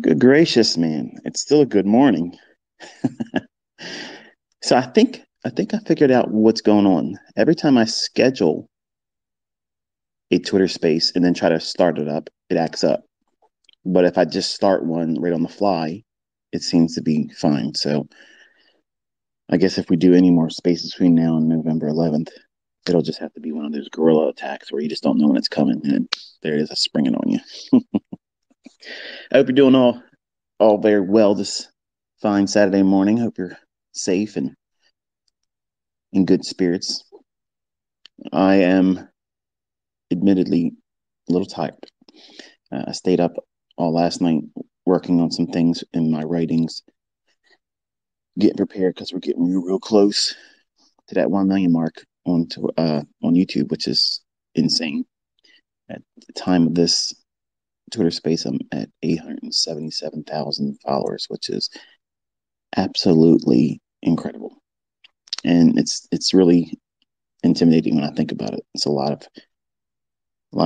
Good gracious, man. It's still a good morning. So I think I figured out what's going on. Every time I schedule a Twitter space and then try to start it up, it acts up. But if I just start one right on the fly, it seems to be fine. So I guess if we do any more space between now and November 11th, it'll just have to be one of those guerrilla attacks where you just don't know when it's coming. And there it is, I spring it on you. I hope you're doing all very well this fine Saturday morning. Hope you're safe and in good spirits. I am admittedly a little tired. I stayed up all last night working on some things in my writings, getting prepared because we're getting real close to that 1 million mark on YouTube, which is insane. At the time of this Twitter space, I'm at 877,000 followers, which is absolutely incredible. And it's really intimidating when I think about it. It's a lot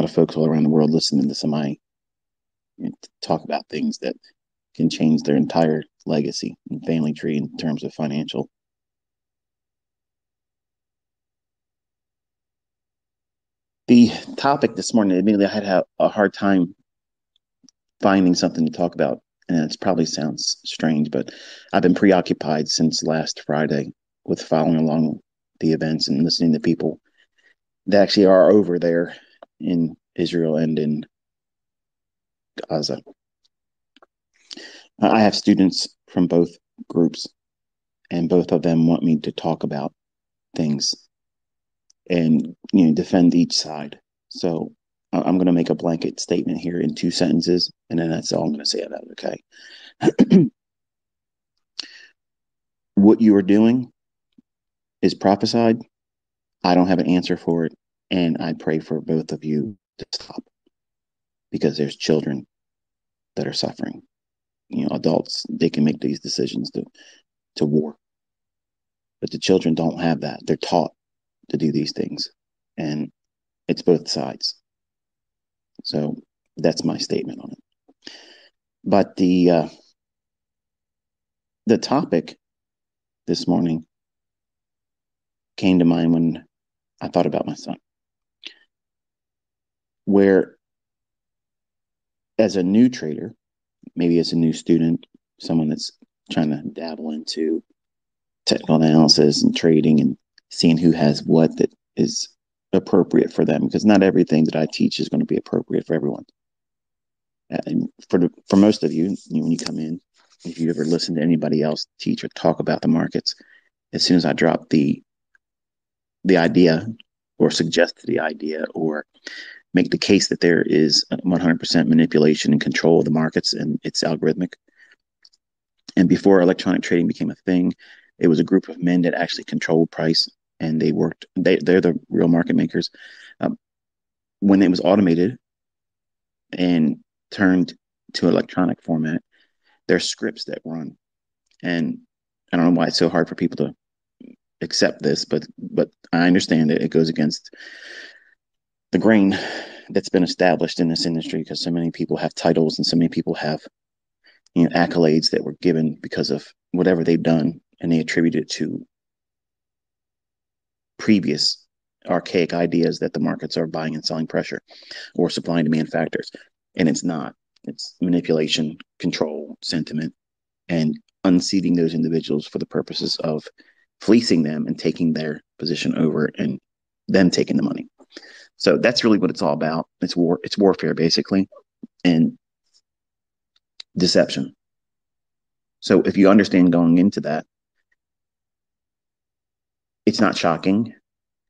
of folks all around the world listening to somebody talk about things that can change their entire legacy and family tree in terms of financial. The topic this morning, admittedly, I had a hard time finding something to talk about, and it probably sounds strange, but I've been preoccupied since last Friday with following along the events and listening to people that actually are over there in Israel and in Gaza. I have students from both groups, and both of them want me to talk about things and, you know, defend each side. So I'm going to make a blanket statement here in 2 sentences, and then that's all I'm going to say about it, okay? What you are doing is prophesied. I don't have an answer for it, and I pray for both of you to stop, because there's children that are suffering. You know, adults, they can make these decisions to war, but the children don't have that. They're taught to do these things, and it's both sides. So that's my statement on it. But the topic this morning came to mind when I thought about my son, where as a new trader, maybe as a new student, someone that's trying to dabble into technical analysis and trading and seeing who has what that is appropriate for them, because not everything that I teach is going to be appropriate for everyone. And for most of you, when you come in, if you ever listen to anybody else teach or talk about the markets, as soon as I drop the idea or suggest the idea or make the case that there is 100% manipulation and control of the markets and it's algorithmic. And before electronic trading became a thing, it was a group of men that actually controlled price, and they worked. They're the real market makers. When it was automated and turned to electronic format, there's scripts that run. And I don't know why it's so hard for people to accept this, but I understand that it goes against the grain that's been established in this industry, because so many people have titles and so many people have, you know, accolades that were given because of whatever they've done, and they attribute it to previous archaic ideas that the markets are buying and selling pressure or supply and demand factors. And it's not. It's manipulation, control, sentiment, and unseating those individuals for the purposes of fleecing them and taking their position over and them taking the money. So that's really what it's all about. It's war. It's warfare, basically, and deception. So if you understand going into that, it's not shocking.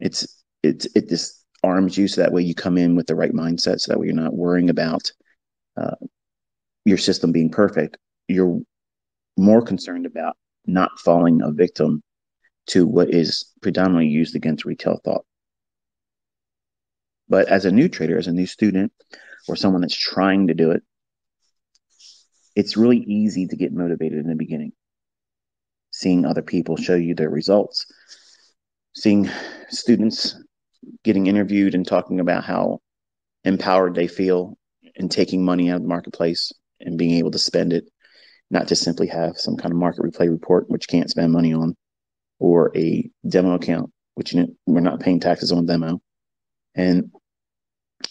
It just arms you so that way you come in with the right mindset, so that way you're not worrying about your system being perfect. You're more concerned about not falling a victim to what is predominantly used against retail thought. But as a new trader, as a new student, or someone that's trying to do it, it's really easy to get motivated in the beginning. Seeing other people show you their results, seeing students getting interviewed and talking about how empowered they feel and taking money out of the marketplace and being able to spend it, not just simply have some kind of market replay report, which you can't spend money on, or a demo account, which we're not paying taxes on demo. And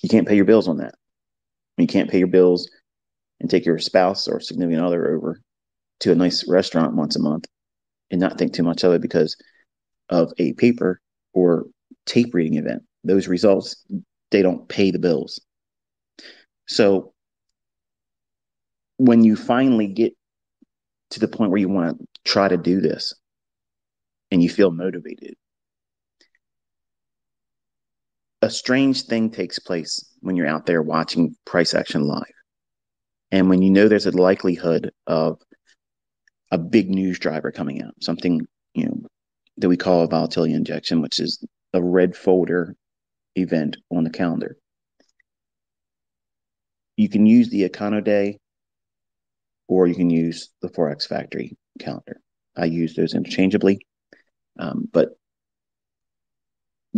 you can't pay your bills on that. You can't pay your bills and take your spouse or significant other over to a nice restaurant once a month and not think too much of it because of a paper or tape reading event. Those results, they don't pay the bills. So when you finally get to the point where you want to try to do this and you feel motivated, a strange thing takes place when you're out there watching price action live. And when you know there's a likelihood of a big news driver coming out, something, you know, that we call a volatility injection, which is a red folder event on the calendar. You can use the Econo Day or you can use the Forex Factory calendar. I use those interchangeably, but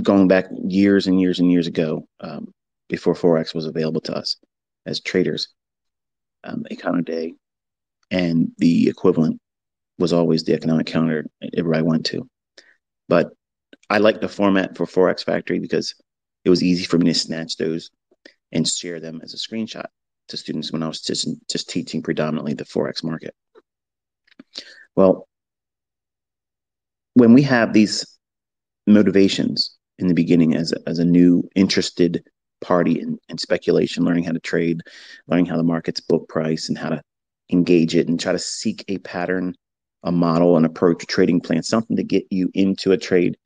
going back years and years and years ago, before Forex was available to us as traders, Econo Day and the equivalent was always the economic calendar everybody went to. But I like the format for Forex Factory because it was easy for me to snatch those and share them as a screenshot to students when I was just teaching predominantly the Forex market. Well, when we have these motivations in the beginning as a new interested party in speculation, learning how to trade, learning how the market's book price and how to engage it and try to seek a pattern, a model, an approach, a trading plan, something to get you into a trade,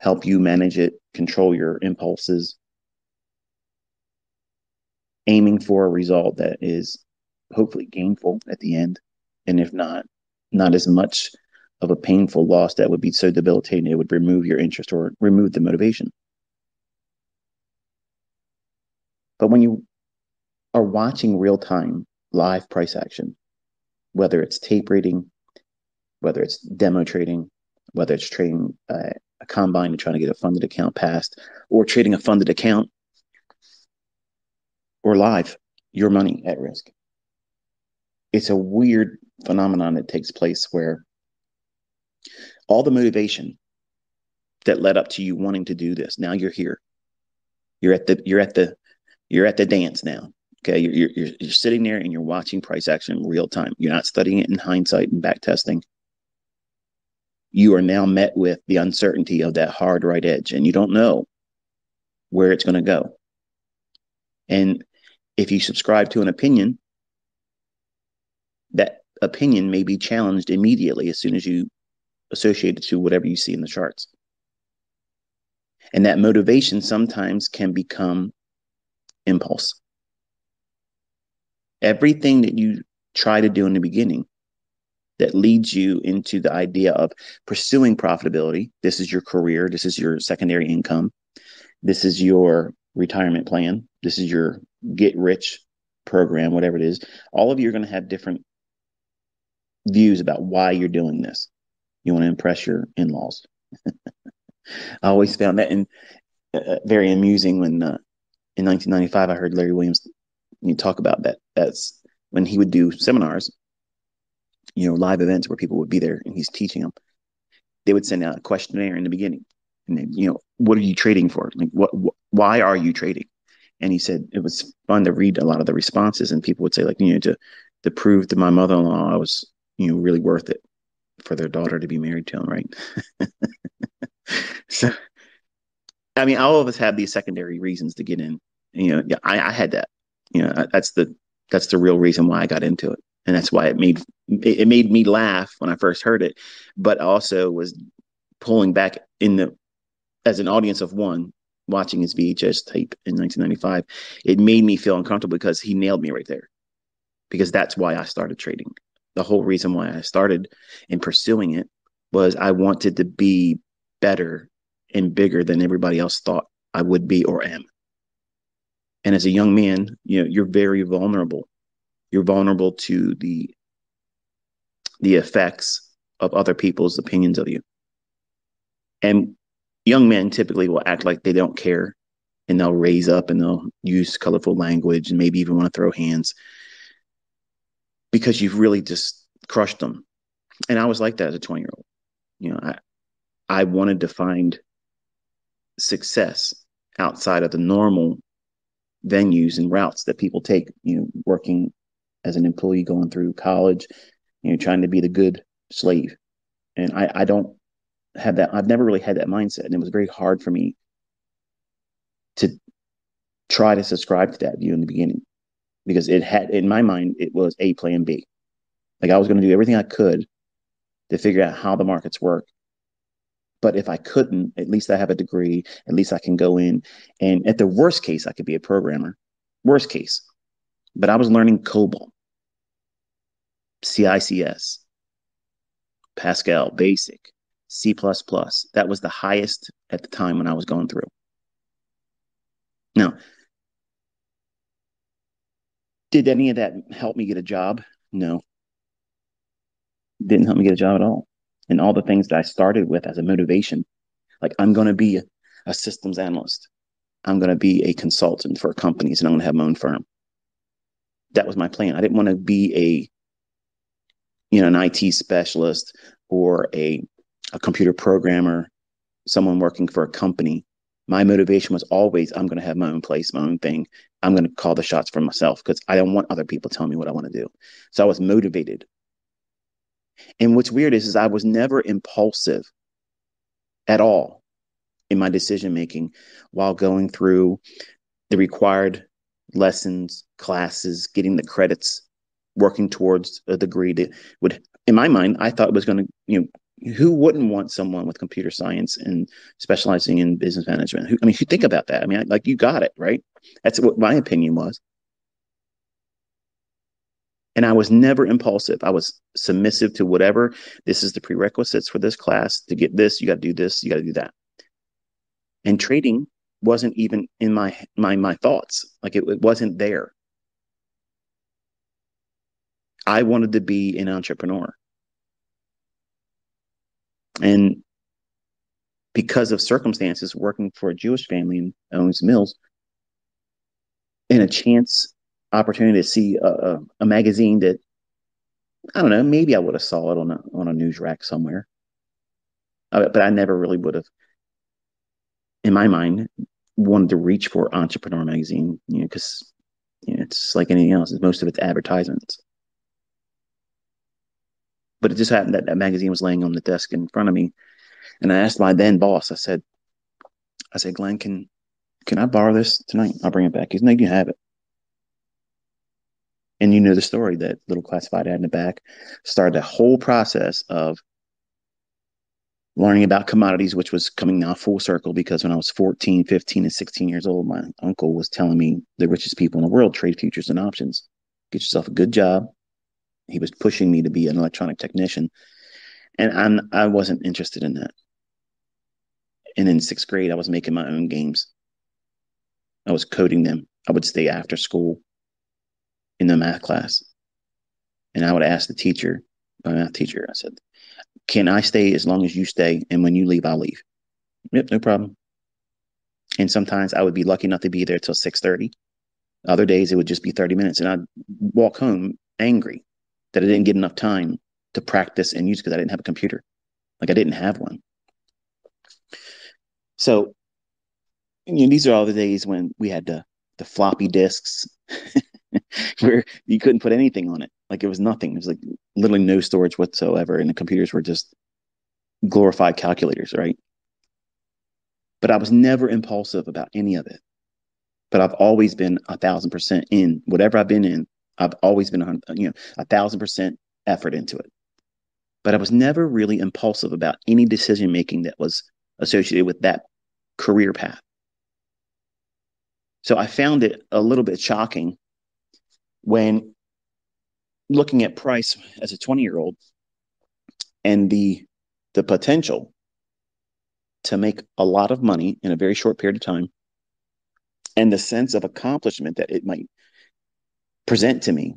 help you manage it, control your impulses, aiming for a result that is hopefully gainful at the end. And if not, not as much of a painful loss that would be so debilitating it would remove your interest or remove the motivation. But when you are watching real-time live price action, whether it's tape reading, whether it's demo trading, whether it's trading a combine and trying to get a funded account passed, or trading a funded account, or live, your money at risk. It's a weird phenomenon that takes place where all the motivation that led up to you wanting to do this, now you're here. You're at the dance now. Okay, you're sitting there and you're watching price action in real time. You're not studying it in hindsight and back testing. You are now met with the uncertainty of that hard right edge, and you don't know where it's going to go. And if you subscribe to an opinion, that opinion may be challenged immediately as soon as you associate it to whatever you see in the charts. And that motivation sometimes can become impulse. Everything that you try to do in the beginning that leads you into the idea of pursuing profitability, this is your career, this is your secondary income, this is your retirement plan, this is your get rich program, whatever it is, all of you are going to have different views about why you're doing this. You want to impress your in-laws. I always found that very amusing when in 1995 I heard Larry Williams talk about that. That's when he would do seminars, live events where people would be there and he's teaching them. They would send out a questionnaire in the beginning, and they, what are you trading for? Like, why are you trading? And he said it was fun to read a lot of the responses, and people would say, like, to prove to my mother-in-law I was, really worth it for their daughter to be married to him, right? So, I mean, all of us have these secondary reasons to get in. I had that. That's the real reason why I got into it, and that's why it made me laugh when I first heard it, but also was pulling back as an audience of one watching his VHS tape in 1995. It made me feel uncomfortable because he nailed me right there, because that's why I started trading. The whole reason why I started in pursuing it was I wanted to be better and bigger than everybody else thought I would be or am. And as a young man, you're very vulnerable. You're vulnerable to the effects of other people's opinions of you. And young men typically will act like they don't care, and they'll raise up and they'll use colorful language and maybe even want to throw hands. because you've really just crushed them. And I was like that as a 20-year-old. You know, I wanted to find success outside of the normal venues and routes that people take, you know, working as an employee, going through college, you know, trying to be the good slave. And I don't have that. I've never really had that mindset. And it was very hard for me to try to subscribe to that view in the beginning, because it had, in my mind, it was A plan B. Like, I was going to do everything I could to figure out how the markets work. But if I couldn't, at least I have a degree. At least I can go in. And at the worst case, I could be a programmer. Worst case. But I was learning COBOL, CICS, Pascal, BASIC, C++. That was the highest at the time when I was going through. Now, did any of that help me get a job? No. Didn't help me get a job at all. And all the things that I started with as a motivation, like, I'm going to be a systems analyst, I'm going to be a consultant for companies, and I'm going to have my own firm. That was my plan. I didn't want to be a, you know, an IT specialist or a computer programmer, someone working for a company. My motivation was always, I'm going to have my own place, my own thing. I'm going to call the shots for myself, because I don't want other people telling me what I want to do. So I was motivated. And what's weird is I was never impulsive at all in my decision-making while going through the required lessons, classes, getting the credits, working towards a degree that would, in my mind, I thought was going to, you know, who wouldn't want someone with computer science and specializing in business management? Who, I mean, you think about that. I mean, like, you got it, right? That's what my opinion was. And I was never impulsive. I was submissive to whatever. This is the prerequisites for this class. To get this, you got to do that. And trading wasn't even in my thoughts. Like, it wasn't there. I wanted to be an entrepreneur. And because of circumstances, working for a Jewish family in Owens Mills, and a chance opportunity to see a magazine that, I don't know, maybe I would have saw it on a news rack somewhere, but I never really would have, in my mind, wanted to reach for Entrepreneur magazine, you know, because, you know, it's like anything else. Most of it's advertisements. But it just happened that magazine was laying on the desk in front of me, and I asked my then boss. I said, Glenn, can I borrow this tonight? I'll bring it back. He's like, you have it. And you know the story, that little classified ad in the back started a whole process of learning about commodities, which was coming now full circle, because when I was 14, 15, and 16 years old, my uncle was telling me the richest people in the world trade futures and options. Get yourself a good job. He was pushing me to be an electronic technician, and I wasn't interested in that. And in 6th grade, I was making my own games. I was coding them. I would stay after school in the math class, and I would ask the teacher, my math teacher, I said, can I stay as long as you stay, and when you leave, I'll leave? Yep, no problem. And sometimes I would be lucky enough to be there till 6:30. Other days it would just be 30 minutes, and I'd walk home angry that I didn't get enough time to practice and use, because I didn't have a computer. Like, I didn't have one. So, you know, these are all the days when we had the floppy disks where you couldn't put anything on it. Like, it was nothing. It was like literally no storage whatsoever. And the computers were just glorified calculators, right? But I was never impulsive about any of it. But I've always been 1,000% in whatever I've been in. I've always been, you know, 1,000% effort into it. But I was never really impulsive about any decision-making that was associated with that career path. So I found it a little bit shocking when looking at price as a 20-year-old and the potential to make a lot of money in a very short period of time, and the sense of accomplishment that it might present to me.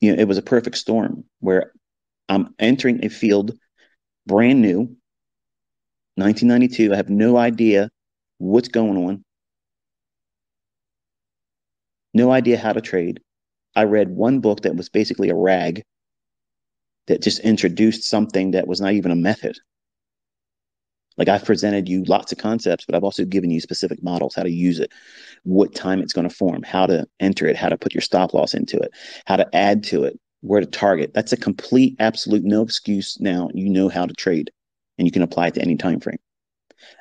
You know, it was a perfect storm where I'm entering a field brand new, 1992. I have no idea what's going on. No idea how to trade. I read one book that was basically a rag that just introduced something that was not even a method. Like, I've presented you lots of concepts, but I've also given you specific models, how to use it, what time it's going to form, how to enter it, how to put your stop loss into it, how to add to it, where to target. That's a complete, absolute, no excuse. Now you know how to trade and you can apply it to any time frame.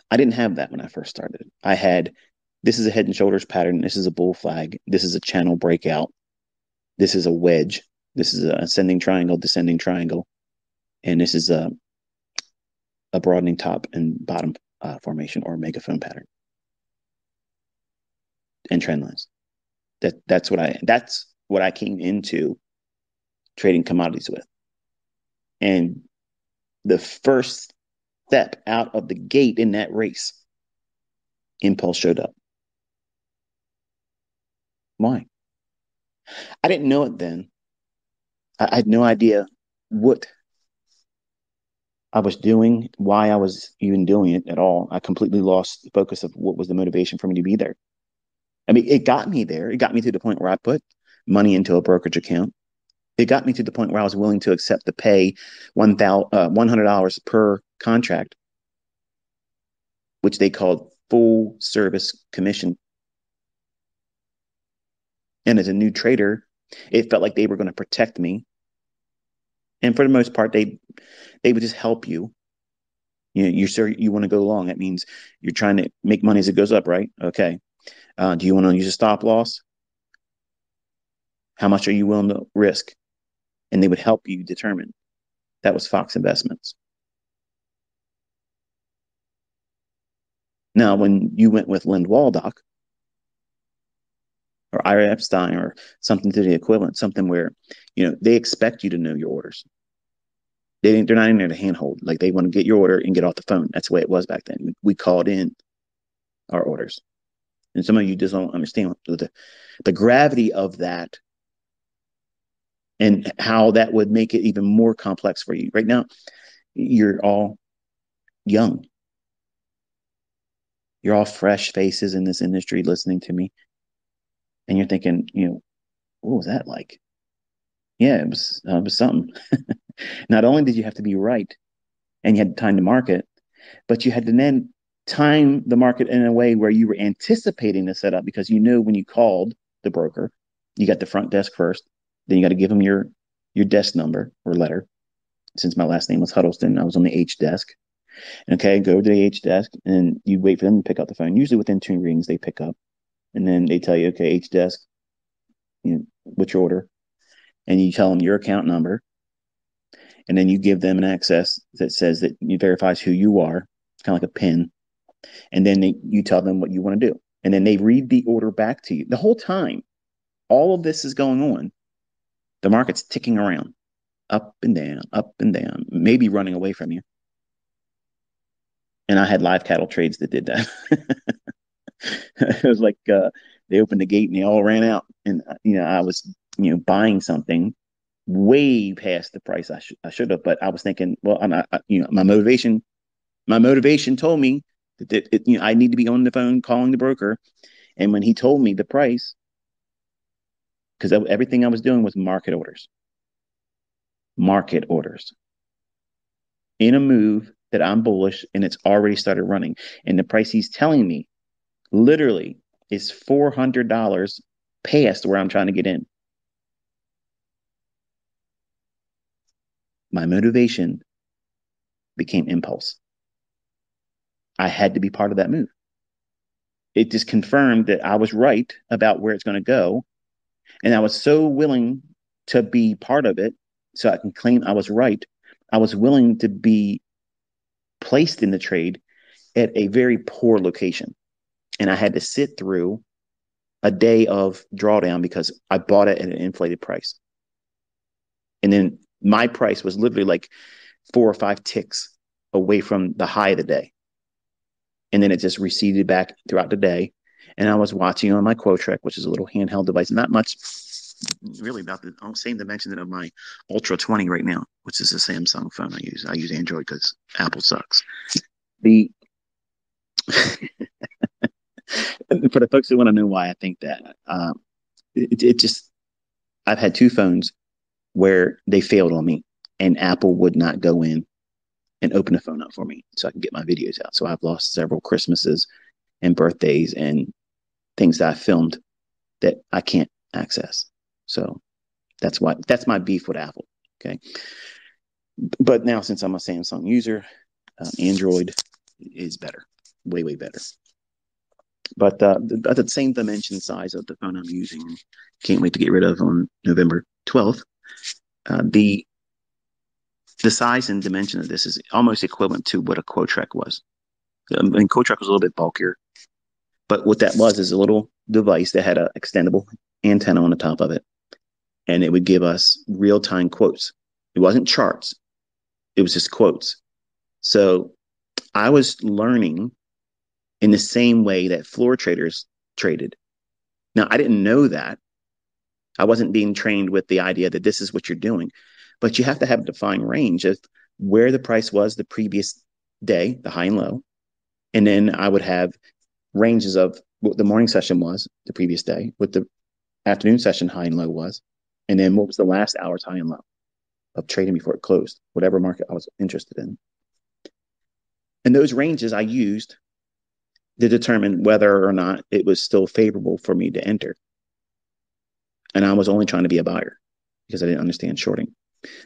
I didn't have that when I first started. I had, this is a head and shoulders pattern. This is a bull flag. This is a channel breakout. This is a wedge. This is an ascending triangle, descending triangle. And this is a broadening top and bottom formation or megaphone pattern and trend lines. That's what I came into trading commodities with. And the first step out of the gate in that race, impulse showed up. Why? I didn't know it then. I had no idea what I was doing, why I was even doing it at all. I completely lost the focus of what was the motivation for me to be there. I mean, it got me there. It got me to the point where I put money into a brokerage account. It got me to the point where I was willing to accept the pay $100 per contract, which they called full service commission. And as a new trader, it felt like they were going to protect me. And for the most part, they would just help you. You know, you want to go long. That means you're trying to make money as it goes up, right? Okay. Do you want to use a stop loss? How much are you willing to risk? And they would help you determine. That was Fox Investments. Now, when you went with Lind Waldock or Ira Epstein or something to the equivalent, something where, you know, they expect you to know your orders. They're not in there to handhold. Like, they want to get your order and get off the phone. That's the way it was back then. We called in our orders. And some of you just don't understand the gravity of that and how that would make it even more complex for you. Right now, you're all young. You're all fresh faces in this industry listening to me. And you're thinking, you know, what was that like? Yeah, it was something. Not only did you have to be right and you had to time the market, but you had to then time the market in a way where you were anticipating the setup, because you knew when you called the broker, you got the front desk first, then you got to give them your desk number or letter. Since my last name was Huddleston, I was on the H desk. Okay, go to the H desk and you wait for them to pick up the phone. Usually within two rings, they pick up and then they tell you, okay, H desk, you know, what's your order? And you tell them your account number, and then you give them an access that says that it verifies who you are. It's kind of like a PIN. And then you tell them what you want to do. And then they read the order back to you. The whole time, all of this is going on. The market's ticking around, up and down, maybe running away from you. And I had live cattle trades that did that. It was like they opened the gate and they all ran out. And, you know, I was, you know, buying something way past the price I should have. But I was thinking, well, my motivation told me that I need to be on the phone calling the broker. And when he told me the price, because everything I was doing was market orders in a move that I'm bullish and it's already started running. And the price he's telling me literally is $400 past where I'm trying to get in. My motivation became impulse. I had to be part of that move. It just confirmed that I was right about where it's going to go. And I was so willing to be part of it so I can claim I was right. I was willing to be placed in the trade at a very poor location. And I had to sit through a day of drawdown because I bought it at an inflated price. And then my price was literally like 4 or 5 ticks away from the high of the day. And then it just receded back throughout the day. And I was watching on my Quotrek, which is a little handheld device, not much really about the same dimension of my Ultra 20 right now, which is a Samsung phone I use. I use Android because Apple sucks. For the folks who want to know why I think that, it just, I've had two phones where they failed on me and Apple would not go in and open the phone up for me so I can get my videos out. So I've lost several Christmases and birthdays and things that I filmed that I can't access. So that's why, that's my beef with Apple. Okay. But now, since I'm a Samsung user, Android is better, way, way better. But the same dimension size of the phone I'm using, can't wait to get rid of on November 12th. The size and dimension of this is almost equivalent to what a Quotrec was. I mean, Quotrec was a little bit bulkier, but what that was is a little device that had an extendable antenna on the top of it, and it would give us real-time quotes. It wasn't charts. It was just quotes. So I was learning in the same way that floor traders traded. Now, I didn't know that. I wasn't being trained with the idea that this is what you're doing. But you have to have a defined range of where the price was the previous day, the high and low. And then I would have ranges of what the morning session was the previous day, what the afternoon session high and low was, and then what was the last hour's high and low of trading before it closed, whatever market I was interested in. And those ranges I used to determine whether or not it was still favorable for me to enter. And I was only trying to be a buyer because I didn't understand shorting.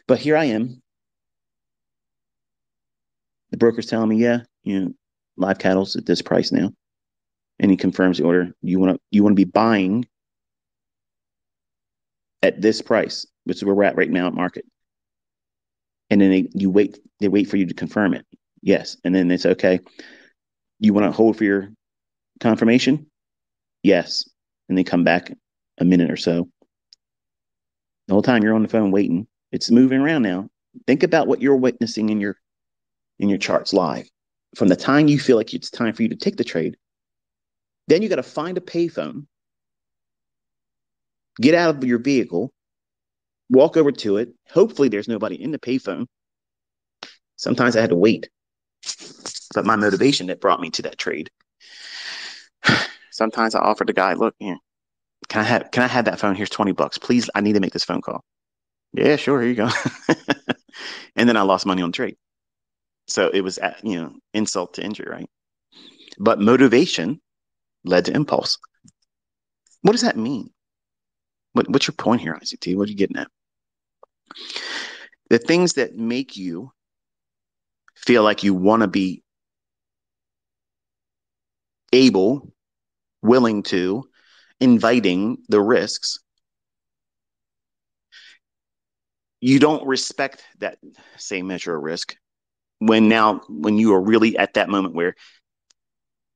But here I am. The broker's telling me, yeah, you know, live cattle's at this price now. And he confirms the order. You want to be buying at this price, which is where we're at right now at market. And then they wait for you to confirm it. Yes. And then it's okay. You want to hold for your confirmation? Yes. And they come back a minute or so. The whole time you're on the phone waiting. It's moving around now. Think about what you're witnessing in your charts live. From the time you feel like it's time for you to take the trade, then you got to find a payphone, get out of your vehicle, walk over to it. Hopefully there's nobody in the payphone. Sometimes I had to wait. But my motivation that brought me to that trade. Sometimes I offered the guy, look, man, can I have that phone? Here's $20. Please, I need to make this phone call. Yeah, sure. Here you go. And then I lost money on trade. So it was, insult to injury, right? But motivation led to impulse. What does that mean? What's your point here, ICT? What are you getting at? The things that make you feel like you want to be able, willing to, inviting the risks. You don't respect that same measure of risk when you are really at that moment where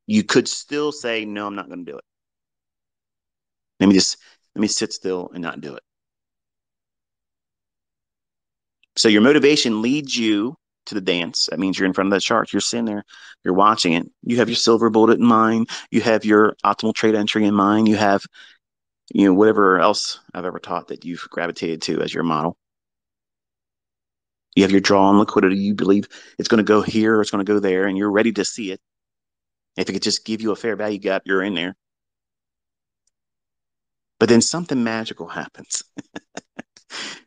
you could still say, no, I'm not going to do it. Let me sit still and not do it. So your motivation leads you to the dance. That means you're in front of the chart. You're sitting there. You're watching it. You have your silver bullet in mind. You have your optimal trade entry in mind. You have, whatever else I've ever taught that you've gravitated to as your model. You have your draw on liquidity. You believe it's going to go here or it's going to go there, and you're ready to see it. If it could just give you a fair value gap, you're in there. But then something magical happens.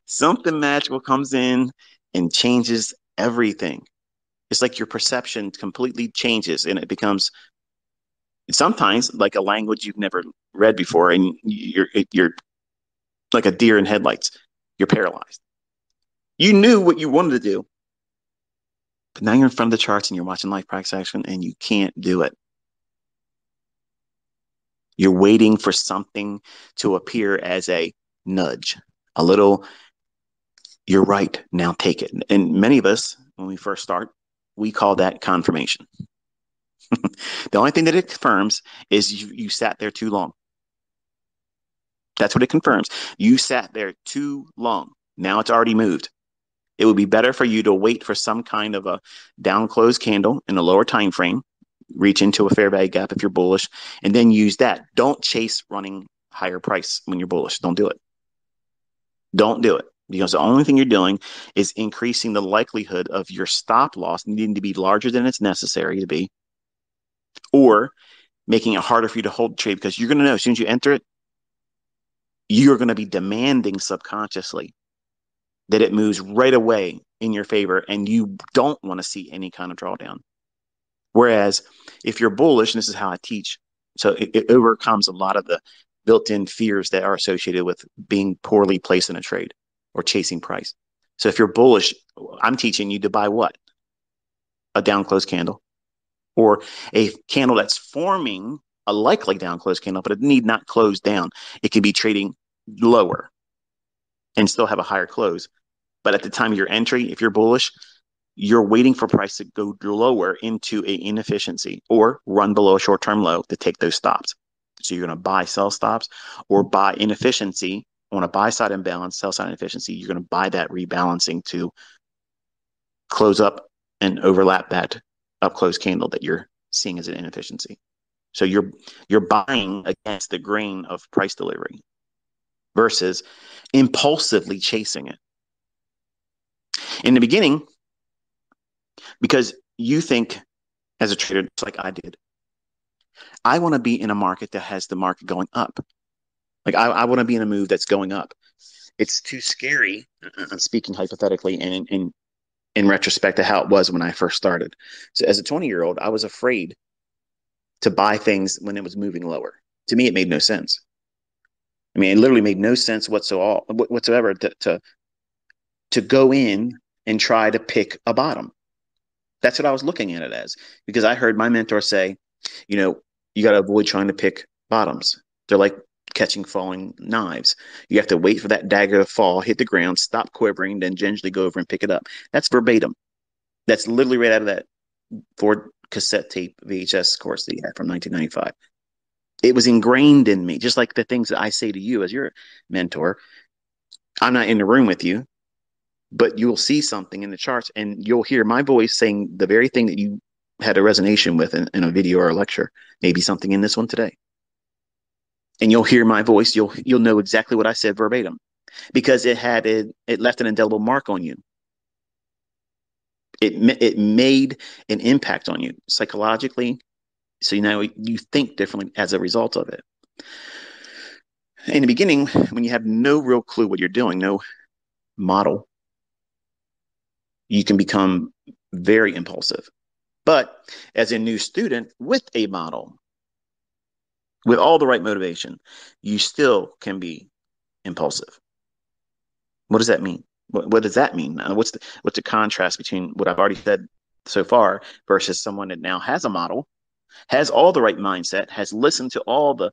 Something magical comes in and changes everything. It's like your perception completely changes, and it becomes sometimes like a language you've never read before, and you're like a deer in headlights. You're paralyzed. You knew what you wanted to do, but now you're in front of the charts and you're watching live price action and you can't do it. You're waiting for something to appear as a nudge, a little, you're right, now take it. And many of us, when we first start, we call that confirmation. The only thing that it confirms is you sat there too long. That's what it confirms. You sat there too long. Now it's already moved. It would be better for you to wait for some kind of a down close candle in a lower time frame, reach into a fair value gap if you're bullish, and then use that. Don't chase running higher price when you're bullish. Don't do it. Don't do it, because the only thing you're doing is increasing the likelihood of your stop loss needing to be larger than it's necessary to be, or making it harder for you to hold the trade, because you're going to know as soon as you enter it, you're going to be demanding subconsciously that it moves right away in your favor, and you don't want to see any kind of drawdown. Whereas if you're bullish, and this is how I teach, so it overcomes a lot of the built-in fears that are associated with being poorly placed in a trade or chasing price. So if you're bullish, I'm teaching you to buy what? A down-close candle, or a candle that's forming a likely down-close candle, but it need not close down. It could be trading lower and still have a higher close. But at the time of your entry, if you're bullish, you're waiting for price to go lower into an inefficiency or run below a short-term low to take those stops. So you're going to buy sell stops or buy inefficiency on a buy-side imbalance, sell-side inefficiency. You're going to buy that rebalancing to close up and overlap that up-close candle that you're seeing as an inefficiency. So you're buying against the grain of price delivery versus impulsively chasing it. In the beginning, because you think as a trader, just like I did, I want to be in a market that has the market going up. Like I want to be in a move that's going up. It's too scary. I'm speaking hypothetically and in retrospect to how it was when I first started. So as a 20-year-old, I was afraid to buy things when it was moving lower. To me, it made no sense. I mean, it literally made no sense whatsoever to go in and try to pick a bottom. That's what I was looking at it as, because I heard my mentor say, you know, you got to avoid trying to pick bottoms. They're like catching falling knives. You have to wait for that dagger to fall, hit the ground, stop quivering, then gently go over and pick it up. That's verbatim. That's literally right out of that Ford cassette tape VHS course that he had from 1995. It was ingrained in me, just like the things that I say to you as your mentor. I'm not in the room with you, but you'll see something in the charts and you'll hear my voice saying the very thing that you had a resonation with in a video or a lecture, maybe something in this one today. And you'll hear my voice. You'll know exactly what I said verbatim, because it left an indelible mark on you. It made an impact on you psychologically. So now you think differently as a result of it. In the beginning, when you have no real clue what you're doing, no model, you can become very impulsive. But as a new student with a model, with all the right motivation, you still can be impulsive. What does that mean? What does that mean? What's the contrast between what I've already said so far versus someone that now has a model, has all the right mindset, has listened to all the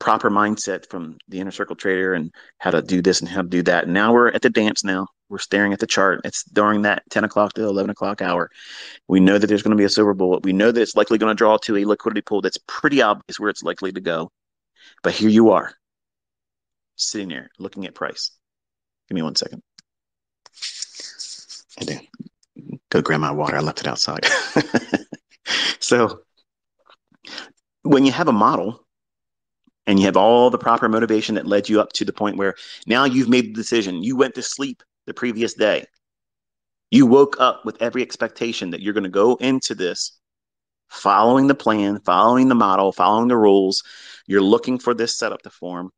proper mindset from the Inner Circle Trader and how to do this and how to do that. And now we're at the dance now. We're staring at the chart. It's during that 10 o'clock to 11 o'clock hour. We know that there's going to be a silver bullet. We know that it's likely going to draw to a liquidity pool that's pretty obvious where it's likely to go. But here you are, sitting there looking at price. Give me 1 second. I do. Go grab my water. I left it outside. So when you have a model and you have all the proper motivation that led you up to the point where now you've made the decision, you went to sleep the previous day. You woke up with every expectation that you're going to go into this following the plan, following the model, following the rules. You're looking for this setup to form.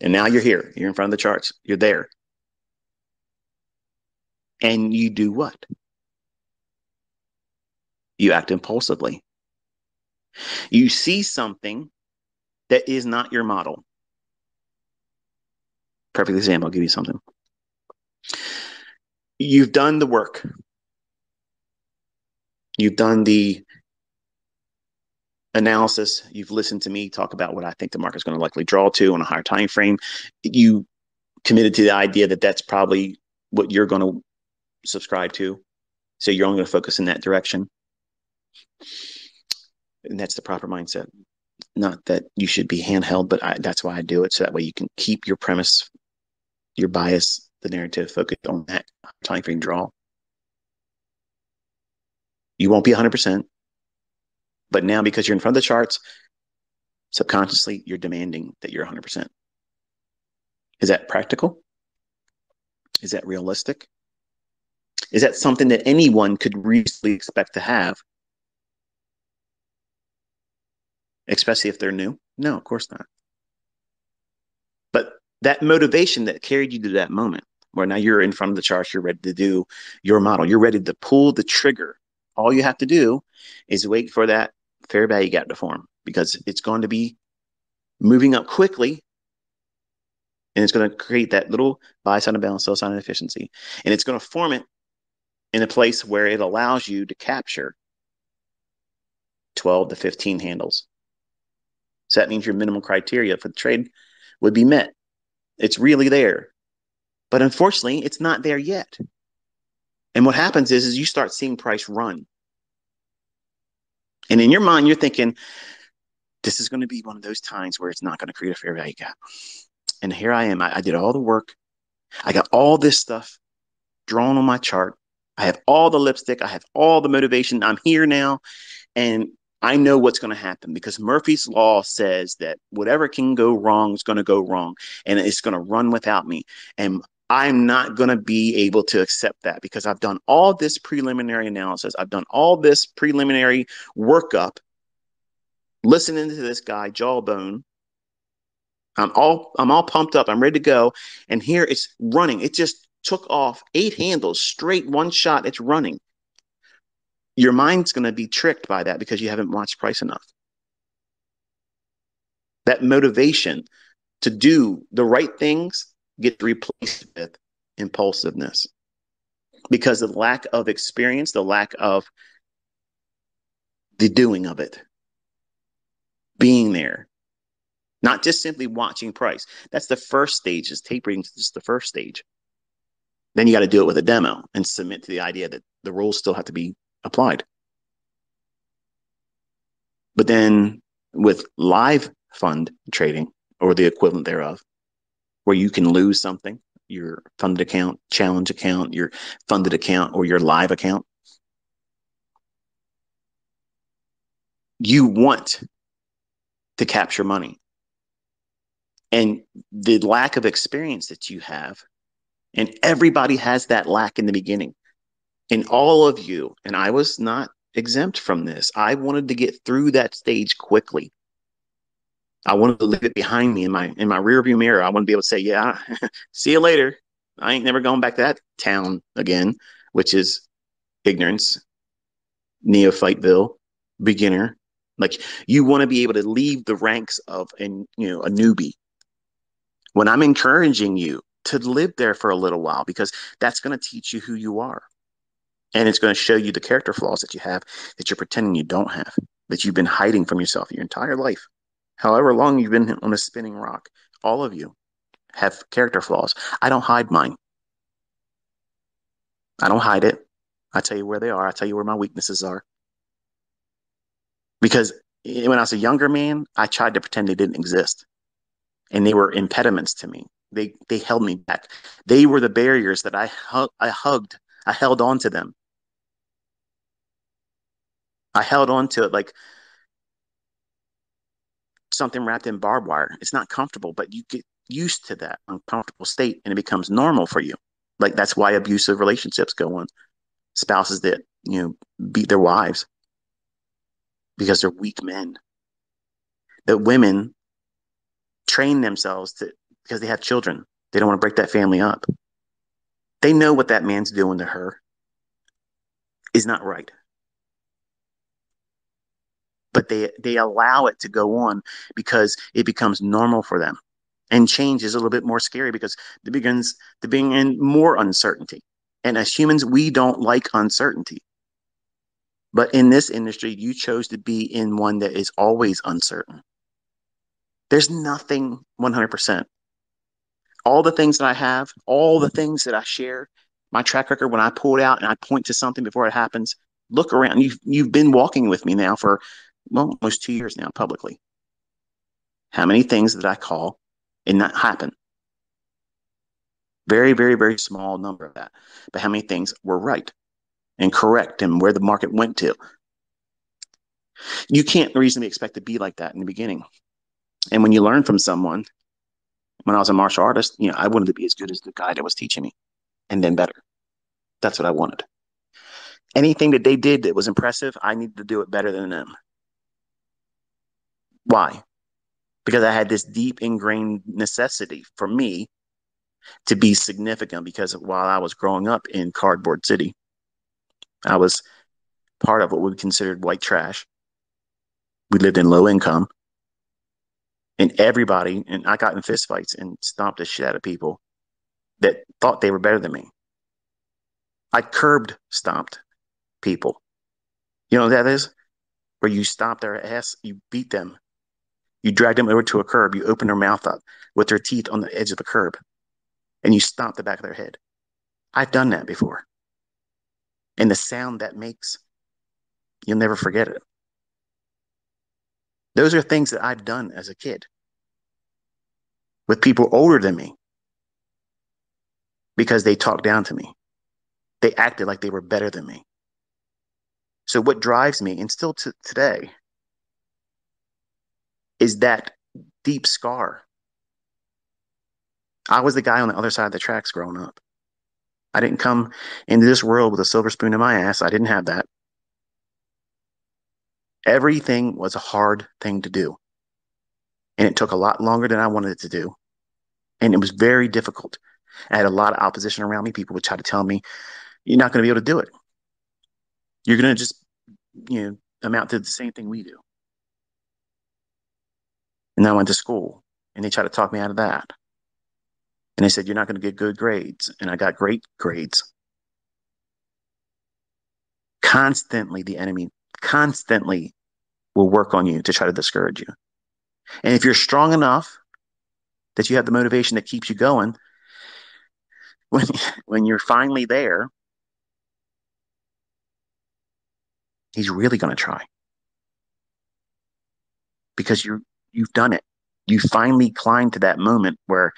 And now you're here. You're in front of the charts. You're there. And you do what? You act impulsively. You see something that is not your model. Perfect example. I'll give you something. You've done the work. You've done the analysis. You've listened to me talk about what I think the market's going to likely draw to on a higher time frame. You committed to the idea that that's probably what you're going to subscribe to. So you're only going to focus in that direction. And that's the proper mindset. Not that you should be handheld, but that's why I do it. So that way you can keep your premise, your bias, the narrative focused on that time frame draw. You won't be 100%. But now, because you're in front of the charts, subconsciously, you're demanding that you're 100%. Is that practical? Is that realistic? Is that something that anyone could reasonably expect to have? Especially if they're new? No, of course not. that motivation that carried you to that moment where now you're in front of the chart, you're ready to do your model, you're ready to pull the trigger. All you have to do is wait for that fair value gap to form, because it's going to be moving up quickly, and it's going to create that little buy sign of balance, sell sign of efficiency, and it's going to form it in a place where it allows you to capture 12 to 15 handles. So that means your minimum criteria for the trade would be met. It's really there. But unfortunately, it's not there yet. And what happens is you start seeing price run. And in your mind, you're thinking, this is going to be one of those times where it's not going to create a fair value gap. And here I am. I did all the work. I got all this stuff drawn on my chart. I have all the lipstick. I have all the motivation. I'm here now. And I know what's going to happen, because Murphy's Law says that whatever can go wrong is going to go wrong, and it's going to run without me. And I'm not going to be able to accept that, because I've done all this preliminary analysis. I've done all this preliminary workup, listening to this guy, Jawbone. I'm all pumped up. I'm ready to go. And here it's running. It just took off 8 handles straight, one shot. It's running. Your mind's going to be tricked by that because you haven't watched price enough. That motivation to do the right things gets replaced with impulsiveness, because the lack of experience, the lack of the doing of it, being there, not just simply watching price. That's the first stage, is tape reading is just the first stage. Then you got to do it with a demo and submit to the idea that the rules still have to be applied. But then with live fund trading, or the equivalent thereof, where you can lose something, your funded account, challenge account, your funded account, or your live account, you want to capture money. And the lack of experience that you have, and everybody has that lack in the beginning. And all of you, and I was not exempt from this, I wanted to get through that stage quickly. I wanted to leave it behind me in my rearview mirror. I want to be able to say, yeah, see you later. I ain't never going back to that town again, which is ignorance, neophyteville, beginner. Like, you want to be able to leave the ranks of a newbie. When I'm encouraging you to live there for a little while, because that's going to teach you who you are. And it's going to show you the character flaws that you have, that you're pretending you don't have, that you've been hiding from yourself your entire life. However long you've been on a spinning rock, all of you have character flaws. I don't hide mine. I don't hide it. I tell you where they are. I tell you where my weaknesses are. Because when I was a younger man, I tried to pretend they didn't exist. And they were impediments to me. They held me back. They were the barriers that I hugged. I held on to them. I held on to it like something wrapped in barbed wire. It's not comfortable, but you get used to that uncomfortable state and it becomes normal for you. Like, that's why abusive relationships go on. Spouses that, beat their wives because they're weak men. That women train themselves to, because they have children. They don't want to break that family up. They know what that man's doing to her is not right. But they allow it to go on because it becomes normal for them. And change is a little bit more scary because it begins to being in more uncertainty. And as humans, we don't like uncertainty. But in this industry, you chose to be in one that is always uncertain. There's nothing 100%. All the things that I have, all the things that I share, my track record, when I pull it out and I point to something before it happens, look around. You've been walking with me now for, well, almost 2 years now publicly. How many things did I call and not happen? Very, very, very small number of that. But how many things were right and correct and where the market went to? You can't reasonably expect to be like that in the beginning. And when you learn from someone, when I was a martial artist, I wanted to be as good as the guy that was teaching me, and then better. That's what I wanted. Anything that they did that was impressive, I needed to do it better than them. Why? because I had this deep ingrained necessity for me to be significant, because while I was growing up in Cardboard City, I was part of what we considered white trash. We lived in low income, and everybody, and I got in fist fights and stomped the shit out of people that thought they were better than me. I curbed stomped people. You know what that is? Where you stomp their ass, you beat them. You drag them over to a curb, you open their mouth up with their teeth on the edge of the curb, and you stomp the back of their head. I've done that before. And the sound that makes, you'll never forget it. Those are things that I've done as a kid with people older than me because they talked down to me. They acted like they were better than me. So what drives me, and still today, is that deep scar. I was the guy on the other side of the tracks growing up. I didn't come into this world with a silver spoon in my ass. I didn't have that. Everything was a hard thing to do, and it took a lot longer than I wanted it to do, and it was very difficult. I had a lot of opposition around me. People would try to tell me, you're not going to be able to do it. You're going to just, amount to the same thing we do. And then I went to school, and they tried to talk me out of that. And they said, you're not going to get good grades. And I got great grades. Constantly, the enemy constantly will work on you to try to discourage you. And if you're strong enough that you have the motivation that keeps you going, when you're finally there, he's really going to try. Because you've done it. You finally climbed to that moment where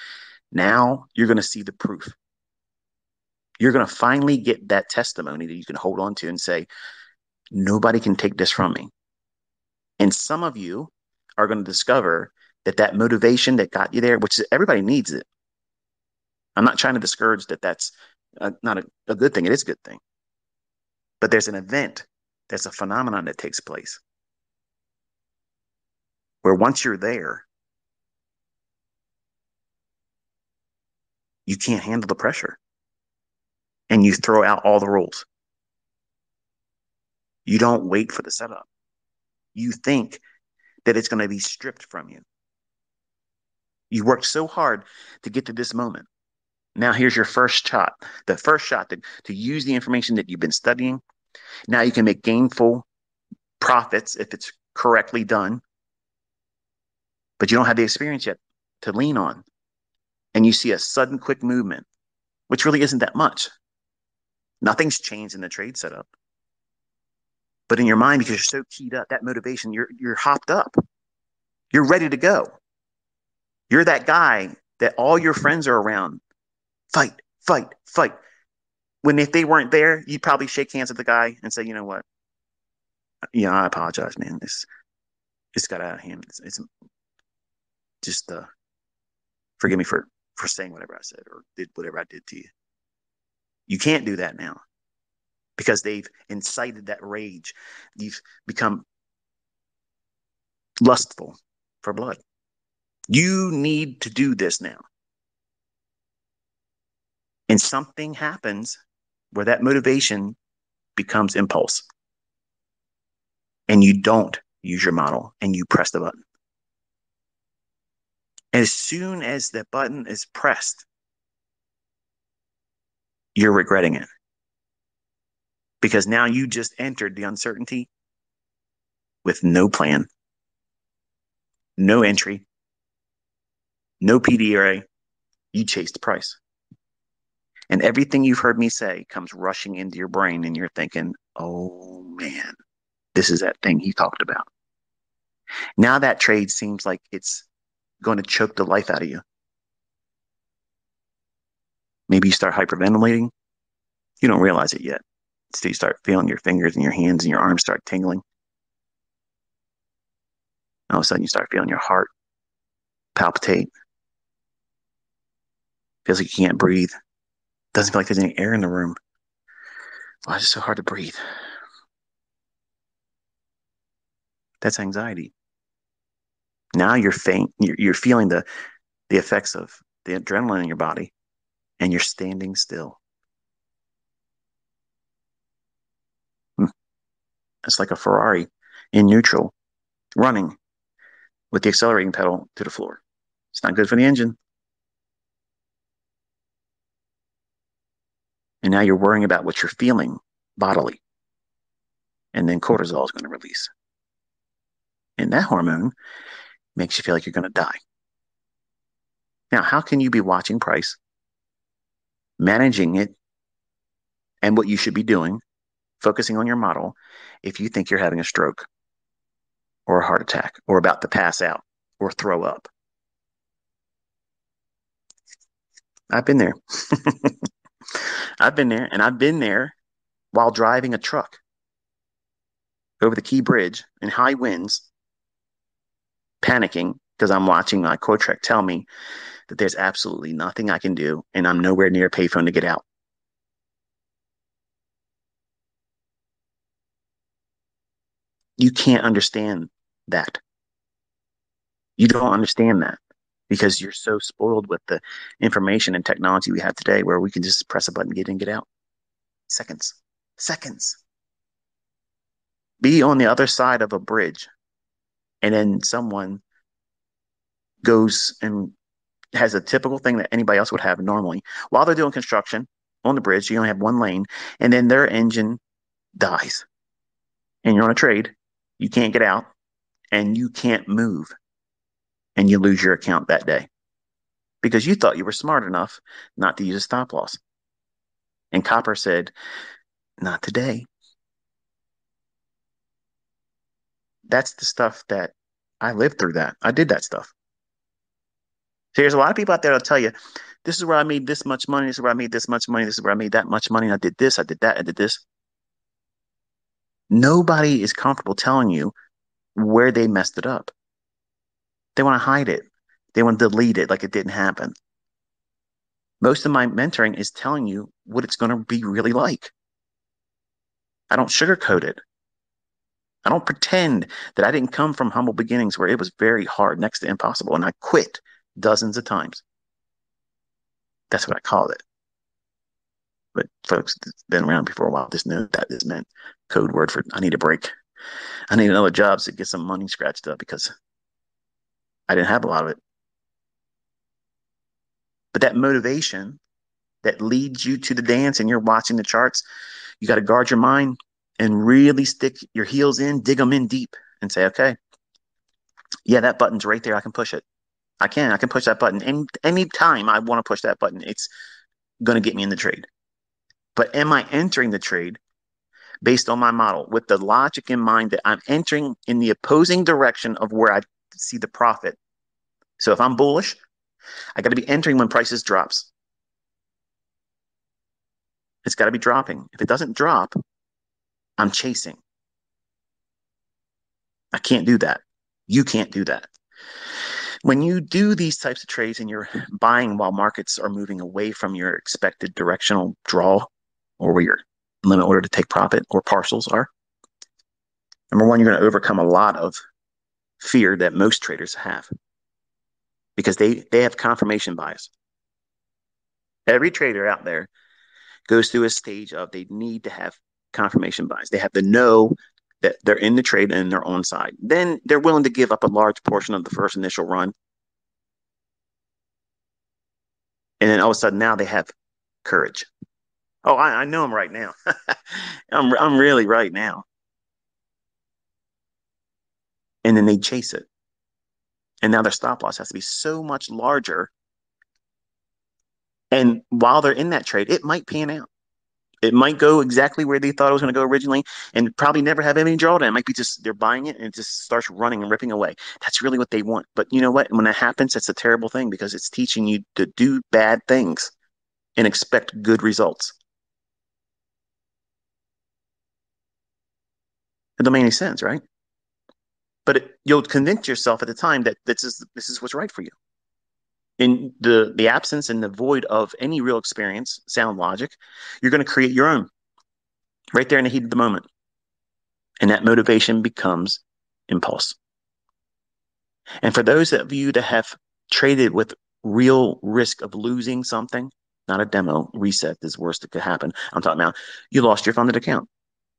now you're going to see the proof. You're going to finally get that testimony that you can hold on to and say, nobody can take this from me. And some of you are going to discover that motivation that got you there, which is, everybody needs it. I'm not trying to discourage that that's not a good thing. It is a good thing. But there's an event. There's a phenomenon that takes place where once you're there, you can't handle the pressure, and you throw out all the rules. You don't wait for the setup. You think that it's going to be stripped from you. You worked so hard to get to this moment. Now here's your first shot, the first shot to use the information that you've been studying. Now you can make gainful profits if it's correctly done, but you don't have the experience yet to lean on. And you see a sudden quick movement, which really isn't that much. Nothing's changed in the trade setup. But in your mind, because you're so keyed up, that motivation, you're hopped up. You're ready to go. You're that guy that all your friends are around. Fight, fight, fight. When if they weren't there, you'd probably shake hands with the guy and say, you know what? Yeah, I apologize, man. This got out of hand. It's just forgive me for saying whatever I said or did whatever I did to you. You can't do that now because they've incited that rage. You've become lustful for blood. You need to do this now. And something happens where that motivation becomes impulse. And you don't use your model, and you press the button. As soon as the button is pressed, you're regretting it. Because now you just entered the uncertainty with no plan, no entry, no PDRA. You chased the price. And everything you've heard me say comes rushing into your brain, and you're thinking, oh, man, this is that thing he talked about. Now that trade seems like it's going to choke the life out of you. Maybe you start hyperventilating. You don't realize it yet. So you start feeling your fingers and your hands and your arms start tingling. All of a sudden, you start feeling your heart palpitate. Feels like you can't breathe. Doesn't feel like there's any air in the room. Why is it so hard to breathe? That's anxiety. Now you're faint. You're feeling the effects of the adrenaline in your body, and you're standing still. It's like a Ferrari in neutral, running with the accelerating pedal to the floor. It's not good for the engine. And now you're worrying about what you're feeling bodily. And then cortisol is going to release. And that hormone makes you feel like you're going to die. Now, how can you be watching price, managing it, and what you should be doing, focusing on your model, if you think you're having a stroke or a heart attack or about to pass out or throw up? I've been there. I've been there, and I've been there while driving a truck over the Key Bridge in high winds, panicking because I'm watching my Cotrec tell me that there's absolutely nothing I can do and I'm nowhere near a payphone to get out. You can't understand that. You don't understand that because you're so spoiled with the information and technology we have today where we can just press a button, get in, get out. Seconds. Seconds. Be on the other side of a bridge and then someone goes and has a typical thing that anybody else would have normally. While they're doing construction on the bridge, you only have one lane, and then their engine dies. And you're on a trade. You can't get out, and you can't move, and you lose your account that day because you thought you were smart enough not to use a stop loss. And Copper said, not today. That's the stuff that I lived through that. I did that stuff. So there's a lot of people out there that'll tell you, this is where I made this much money. This is where I made this much money. This is where I made that much money. I did this. I did that. I did this. Nobody is comfortable telling you where they messed it up. They want to hide it. They want to delete it like it didn't happen. Most of my mentoring is telling you what it's going to be really like. I don't sugarcoat it. I don't pretend that I didn't come from humble beginnings where it was very hard, next to impossible, and I quit dozens of times. That's what I called it. But folks that's been around me for a while just know that this meant code word for I need a break. I need another job so get some money scratched up because I didn't have a lot of it. But that motivation that leads you to the dance and you're watching the charts, you got to guard your mind and really stick your heels in, dig them in deep and say, okay, yeah, that button's right there. I can push it. I can push that button. And any time I want to push that button, it's going to get me in the trade. But am I entering the trade based on my model with the logic in mind that I'm entering in the opposing direction of where I see the profit? So if I'm bullish, I got to be entering when prices drops. It's got to be dropping. If it doesn't drop, I'm chasing. I can't do that. You can't do that. When you do these types of trades and you're buying while markets are moving away from your expected directional draw, or where your limit order to take profit or parcels are, number one, you're going to overcome a lot of fear that most traders have because they have confirmation bias. Every trader out there goes through a stage of they need to have confirmation bias. They have to know that they're in the trade and they're on side. Then they're willing to give up a large portion of the first initial run. And then all of a sudden now they have courage. Oh, I know I'm right now. I'm really right now. And then they chase it. And now their stop loss has to be so much larger. And while they're in that trade, it might pan out. It might go exactly where they thought it was going to go originally and probably never have any drawdown. It might be just they're buying it and it just starts running and ripping away. That's really what they want. But you know what? When that happens, it's a terrible thing because it's teaching you to do bad things and expect good results. It doesn't make any sense, right? But you'll convince yourself at the time that this is what's right for you. In the absence and the void of any real experience, sound logic, you're going to create your own right there in the heat of the moment. And that motivation becomes impulse. And for those of you that have traded with real risk of losing something, not a demo, reset is the worst that could happen. I'm talking now, you lost your funded account.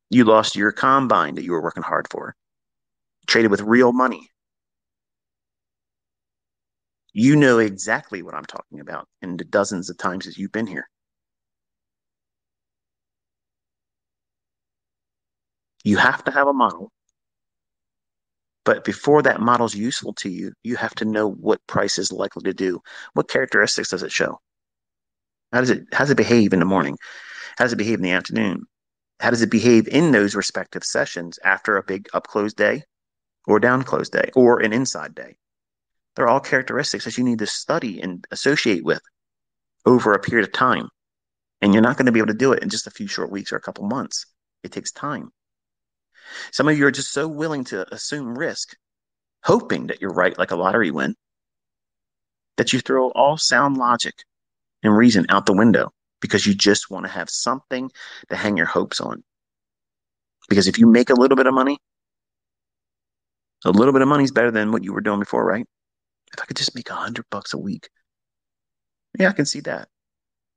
You lost your combine that you were working hard for. Traded with real money. You know exactly what I'm talking about in the dozens of times that you've been here. You have to have a model. But before that model's useful to you, you have to know what price is likely to do. What characteristics does it show? How does it behave in the morning? How does it behave in the afternoon? How does it behave in those respective sessions after a big up-close day or down-close day or an inside day? They're all characteristics that you need to study and associate with over a period of time. And you're not going to be able to do it in just a few short weeks or a couple months. It takes time. Some of you are just so willing to assume risk, hoping that you're right like a lottery win, that you throw all sound logic and reason out the window because you just want to have something to hang your hopes on. Because if you make a little bit of money, a little bit of money is better than what you were doing before, right? If I could just make $100 a week, yeah, I can see that.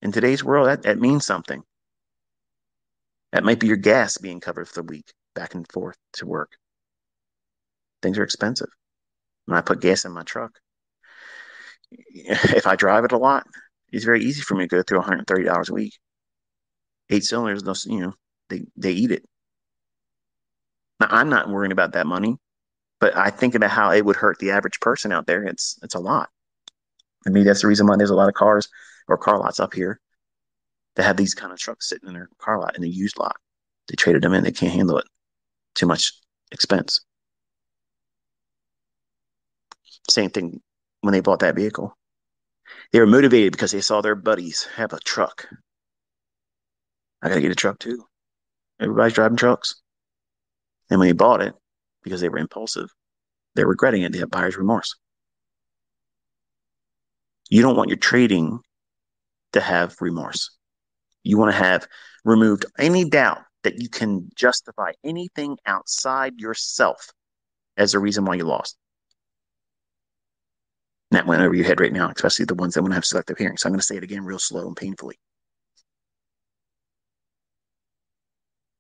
In today's world, that means something. That might be your gas being covered for the week, back and forth to work. Things are expensive. When I put gas in my truck, if I drive it a lot, it's very easy for me to go through $130 a week. 8 cylinders, you know, they eat it. Now, I'm not worrying about that money, but I think about how it would hurt the average person out there. It's a lot. And maybe that's the reason why there's a lot of cars or car lots up here that have these kind of trucks sitting in their car lot, in the used lot. They traded them in. They can't handle it. Too much expense. Same thing when they bought that vehicle. They were motivated because they saw their buddies have a truck. I got to get a truck too. Everybody's driving trucks. And when they bought it, because they were impulsive, they're regretting it. They have buyer's remorse. You don't want your trading to have remorse. You want to have removed any doubt that you can justify anything outside yourself as a reason why you lost. And that went over your head right now, especially the ones that want to have selective hearing. So I'm going to say it again real slow and painfully.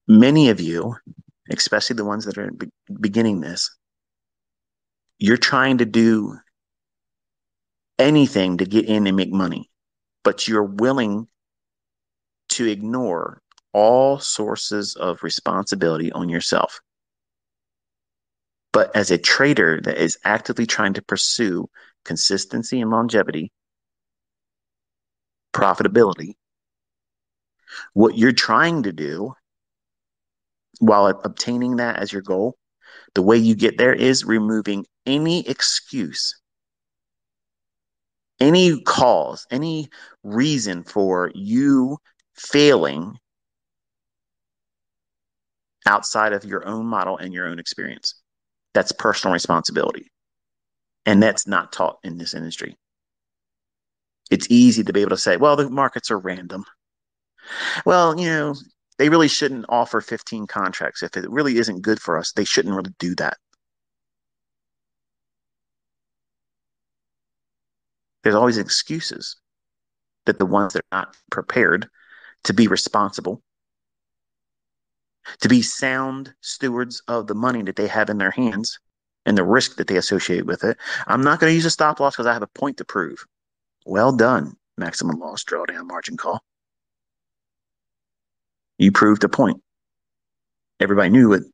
Many of you, especially the ones that are beginning this, you're trying to do anything to get in and make money, but you're willing to ignore all sources of responsibility on yourself. But as a trader that is actively trying to pursue consistency and longevity, profitability, what you're trying to do while obtaining that as your goal, the way you get there is removing any excuse, any cause, any reason for you failing outside of your own model and your own experience. That's personal responsibility. And that's not taught in this industry. It's easy to be able to say, well, the markets are random. Well, you know, they really shouldn't offer 15 contracts. If it really isn't good for us, they shouldn't really do that. There's always excuses that the ones that are not prepared to be responsible, to be sound stewards of the money that they have in their hands and the risk that they associate with it. I'm not going to use a stop loss because I have a point to prove. Well done, maximum loss, drawdown, margin call. You proved a point. Everybody knew it,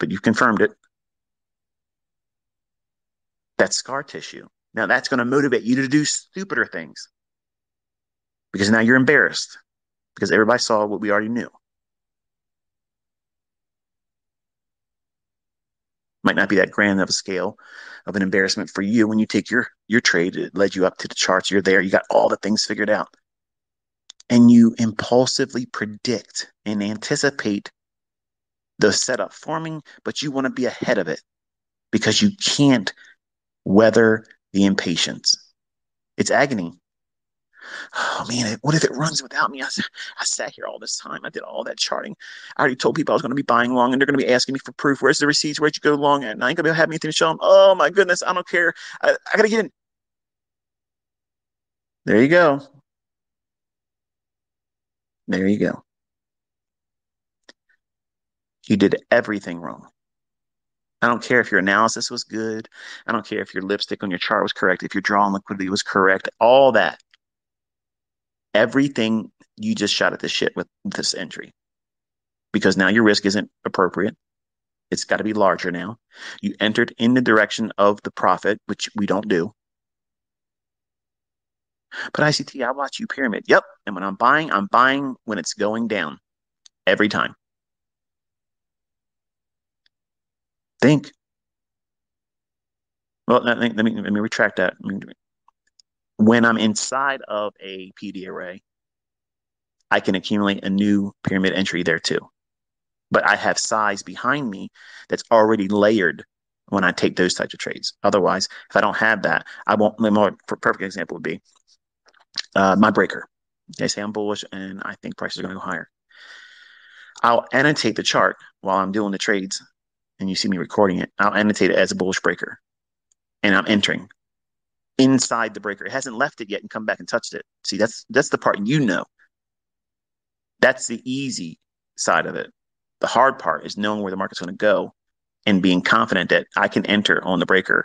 but you confirmed it. That's scar tissue. Now that's going to motivate you to do stupider things because now you're embarrassed because everybody saw what we already knew. Might not be that grand of a scale of an embarrassment for you when you take your trade. It led you up to the charts. You're there. You got all the things figured out. And you impulsively predict and anticipate the setup forming, but you want to be ahead of it because you can't weather the impatience. It's agony. oh man, what if it runs without me? I sat here all this time. I did all that charting. I already told people I was going to be buying long, and they're going to be asking me for proof. Where's the receipts? Where'd you go long at? And I ain't going to be able to have anything to show them. Oh my goodness, I don't care. I got to get in. There you go. There you go. You did everything wrong. I don't care if your analysis was good. I don't care if your lipstick on your chart was correct, if your draw on liquidity was correct, all that. Everything, you just shot at the shit with this entry, because now your risk isn't appropriate. It's got to be larger now. You entered in the direction of the profit, which we don't do. But ICT, I watch you pyramid. Yep. And when I'm buying when it's going down every time. Think. Well, let me retract that. When I'm inside of a PD array, I can accumulate a new pyramid entry there too. But I have size behind me that's already layered when I take those types of trades. Otherwise, if I don't have that, I won't. A perfect example would be my breaker. They say I'm bullish and I think prices are going to go higher. I'll annotate the chart while I'm doing the trades, and you see me recording it. I'll annotate it as a bullish breaker, and I'm entering inside the breaker. It hasn't left it yet and come back and touched it. See, that's the part you know. That's the easy side of it. The hard part is knowing where the market's going to go and being confident that I can enter on the breaker.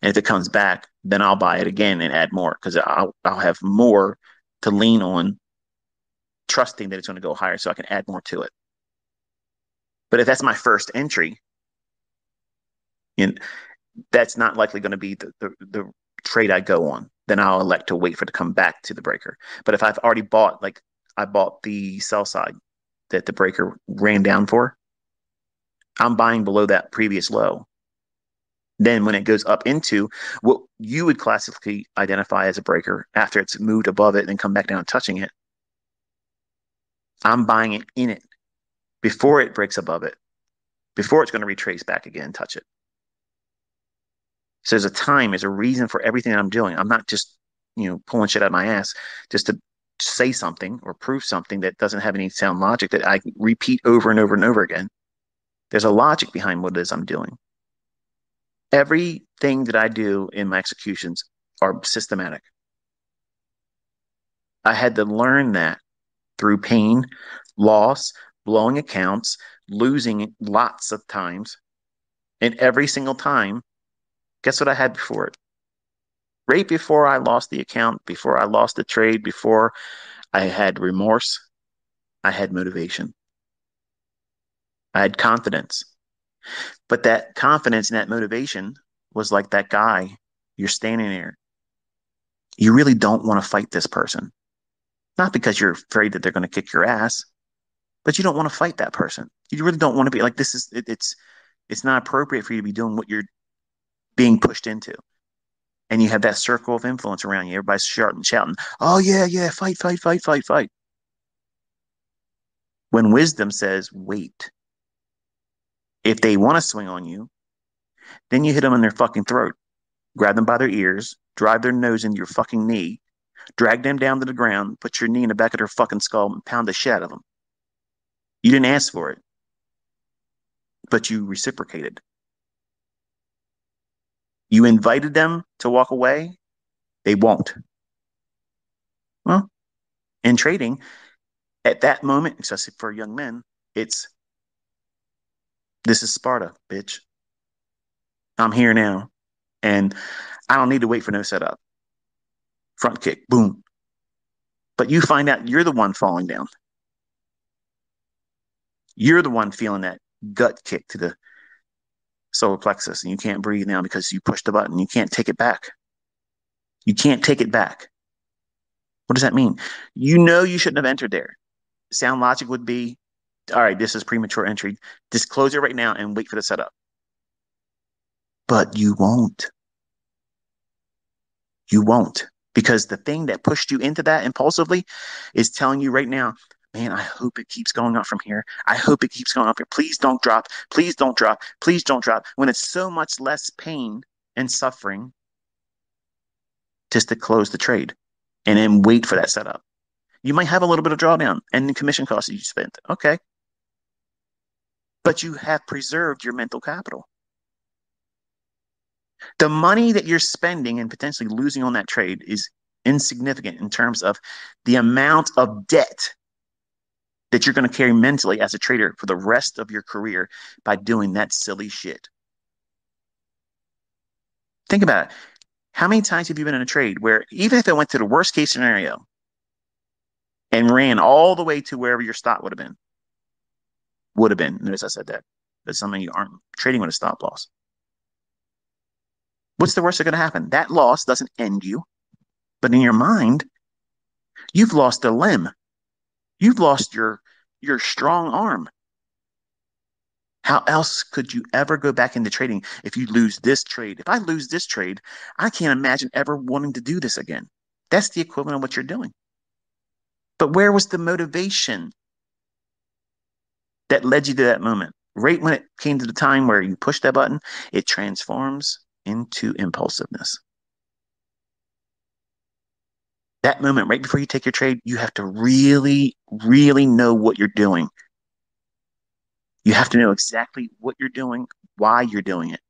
And if it comes back, then I'll buy it again and add more, because I'll have more to lean on, trusting that it's going to go higher so I can add more to it. But if that's my first entry, and that's not likely going to be the trade I go on, then I'll elect to wait for it to come back to the breaker. But if I've already bought, like I bought the sell side that the breaker ran down for, I'm buying below that previous low. Then when it goes up into what you would classically identify as a breaker, after it's moved above it and then come back down touching it, I'm buying it in it before it breaks above it, before it's going to retrace back again and touch it. So there's a time, there's a reason for everything that I'm doing. I'm not just, pulling shit out of my ass just to say something or prove something that doesn't have any sound logic that I repeat over and over and over again. There's a logic behind what it is I'm doing. Everything that I do in my executions are systematic. I had to learn that through pain, loss, blowing accounts, losing lots of times, and every single time, guess what I had before it? Right before I lost the account, before I lost the trade, before I had remorse, I had motivation. I had confidence. But that confidence and that motivation was like that guy. You're standing there. You really don't want to fight this person. Not because you're afraid that they're going to kick your ass, but you don't want to fight that person. You really don't want to be like, this is it, it's not appropriate for you to be doing what you're being pushed into. And you have that circle of influence around you. Everybody's shouting, oh yeah, fight. When wisdom says, wait. If they want to swing on you, then you hit them in their fucking throat, grab them by their ears, drive their nose into your fucking knee, drag them down to the ground, put your knee in the back of their fucking skull and pound the shit out of them. You didn't ask for it, but you reciprocated. You invited them to walk away, they won't. Well, in trading, at that moment, especially for young men, this is Sparta, bitch. I'm here now, and I don't need to wait for no setup. Front kick, boom. But you find out you're the one falling down. You're the one feeling that gut kick to the solar plexus, and you can't breathe now because you pushed the button. You can't take it back. You can't take it back. What does that mean? You know you shouldn't have entered there. Sound logic would be, all right, this is premature entry. Disclose it right now and wait for the setup. But you won't. You won't, because the thing that pushed you into that impulsively is telling you right now, man, I hope it keeps going up from here. I hope it keeps going up here. Please don't drop. Please don't drop. Please don't drop. When it's so much less pain and suffering just to close the trade. and then wait for that setup. You might have a little bit of drawdown and the commission costs that you spent. Okay. But you have preserved your mental capital. The money that you're spending and potentially losing on that trade is insignificant in terms of the amount of debt that you're going to carry mentally as a trader for the rest of your career by doing that silly shit. Think about it. How many times have you been in a trade where even if it went to the worst case scenario and ran all the way to wherever your stop would have been? Notice I said that. But some of you aren't trading with a stop loss. What's the worst that's going to happen? That loss doesn't end you. But in your mind, you've lost a limb. You've lost your strong arm. How else could you ever go back into trading if you lose this trade? If I lose this trade, I can't imagine ever wanting to do this again. That's the equivalent of what you're doing. But where was the motivation that led you to that moment? Right when it came to the time where you push that button, it transforms into impulsiveness. That moment, right before you take your trade, you have to really, really know what you're doing. You have to know exactly what you're doing, why you're doing it.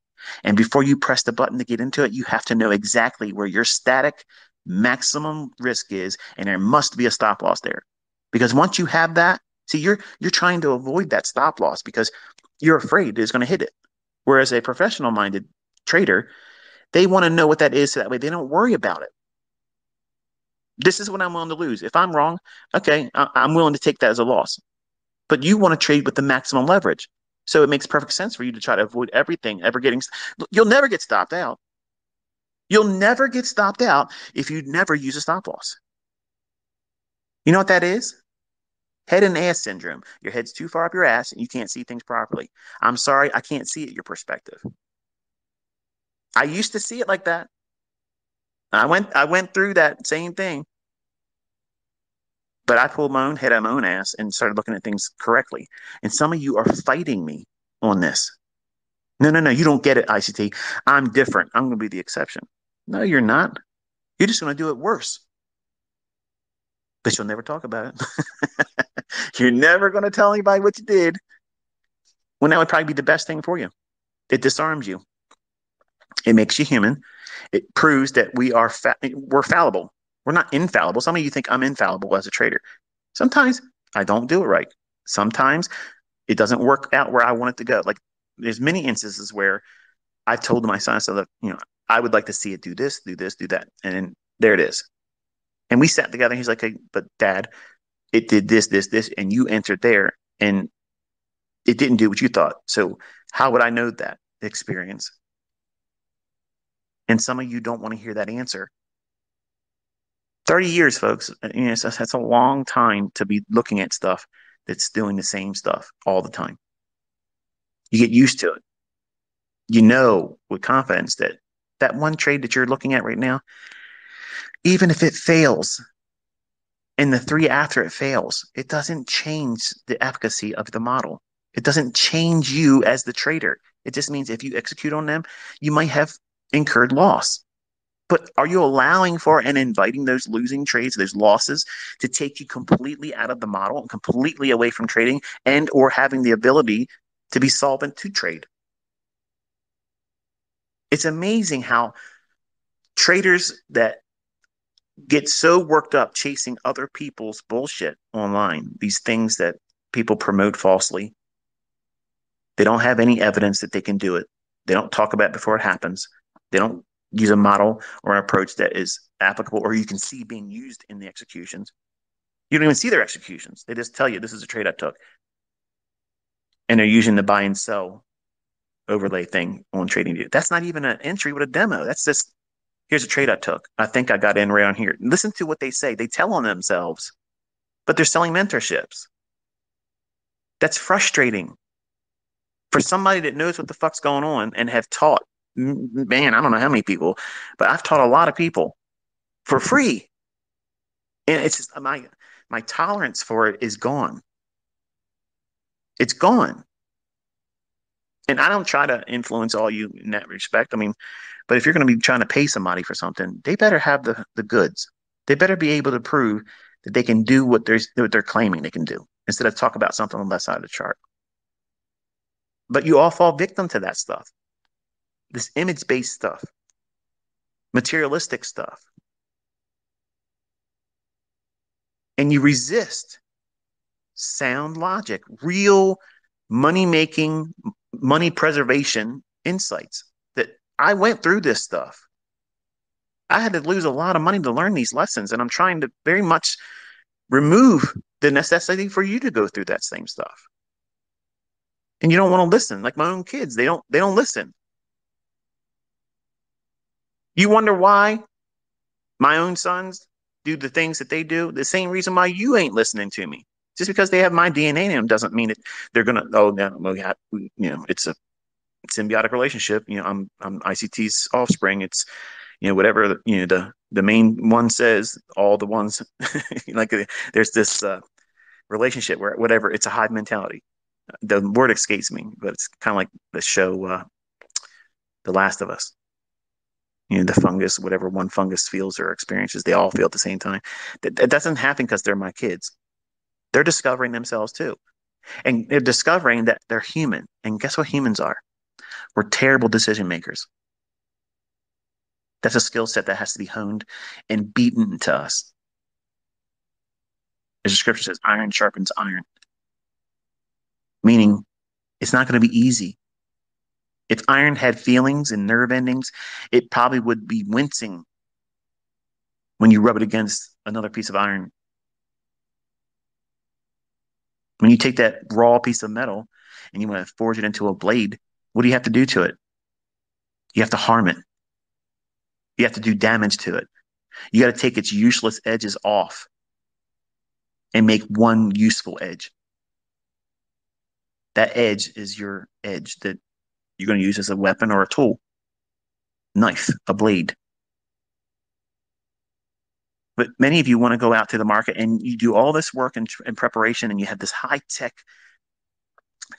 And before you press the button to get into it, you have to know exactly where your static maximum risk is, and there must be a stop loss there. Because once you have that, see, you're trying to avoid that stop loss because you're afraid it's going to hit it. Whereas a professional-minded trader, they want to know what that is so that way they don't worry about it. This is what I'm willing to lose. If I'm wrong, okay, I'm willing to take that as a loss. But you want to trade with the maximum leverage. So it makes perfect sense for you to try to avoid everything ever getting – you'll never get stopped out. You'll never get stopped out if you never use a stop loss. You know what that is? Head and ass syndrome. Your head's too far up your ass and you can't see things properly. I'm sorry, I can't see it, your perspective. I used to see it like that. I went through that same thing. But I pulled my own head out of my own ass and started looking at things correctly. And some of you are fighting me on this. No, you don't get it, ICT. I'm different. I'm going to be the exception. No, you're not. You're just going to do it worse. But you'll never talk about it. You're never going to tell anybody what you did. Well, that would probably be the best thing for you. It disarms you. It makes you human. It proves that we're fallible. We're not infallible. Some of you think I'm infallible as a trader. Sometimes I don't do it right. Sometimes it doesn't work out where I want it to go. Like there's many instances where I've told my son, so that, you know, I would like to see it do this, do this, do that. And then there it is. And we sat together. And he's like, hey, but Dad, it did this, this, this, and you entered there and it didn't do what you thought. So how would I know that experience? And some of you don't want to hear that answer. 30 years, folks, you know, that's a long time to be looking at stuff that's doing the same stuff all the time. You get used to it. You know with confidence that that one trade that you're looking at right now, even if it fails and the three after it fails, it doesn't change the efficacy of the model. It doesn't change you as the trader. It just means if you execute on them, you might have incurred loss. But are you allowing for and inviting those losing trades, those losses, to take you completely out of the model and completely away from trading and or having the ability to be solvent to trade? It's amazing how traders that get so worked up chasing other people's bullshit online, these things that people promote falsely, they don't have any evidence that they can do it. They don't talk about it before it happens. They don't use a model or an approach that is applicable or you can see being used in the executions. You don't even see their executions. They just tell you, this is a trade I took. And they're using the buy and sell overlay thing on TradingView. That's not even an entry with a demo. That's just, here's a trade I took. I think I got in right on here. Listen to what they say. They tell on themselves, but they're selling mentorships. That's frustrating. For somebody that knows what the fuck's going on and have taught, man, I don't know how many people, but I've taught a lot of people for free. And it's just, my tolerance for it is gone. It's gone. And I don't try to influence all you in that respect. I mean, but if you're going to be trying to pay somebody for something, they better have the goods. They better be able to prove that they can do what they're claiming they can do, instead of talk about something on the left side of the chart. But you all fall victim to that stuff, this image-based stuff, materialistic stuff. And you resist sound logic, real money-making, money preservation insights. That I went through this stuff. I had to lose a lot of money to learn these lessons, and I'm trying to very much remove the necessity for you to go through that same stuff. And you don't want to listen. Like my own kids, they don't listen. You wonder why my own sons do the things that they do. The same reason why you ain't listening to me. Just because they have my DNA in them doesn't mean that they're gonna. Oh no, it's a symbiotic relationship. I'm ICT's offspring. It's whatever the main one says. All the ones like there's this relationship where whatever. It's a hive mentality. The word escapes me, but it's kind of like the show, The Last of Us. The fungus, whatever one fungus feels or experiences, they all feel at the same time. That doesn't happen because they're my kids. They're discovering themselves too. And they're discovering that they're human. And guess what humans are? We're terrible decision makers. That's a skill set that has to be honed and beaten into us. As the scripture says, iron sharpens iron. Meaning, it's not going to be easy. If iron had feelings and nerve endings, it probably would be wincing when you rub it against another piece of iron. When you take that raw piece of metal and you want to forge it into a blade, what do you have to do to it? You have to harm it. You have to do damage to it. You got to take its useless edges off and make one useful edge. That edge is your edge that you're going to use as a weapon or a tool, knife, a blade. But many of you want to go out to the market and you do all this work and preparation, and you have this high-tech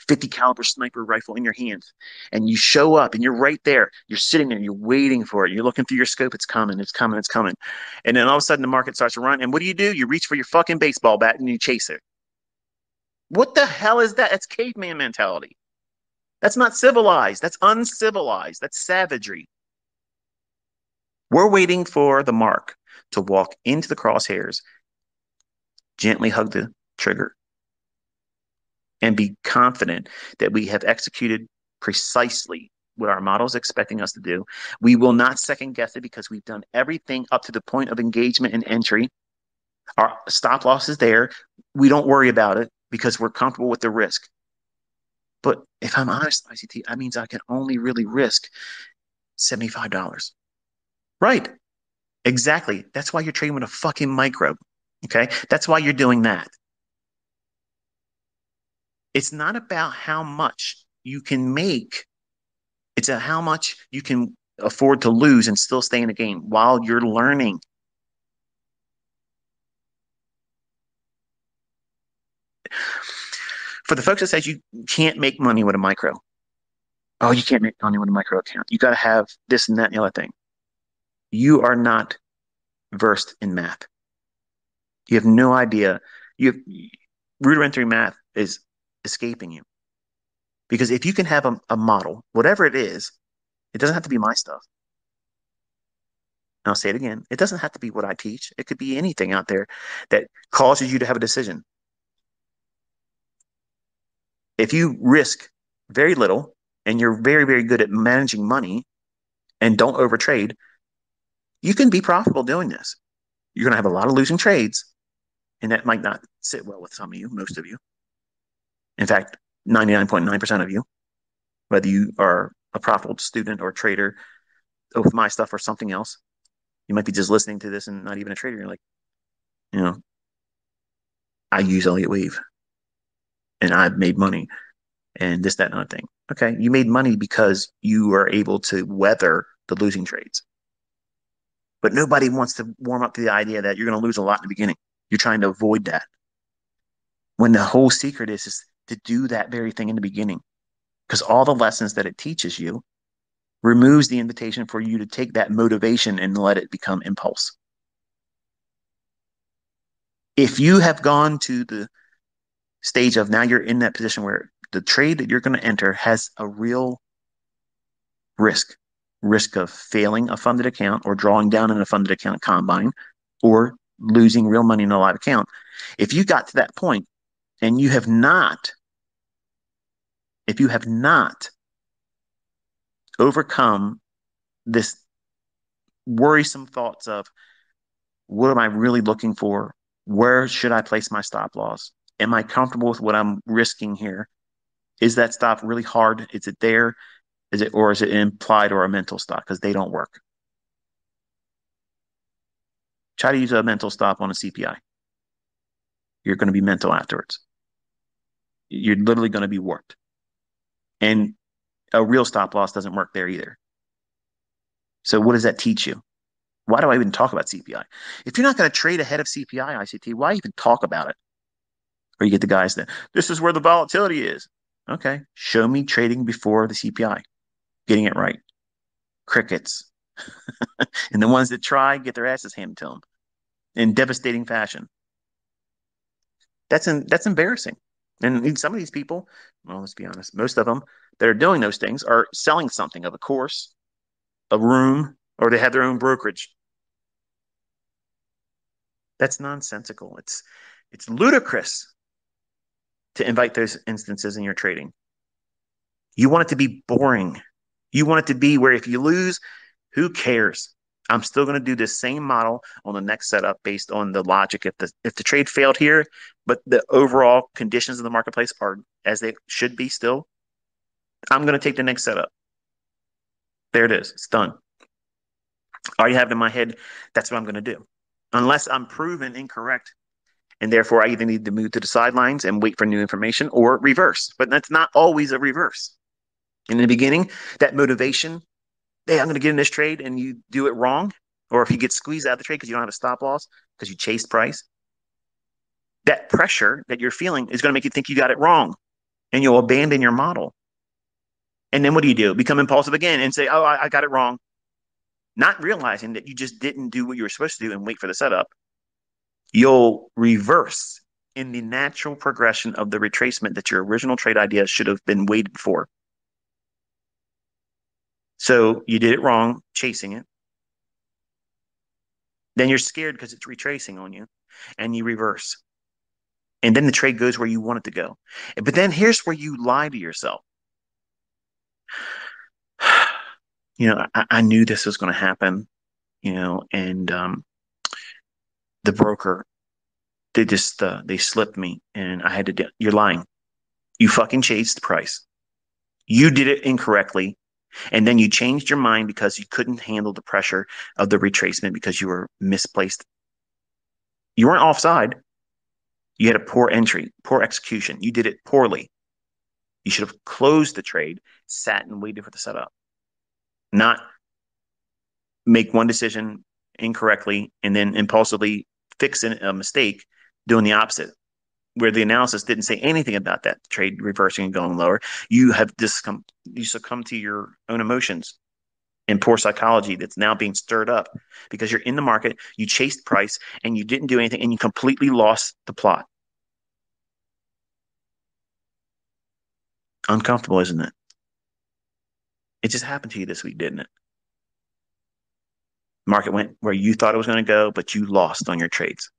50 caliber sniper rifle in your hands, and you show up and you're right there. You're sitting there. You're waiting for it. You're looking through your scope. It's coming. It's coming. It's coming. And then all of a sudden the market starts to run. And what do? You reach for your fucking baseball bat and you chase it. What the hell is that? That's caveman mentality. That's not civilized. That's uncivilized. That's savagery. We're waiting for the mark to walk into the crosshairs, gently hug the trigger, and be confident that we have executed precisely what our model is expecting us to do. We will not second guess it because we've done everything up to the point of engagement and entry. Our stop loss is there. We don't worry about it because we're comfortable with the risk. But if I'm honest, ICT, that means I can only really risk $75. Right. Exactly. That's why you're trading with a fucking microbe. Okay. That's why you're doing that. It's not about how much you can make. It's how much you can afford to lose and still stay in the game while you're learning. For the folks that says you can't make money with a micro. Oh, you can't make money with a micro account. You got to have this and that and the other thing. You are not versed in math. You have no idea. Rudimentary math is escaping you. Because if you can have a model, whatever it is, it doesn't have to be my stuff. And I'll say it again. It doesn't have to be what I teach. It could be anything out there that causes you to have a decision. If you risk very little and you're very, very good at managing money and don't overtrade, you can be profitable doing this. You're going to have a lot of losing trades, and that might not sit well with some of you, most of you. In fact, 99.9% of you, whether you are a profitable student or trader with my stuff or something else, you might be just listening to this and not even a trader. You're like, I use Elliott Wave. And I've made money and this, that, and other thing. Okay, you made money because you are able to weather the losing trades. But nobody wants to warm up to the idea that you're going to lose a lot in the beginning. You're trying to avoid that. When the whole secret is to do that very thing in the beginning. Because all the lessons that it teaches you removes the invitation for you to take that motivation and let it become impulse. If you have gone to the stage of now you're in that position where the trade that you're going to enter has a real risk of failing a funded account or drawing down in a funded account combine or losing real money in a live account. If you got to that point and you have not, if you have not overcome this worrisome thoughts of what am I really looking for? Where should I place my stop loss? Am I comfortable with what I'm risking here? Is that stop really hard? Is it there? Is it, or is it implied or a mental stop? Because they don't work. Try to use a mental stop on a CPI. You're going to be mental afterwards. You're literally going to be warped. And a real stop loss doesn't work there either. So what does that teach you? Why do I even talk about CPI? If you're not going to trade ahead of CPI, ICT, why even talk about it? Or you get the guys that, this is where the volatility is. Okay, show me trading before the CPI. Getting it right. Crickets. And the ones that try get their asses handed to them in devastating fashion. That's embarrassing. And some of these people, well, let's be honest, most of them that are doing those things are selling something of a course, a room, or they have their own brokerage. That's nonsensical. It's ludicrous to invite those instances in your trading. You want it to be boring. You want it to be where if you lose, who cares? I'm still going to do this same model on the next setup based on the logic. If the trade failed here, but the overall conditions of the marketplace are as they should be still, I'm going to take the next setup. There it is. It's done. I already have it in my head. That's what I'm going to do. Unless I'm proven incorrect, and therefore I either need to move to the sidelines and wait for new information or reverse. But that's not always a reverse. In the beginning, that motivation, hey, I'm going to get in this trade, and you do it wrong, or if you get squeezed out of the trade because you don't have a stop loss because you chased price, that pressure that you're feeling is going to make you think you got it wrong, and you'll abandon your model. And then what do? Become impulsive again and say, oh, I got it wrong, not realizing that you just didn't do what you were supposed to do and wait for the setup. You'll reverse in the natural progression of the retracement that your original trade idea should have been waited for. So you did it wrong, chasing it. Then you're scared because it's retracing on you, and you reverse. And then the trade goes where you want it to go. But then here's where you lie to yourself. You know, I knew this was going to happen, you know, and the broker, they just, they slipped me, and I had to do it. You're lying. You fucking chased the price. You did it incorrectly. And then you changed your mind because you couldn't handle the pressure of the retracement because you were misplaced. You weren't offside. You had a poor entry, poor execution. You did it poorly. You should have closed the trade, sat and waited for the setup. Not make one decision incorrectly and then impulsively fix a mistake doing the opposite, where the analysis didn't say anything about that trade reversing and going lower. You have you succumb to your own emotions and poor psychology that's now being stirred up because you're in the market, you chased price, and you didn't do anything, and you completely lost the plot. Uncomfortable, isn't it? It just happened to you this week, didn't it? Market went where you thought it was going to go, but you lost on your trades.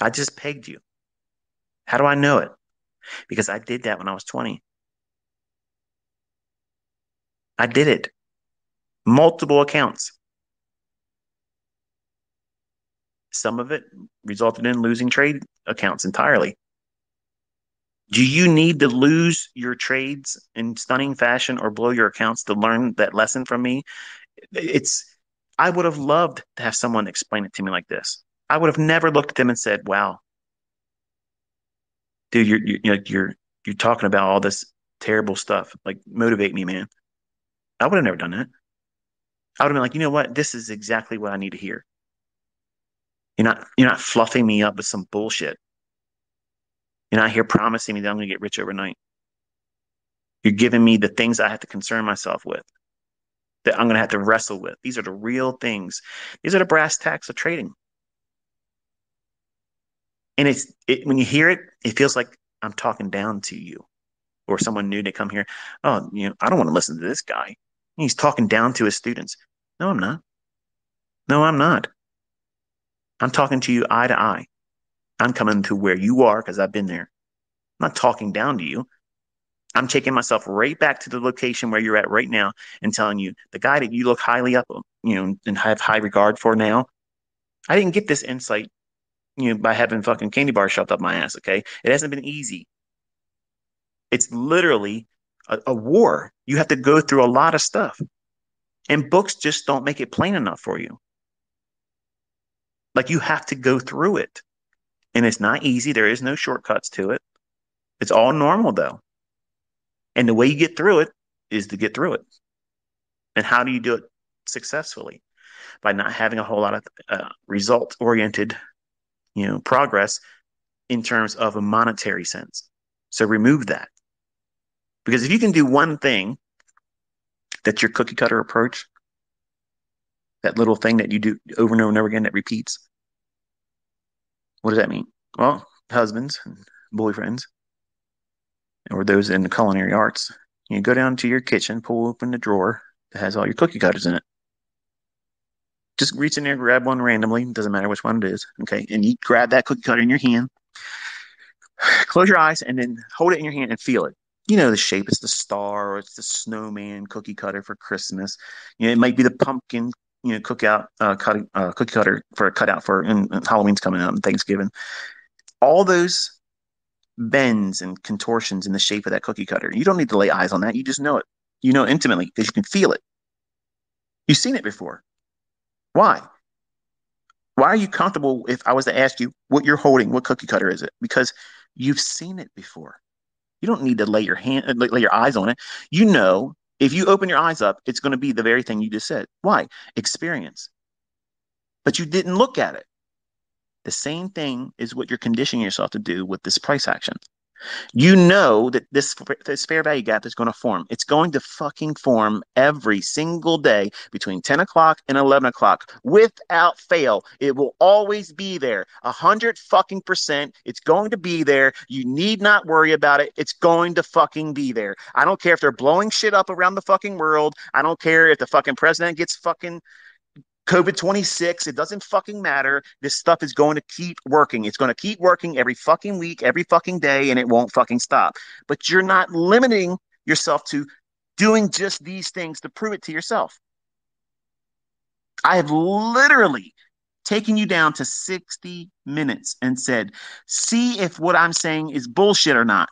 I just pegged you. How do I know it? Because I did that when I was 20. I did it. Multiple accounts. Some of it resulted in losing trade accounts entirely. Do you need to lose your trades in stunning fashion or blow your accounts to learn that lesson from me? I would have loved to have someone explain it to me like this. I would have never looked at them and said, wow. Dude, you're talking about all this terrible stuff. Like, motivate me, man. I would have never done that. I would have been like, you know what? This is exactly what I need to hear. You're not fluffing me up with some bullshit. You're not here promising me that I'm going to get rich overnight. You're giving me the things I have to concern myself with, that I'm going to have to wrestle with. These are the real things. These are the brass tacks of trading. And it's when you hear it, it feels like I'm talking down to you or someone new to come here. Oh, you know, I don't want to listen to this guy. He's talking down to his students. No, I'm not. No, I'm not. I'm talking to you eye to eye. I'm coming to where you are because I've been there. I'm not talking down to you. I'm taking myself right back to the location where you're at right now and telling you the guy that you look highly up, you know, and have high regard for now. I didn't get this insight, you know, by having fucking candy bars shoved up my ass. Okay, it hasn't been easy. It's literally a war. You have to go through a lot of stuff, and books just don't make it plain enough for you. Like, you have to go through it, and it's not easy. There is no shortcuts to it. It's all normal though. And the way you get through it is to get through it. And how do you do it successfully? By not having a whole lot of result-oriented, you know, progress in terms of a monetary sense. So remove that. Because if you can do one thing, that's your cookie cutter approach, that little thing that you do over and over again that repeats. What does that mean? Well, husbands and boyfriends, or those in the culinary arts, you go down to your kitchen, pull open the drawer that has all your cookie cutters in it. Just reach in there, grab one randomly, doesn't matter which one it is, okay? And you grab that cookie cutter in your hand, close your eyes, and then hold it in your hand and feel it. You know the shape. It's the star, or it's the snowman cookie cutter for Christmas. You know, it might be the pumpkin, you know, cookie cutter for a cutout for, and Halloween's coming up and Thanksgiving. All those bends and contortions in the shape of that cookie cutter. You don't need to lay eyes on that. You just know it. You know it intimately because you can feel it. You've seen it before. Why? Why are you comfortable if I was to ask you what you're holding? What cookie cutter is it? Because you've seen it before. You don't need to lay your eyes on it. You know, if you open your eyes up, it's going to be the very thing you just said. Why? Experience. But you didn't look at it. The same thing is what you're conditioning yourself to do with this price action. You know that this fair value gap is going to form. It's going to fucking form every single day between 10 o'clock and 11 o'clock without fail. It will always be there. 100% fucking %. It's going to be there. You need not worry about it. It's going to fucking be there. I don't care if they're blowing shit up around the fucking world. I don't care if the fucking president gets fucking COVID-26, it doesn't fucking matter. This stuff is going to keep working. It's going to keep working every fucking week, every fucking day, and it won't fucking stop. But you're not limiting yourself to doing just these things to prove it to yourself. I have literally taken you down to 60 minutes and said, see if what I'm saying is bullshit or not.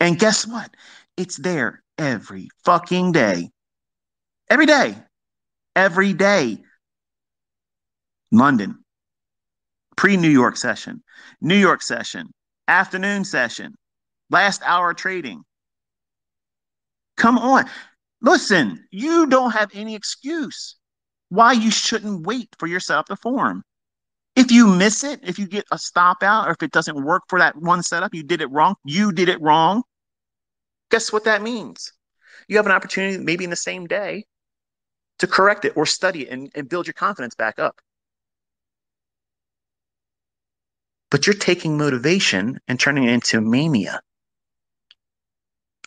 And guess what? It's there every fucking day. Every day. Every day. London, pre-New York session, New York session, afternoon session, last hour trading. Come on. Listen, you don't have any excuse why you shouldn't wait for yourself to form. If you miss it, if you get a stop out, or if it doesn't work for that one setup, you did it wrong. Guess what that means? You have an opportunity maybe in the same day to correct it or study it and build your confidence back up. But you're taking motivation and turning it into mania.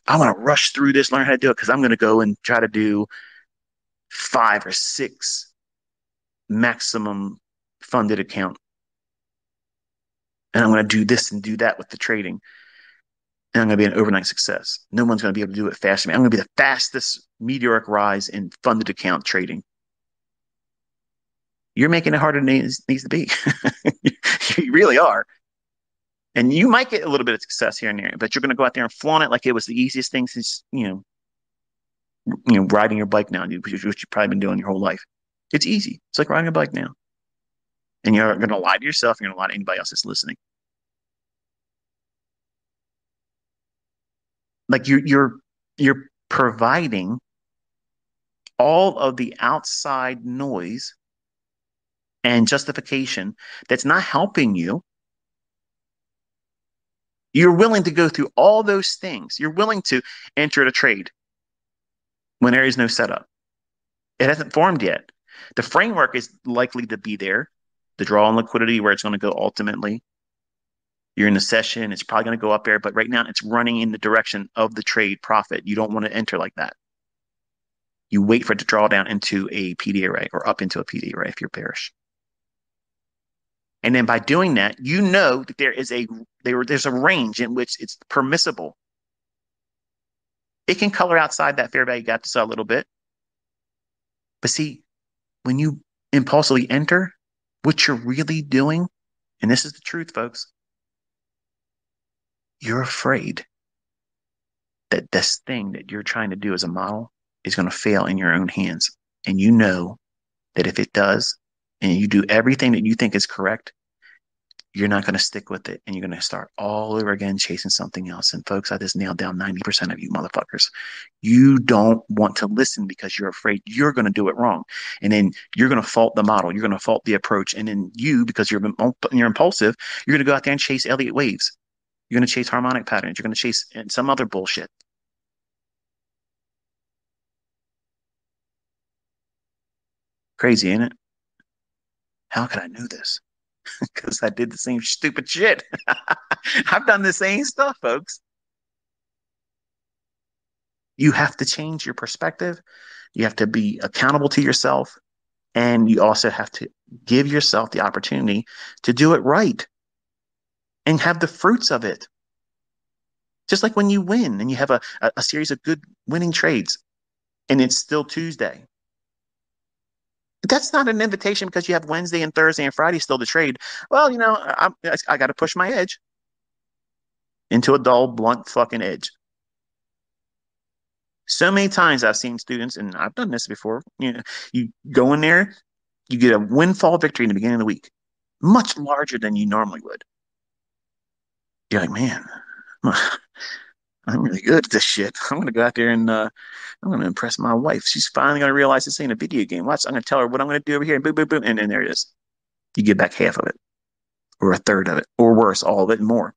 I want to rush through this, learn how to do it, because I'm going to go and try to do 5 or 6 maximum funded account. And I'm going to do this and do that with the trading. And I'm going to be an overnight success. No one's going to be able to do it faster than me. I'm going to be the fastest meteoric rise in funded account trading. You're making it harder than it needs to be. You really are. And you might get a little bit of success here and there, but you're going to go out there and flaunt it like it was the easiest thing since, you know, riding your bike now, which is what you've probably been doing your whole life. It's easy. It's like riding a bike now. And you're going to lie to yourself. You're going to lie to anybody else that's listening. Like you're providing all of the outside noise and justification that's not helping you. You're willing to go through all those things. You're willing to enter a trade when there is no setup. It hasn't formed yet. The framework is likely to be there. the draw on liquidity, where it's going to go ultimately. You're in the session. It's probably going to go up there, but right now it's running in the direction of the trade profit. You don't want to enter like that. You wait for it to draw down into a PD array or up into a PD array if you're bearish. And then by doing that, you know that there's a range in which it's permissible. It can color outside that fair value gap to sell a little bit. But see, when you impulsively enter, what you're really doing, and this is the truth, folks, you're afraid that this thing that you're trying to do as a model is going to fail in your own hands. And you know that if it does, and you do everything that you think is correct, you're not going to stick with it, and you're going to start all over again chasing something else. And folks, I just nailed down 90% of you motherfuckers. You don't want to listen because you're afraid you're going to do it wrong. And then you're going to fault the model. You're going to fault the approach. And then you, because you're impulsive, you're going to go out there and chase Elliott waves. You're going to chase harmonic patterns. You're going to chase some other bullshit. Crazy, ain't it? How could I know this? Because I did the same stupid shit. I've done the same stuff, folks. You have to change your perspective. You have to be accountable to yourself. And you also have to give yourself the opportunity to do it right and have the fruits of it. Just like when you win and you have a series of good winning trades and it's still Tuesday. That's not an invitation because you have Wednesday and Thursday and Friday still to trade. Well, you know, I got to push my edge into a dull, blunt fucking edge. So many times I've seen students, and I've done this before, you know, you go in there, you get a windfall victory in the beginning of the week, much larger than you normally would. You're like, man, I'm really good at this shit. I'm going to go out there and I'm going to impress my wife. She's finally going to realize this ain't a video game. Watch, I'm going to tell her what I'm going to do over here. And boom, boom, boom. And then there it is. You get back half of it or a third of it or worse, all of it and more.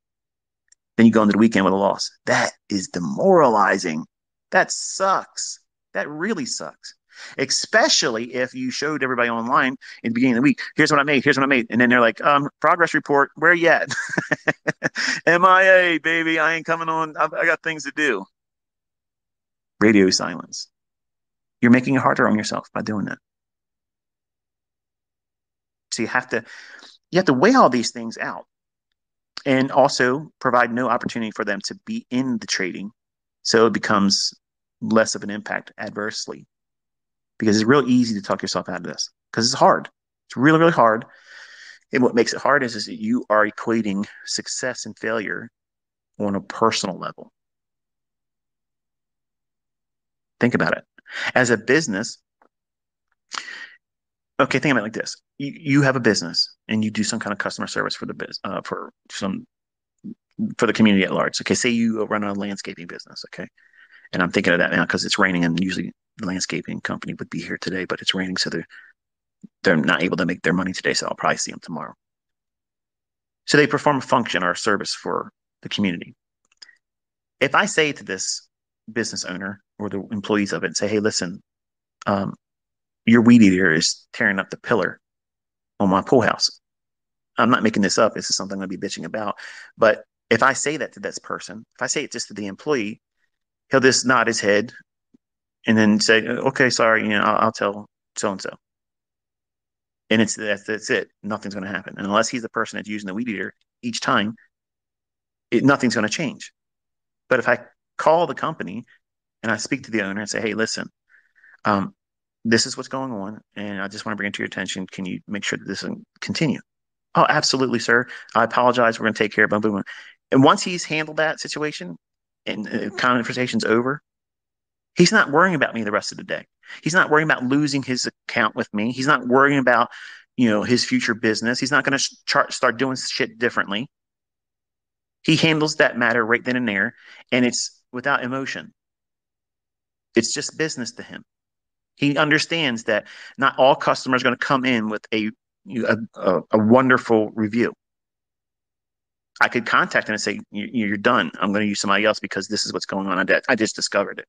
Then you go into the weekend with a loss. That is demoralizing. That sucks. That really sucks, especially if you showed everybody online in the beginning of the week. Here's what I made. Here's what I made. And then they're like, progress report. Where you at? MIA, baby. I ain't coming on. I got things to do. Radio silence. You're making it harder on yourself by doing that. So you have to weigh all these things out and also provide no opportunity for them to be in the trading. So it becomes less of an impact adversely. Because it's real easy to talk yourself out of this because it's hard. It's really, really hard. And what makes it hard is that you are equating success and failure on a personal level. Think about it. As a business, okay, think about it like this. You have a business and you do some kind of customer service for the for the community at large. Okay, say you run a landscaping business, okay? And I'm thinking of that now because it's raining and usually the landscaping company would be here today, but it's raining, so they're not able to make their money today, so I'll probably see them tomorrow. So they perform a function or a service for the community. If I say to this business owner or the employees of it and say, hey, listen, your weed eater is tearing up the pillar on my pool house. I'm not making this up. This is something I'm going to be bitching about. But if I say that to this person, if I say it just to the employee, he'll just nod his head and then say, okay, sorry, you know, I'll tell so-and-so. And that's it. Nothing's going to happen. And unless he's the person that's using the weed eater each time, nothing's going to change. But if I call the company and I speak to the owner and say, hey, listen, this is what's going on, and I just want to bring it to your attention. Can you make sure that this doesn't continue? Oh, absolutely, sir. I apologize. We're going to take care of it. Boom, boom, boom. And once he's handled that situation, and the conversation's over, he's not worrying about me the rest of the day. He's not worrying about losing his account with me. He's not worrying about, you know, his future business. He's not going to start doing shit differently. He handles that matter right then and there, and it's without emotion. It's just business to him. He understands that not all customers are going to come in with a wonderful review. I could contact him and say, you're done. I'm going to use somebody else because this is what's going on. I just discovered it.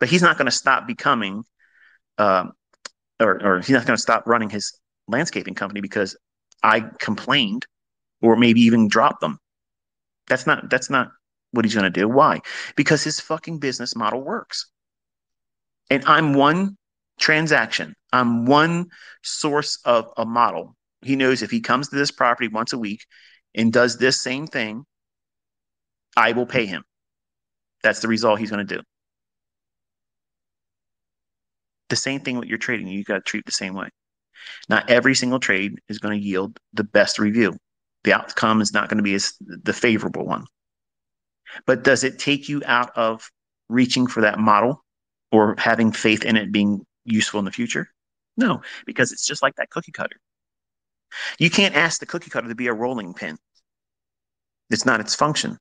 But he's not going to stop becoming or he's not going to stop running his landscaping company because I complained or maybe even dropped them. That's not what he's going to do. Why? Because his fucking business model works. And I'm one transaction. I'm one source of a model. He knows if he comes to this property once a week and does this same thing, I will pay him. That's the result he's going to do. The same thing with your trading. You've got to treat it the same way. Not every single trade is going to yield the best review. The outcome is not going to be the favorable one. But does it take you out of reaching for that model or having faith in it being useful in the future? No, because it's just like that cookie cutter. You can't ask the cookie cutter to be a rolling pin. It's not its function.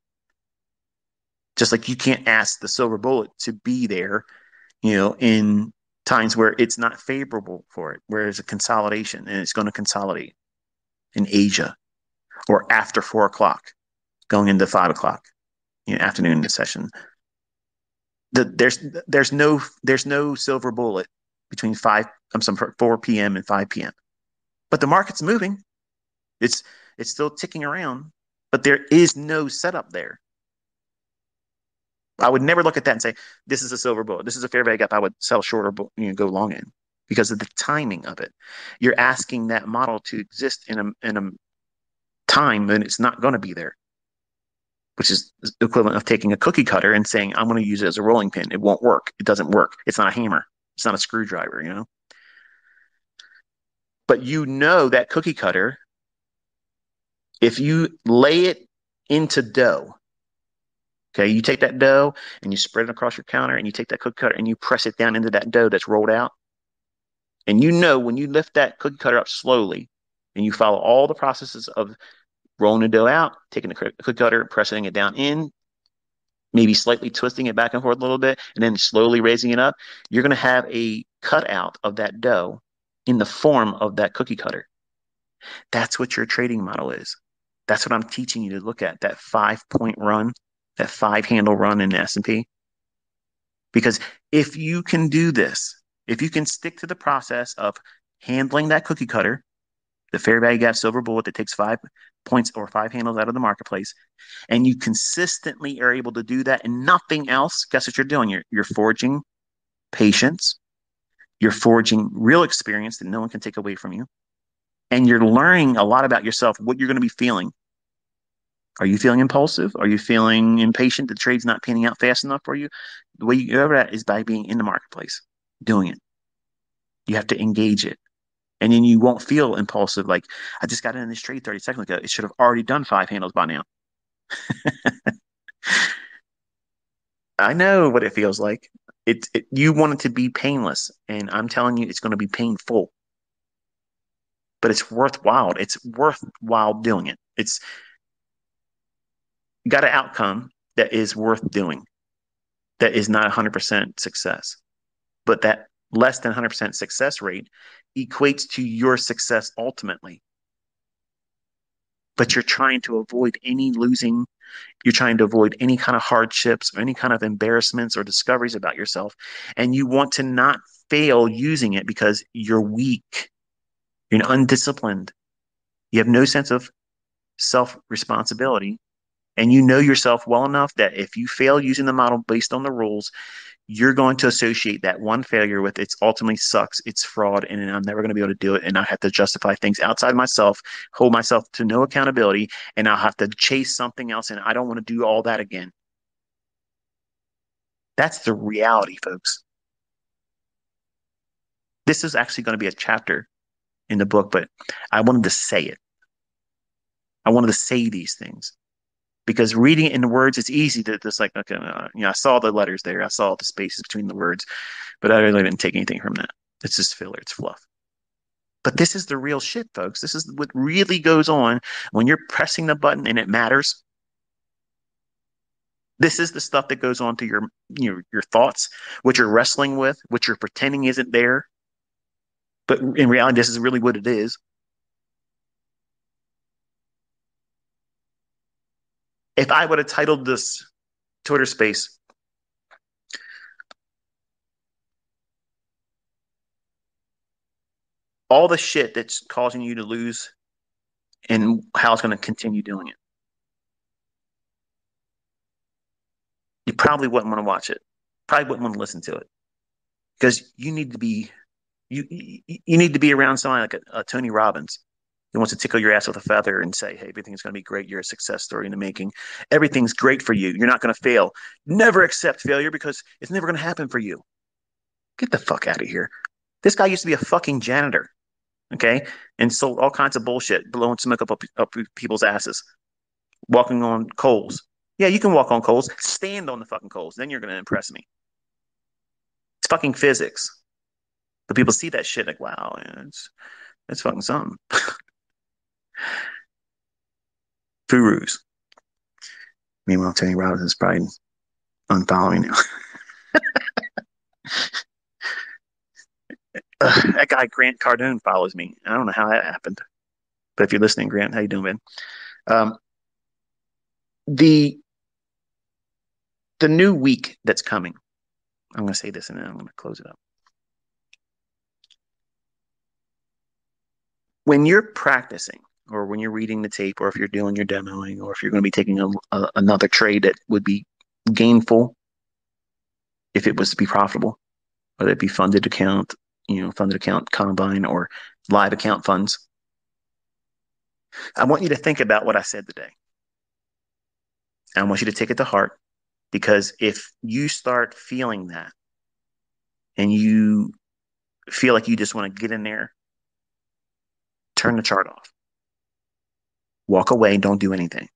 Just like you can't ask the silver bullet to be there, in times where it's not favorable for it, where there's a consolidation and it's going to consolidate in Asia or after 4 o'clock, going into 5 o'clock, afternoon session. There's no silver bullet between 4 p.m. and 5 p.m. But the market's moving. It's still ticking around, but there is no setup there. I would never look at that and say, this is a silver bullet. This is a fair value gap. I would sell short or go long in because of the timing of it. You're asking that model to exist in a time when it's not going to be there, which is the equivalent of taking a cookie cutter and saying, I'm going to use it as a rolling pin. It won't work. It doesn't work. It's not a hammer. It's not a screwdriver, But that cookie cutter, if you lay it into dough, okay, you take that dough and you spread it across your counter and you take that cookie cutter and you press it down into that dough that's rolled out. And when you lift that cookie cutter up slowly and you follow all the processes of rolling the dough out, taking the cookie cutter, pressing it down in, maybe slightly twisting it back and forth a little bit, and then slowly raising it up, you're going to have a cutout of that dough in the form of that cookie cutter. That's what your trading model is. That's what I'm teaching you to look at, that 5-point run. That 5-handle run in the S&P. Because if you can do this, if you can stick to the process of handling that cookie cutter, the fair value gap silver bullet that takes 5 points or 5 handles out of the marketplace, and you consistently are able to do that and nothing else, guess what you're doing? You're forging patience. You're forging real experience that no one can take away from you. And you're learning a lot about yourself, what you're going to be feeling. Are you feeling impulsive? Are you feeling impatient? The trade's not panning out fast enough for you? The way you get over that is by being in the marketplace, doing it. You have to engage it. And then you won't feel impulsive like, I just got in this trade 30 seconds ago. It should have already done 5 handles by now. I know what it feels like. You want it to be painless. And I'm telling you, it's going to be painful. But it's worthwhile. It's worthwhile doing it. You got an outcome that is worth doing, that is not 100% success. But that less than 100% success rate equates to your success ultimately. But you're trying to avoid any losing. You're trying to avoid any kind of hardships or any kind of embarrassments or discoveries about yourself. And you want to not fail using it because you're weak. You're undisciplined. You have no sense of self-responsibility. And you know yourself well enough that if you fail using the model based on the rules, you're going to associate that one failure with it's ultimately sucks, it's fraud, and I'm never going to be able to do it, and I have to justify things outside myself, hold myself to no accountability, and I'll have to chase something else, and I don't want to do all that again. That's the reality, folks. This is actually going to be a chapter in the book, but I wanted to say it. I wanted to say these things. Because reading it in the words, it's easy to just like, okay, I saw the letters there. I saw the spaces between the words, but I really didn't take anything from that. It's just filler. It's fluff. But this is the real shit, folks. This is what really goes on when you're pressing the button and it matters. This is the stuff that goes on to your thoughts, what you're wrestling with, what you're pretending isn't there. But in reality, this is really what it is. If I would have titled this Twitter space, all the shit that's causing you to lose and how it's going to continue doing it. You probably wouldn't want to watch it. Probably wouldn't want to listen to it, because you need to be you need to be around somebody like a Tony Robbins who wants to tickle your ass with a feather and say, "Hey, everything's going to be great. You're a success story in the making. Everything's great for you. You're not going to fail. Never accept failure because it's never going to happen for you." Get the fuck out of here. This guy used to be a fucking janitor, okay, and sold all kinds of bullshit, blowing smoke up people's asses, walking on coals. Yeah, you can walk on coals. Stand on the fucking coals. Then you're going to impress me. It's fucking physics. But people see that shit like, wow, it's fucking something. Furus. Meanwhile, Tony Robbins is probably unfollowing now. That guy Grant Cardone follows me. I don't know how that happened. But if you're listening, Grant, how you doing, man? The new week that's coming, I'm going to say this and then I'm going to close it up. When you're practicing or when you're reading the tape or if you're doing your demoing or if you're going to be taking another trade that would be gainful if it was to be profitable, whether it be funded account, funded account combine or live account funds, I want you to think about what I said today. I want you to take it to heart. Because if you start feeling that and you feel like you just want to get in there, turn the chart off. Walk away. Don't do anything.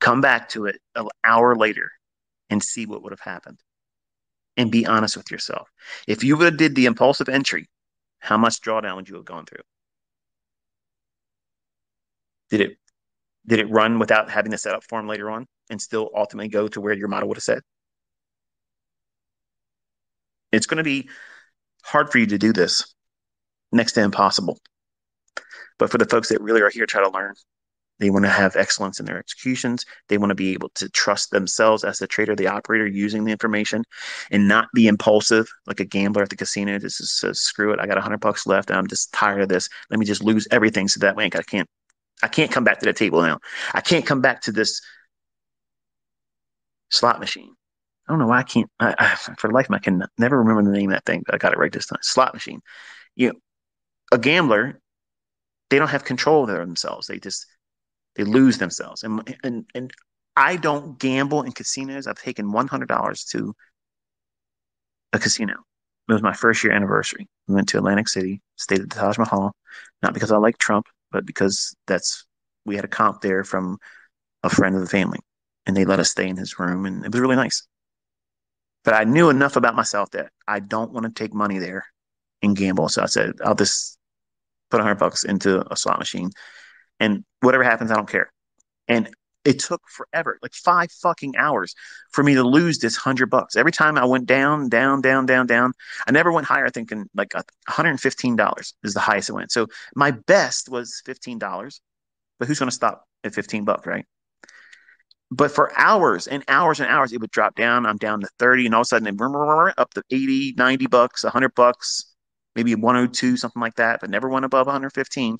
Come back to it an hour later and see what would have happened. And be honest with yourself. If you would have did the impulsive entry, how much drawdown would you have gone through? Did it run without having the setup form later on and still ultimately go to where your model would have said? It's going to be hard for you to do this, next to impossible. But for the folks that really are here, try to learn. They want to have excellence in their executions. They want to be able to trust themselves as the trader, the operator, using the information and not be impulsive like a gambler at the casino. This is screw it. I got $100 left and I'm just tired of this. Let me just lose everything so that way I can't come back to the table now. I can't come back to this slot machine. I don't know why I can't. For life, I can never remember the name of that thing, but I got it right this time. Slot machine. A gambler, they don't have control over themselves. They lose themselves. And I don't gamble in casinos. I've taken $100 to a casino. It was my first year anniversary. We went to Atlantic City, stayed at the Taj Mahal, not because I like Trump, but because we had a comp there from a friend of the family, and they let us stay in his room, and it was really nice. But I knew enough about myself that I don't want to take money there and gamble. So I said, I'll just put $100 into a slot machine, and whatever happens, I don't care. And it took forever, like 5 fucking hours, for me to lose this $100. Every time I went down, down, down, down, down. I never went higher, thinking like $115 is the highest it went. So my best was $15, but who's going to stop at $15, right? But for hours and hours and hours, it would drop down. I'm down to 30, and all of a sudden, up to 80, $90, $100, maybe 102, something like that, but never went above 115.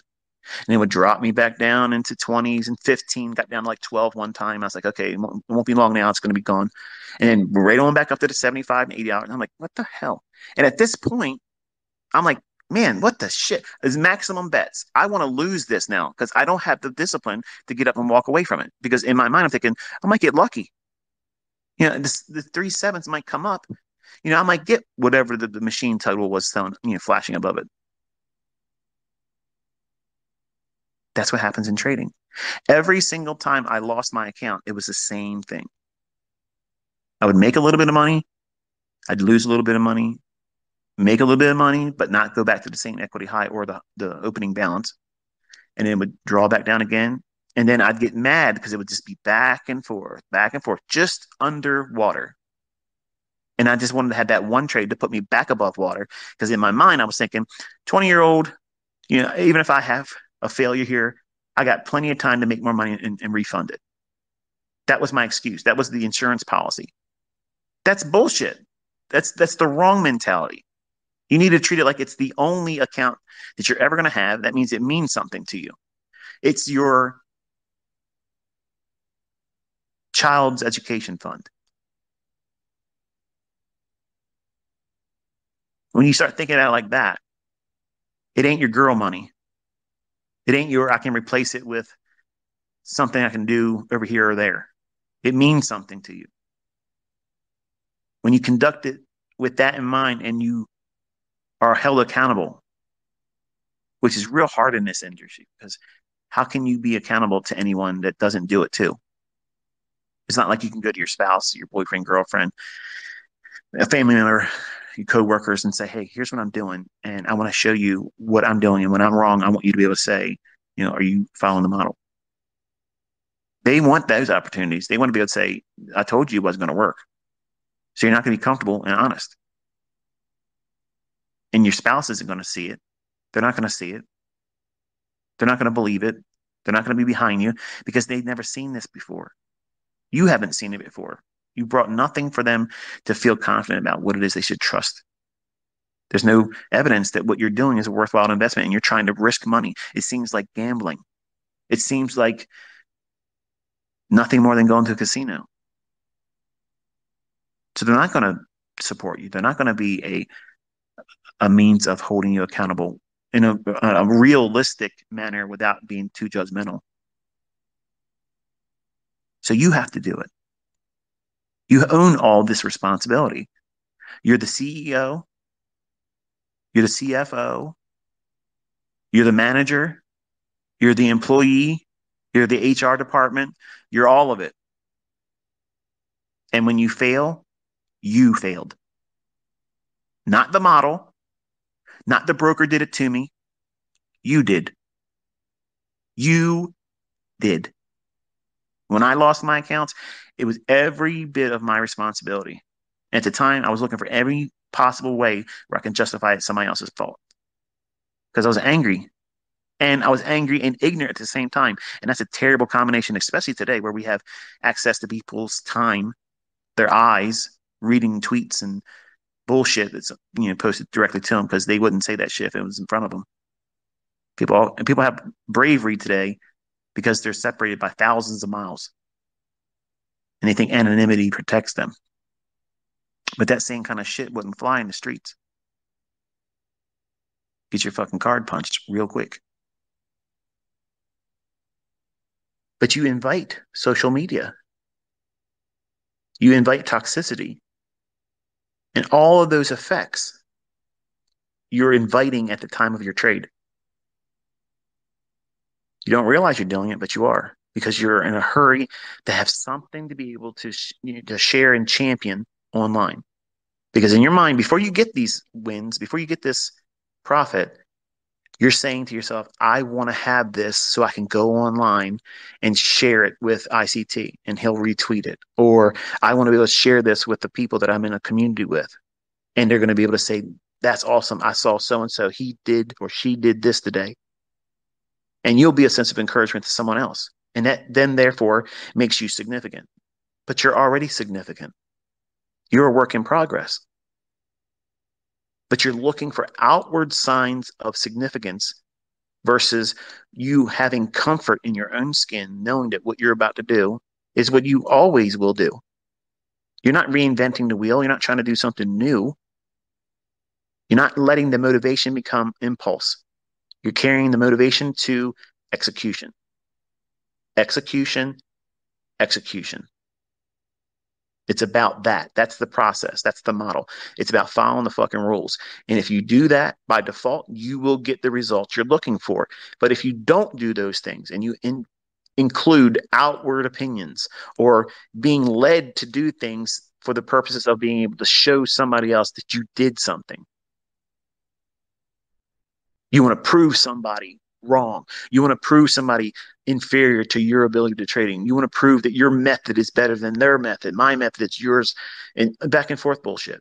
And it would drop me back down into 20s and 15, got down to like 12 one time. I was like, okay, it won't be long now. It's going to be gone. And then right on back up to the 75 and $80. And I'm like, what the hell? And at this point, I'm like, man, what the shit? It's maximum bets. I want to lose this now because I don't have the discipline to get up and walk away from it. Because in my mind, I'm thinking, I might get lucky. The 3/7 might come up. I might get whatever the machine total was telling, flashing above it. That's what happens in trading. Every single time I lost my account, it was the same thing. I would make a little bit of money. I'd lose a little bit of money, make a little bit of money, but not go back to the same equity high or the opening balance. And then it would draw back down again. And then I'd get mad because it would just be back and forth, just underwater. And I just wanted to have that one trade to put me back above water because in my mind, I was thinking, 20-year-old, even if I have a failure here, I got plenty of time to make more money and refund it. That was my excuse. That was the insurance policy. That's bullshit. That's the wrong mentality. You need to treat it like it's the only account that you're ever going to have. That means it means something to you. It's your child's education fund. When you start thinking about it like that, it ain't your girl money. It ain't your, I can replace it with something I can do over here or there. It means something to you. When you conduct it with that in mind and you are held accountable, which is real hard in this industry, because how can you be accountable to anyone that doesn't do it too? It's not like you can go to your spouse, your boyfriend, girlfriend, a family member, your coworkers, and say, hey, here's what I'm doing, and I want to show you what I'm doing, and when I'm wrong, I want you to be able to say, you know, are you following the model? They want those opportunities. They want to be able to say, I told you it wasn't going to work. So you're not going to be comfortable and honest. And your spouse isn't going to see it. They're not going to see it. They're not going to believe it. They're not going to be behind you because they've never seen this before. You haven't seen it before. You brought nothing for them to feel confident about what it is they should trust. There's no evidence that what you're doing is a worthwhile investment and you're trying to risk money. It seems like gambling. It seems like nothing more than going to a casino. So they're not going to support you. They're not going to be a means of holding you accountable in a realistic manner without being too judgmental. So you have to do it. You own all this responsibility. You're the CEO. You're the CFO. You're the manager. You're the employee. You're the HR department. You're all of it. And when you fail, you failed. Not the model. Not the broker did it to me. You did. You did. When I lost my accounts, it was every bit of my responsibility. At the time, I was looking for every possible way where I can justify it's somebody else's fault. Because I was angry. And I was angry and ignorant at the same time. And that's a terrible combination, especially today where we have access to people's time, their eyes, reading tweets and bullshit that's, you know, posted directly to them because they wouldn't say that shit if it was in front of them. People have bravery today because they're separated by thousands of miles. And they think anonymity protects them. But that same kind of shit wouldn't fly in the streets. Get your fucking card punched real quick. But you invite social media. You invite toxicity. And all of those effects you're inviting at the time of your trade. You don't realize you're doing it, but you are. Because you're in a hurry to have something to be able to share and champion online. Because in your mind, before you get these wins, before you get this profit, you're saying to yourself, I want to have this so I can go online and share it with ICT and he'll retweet it. Or I want to be able to share this with the people that I'm in a community with. And they're going to be able to say, that's awesome. I saw so-and-so. He did or she did this today. And you'll be a sense of encouragement to someone else. And that then therefore makes you significant. But you're already significant. You're a work in progress. But you're looking for outward signs of significance versus you having comfort in your own skin, knowing that what you're about to do is what you always will do. You're not reinventing the wheel. You're not trying to do something new. You're not letting the motivation become impulse. You're carrying the motivation to execution. Execution, execution. It's about that. That's the process. That's the model. It's about following the fucking rules. And if you do that by default, you will get the results you're looking for. But if you don't do those things and you include outward opinions or being led to do things for the purposes of being able to show somebody else that you did something, you want to prove somebody wrong. You want to prove somebody inferior to your ability to trading. You want to prove that your method is better than their method. My method, it's yours, and back and forth bullshit.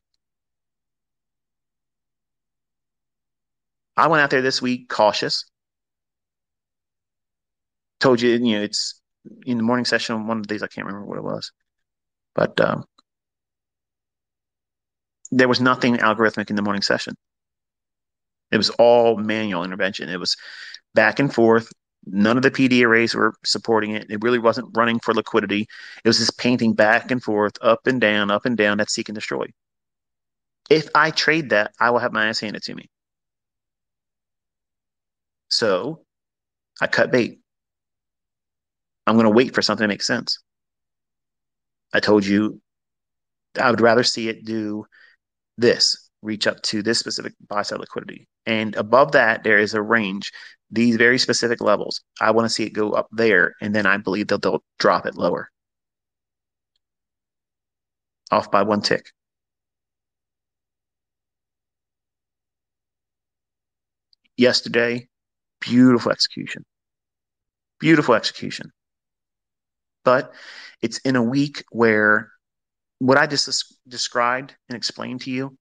I went out there this week cautious. Told you, you know, it's in the morning session. One of the days I can't remember what it was, but there was nothing algorithmic in the morning session. It was all manual intervention. It was back and forth. None of the PD arrays were supporting it. It really wasn't running for liquidity. It was just painting back and forth, up and down, that seek and destroy. If I trade that, I will have my ass handed to me. So I cut bait. I'm going to wait for something that makes sense. I told you I would rather see it do this, reach up to this specific buy-side liquidity. And above that, there is a range, these very specific levels. I want to see it go up there, and then I believe they'll drop it lower. Off by one tick. Yesterday, beautiful execution. Beautiful execution. But it's in a week where what I just described and explained to you,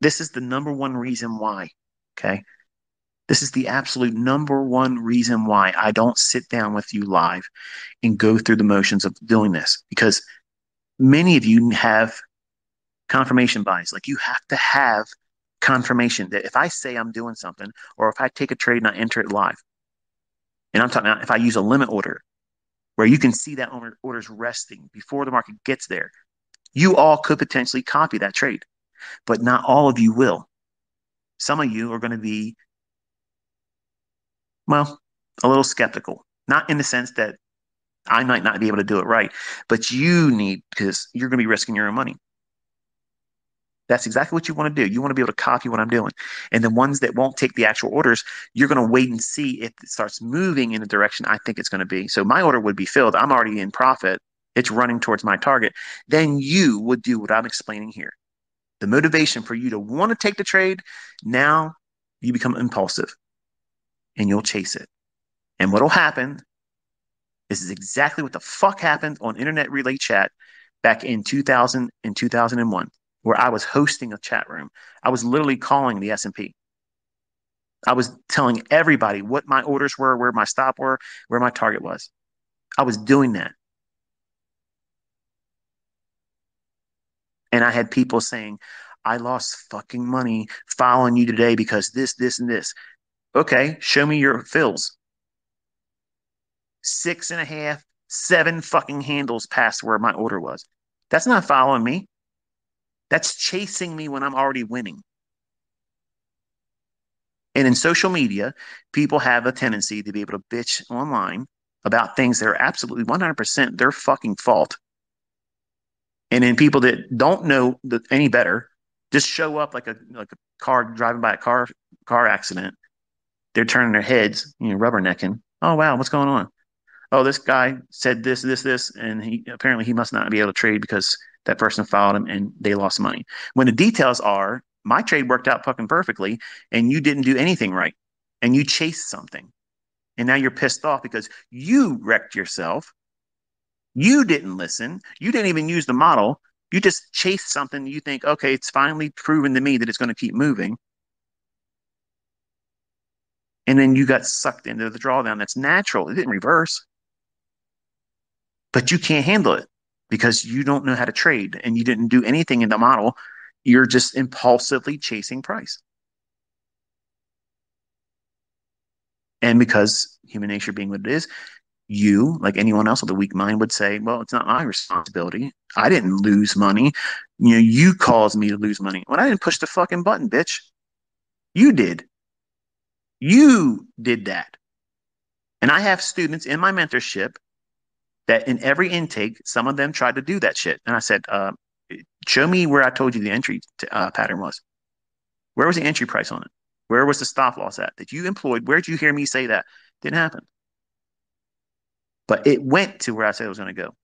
this is the number one reason why, okay? This is the absolute number one reason why I don't sit down with you live and go through the motions of doing this, because many of you have confirmation bias. Like, you have to have confirmation that if I say I'm doing something, or if I take a trade and I enter it live, and I'm talking about if I use a limit order, where you can see that order's resting before the market gets there. You all could potentially copy that trade, but not all of you will. Some of you are going to be, well, a little skeptical. Not in the sense that I might not be able to do it right, but you need, because you're going to be risking your own money. That's exactly what you want to do. You want to be able to copy what I'm doing. And the ones that won't take the actual orders, you're going to wait and see if it starts moving in the direction I think it's going to be. So my order would be filled. I'm already in profit. It's running towards my target. Then you would do what I'm explaining here. The motivation for you to want to take the trade, now you become impulsive and you'll chase it. And what'll happen, this is exactly what the fuck happened on Internet Relay Chat back in 2000 and 2001. Where I was hosting a chat room. I was literally calling the S&P. I was telling everybody what my orders were, where my stop were, where my target was. I was doing that. And I had people saying, I lost fucking money following you today because this, this, and this. Okay, show me your fills. 6.5, 7 fucking handles past where my order was. That's not following me. That's chasing me when I'm already winning. And in social media, people have a tendency to be able to bitch online about things that are absolutely 100% their fucking fault. And then people that don't know any better just show up like a car driving by a car accident. They're turning their heads, rubbernecking. Oh, wow, what's going on? Oh, this guy said this, this, this, and he must not be able to trade because that person followed him and they lost money. When the details are, my trade worked out fucking perfectly and you didn't do anything right and you chased something. And now you're pissed off because you wrecked yourself. You didn't listen. You didn't even use the model. You just chased something. You think, okay, it's finally proven to me that it's going to keep moving. And then you got sucked into the drawdown. That's natural. It didn't reverse. But you can't handle it. Because you don't know how to trade and you didn't do anything in the model. You're just impulsively chasing price. And because human nature being what it is, you, like anyone else with a weak mind, would say, well, it's not my responsibility. I didn't lose money. You caused me to lose money. Well, I didn't push the fucking button, bitch. You did. You did that. And I have students in my mentorship that in every intake, some of them tried to do that shit. And I said, show me where I told you the entry pattern was. Where was the entry price on it? Where was the stop loss at that you employed? Where did you hear me say that? Didn't happen. But it went to where I said it was going to go.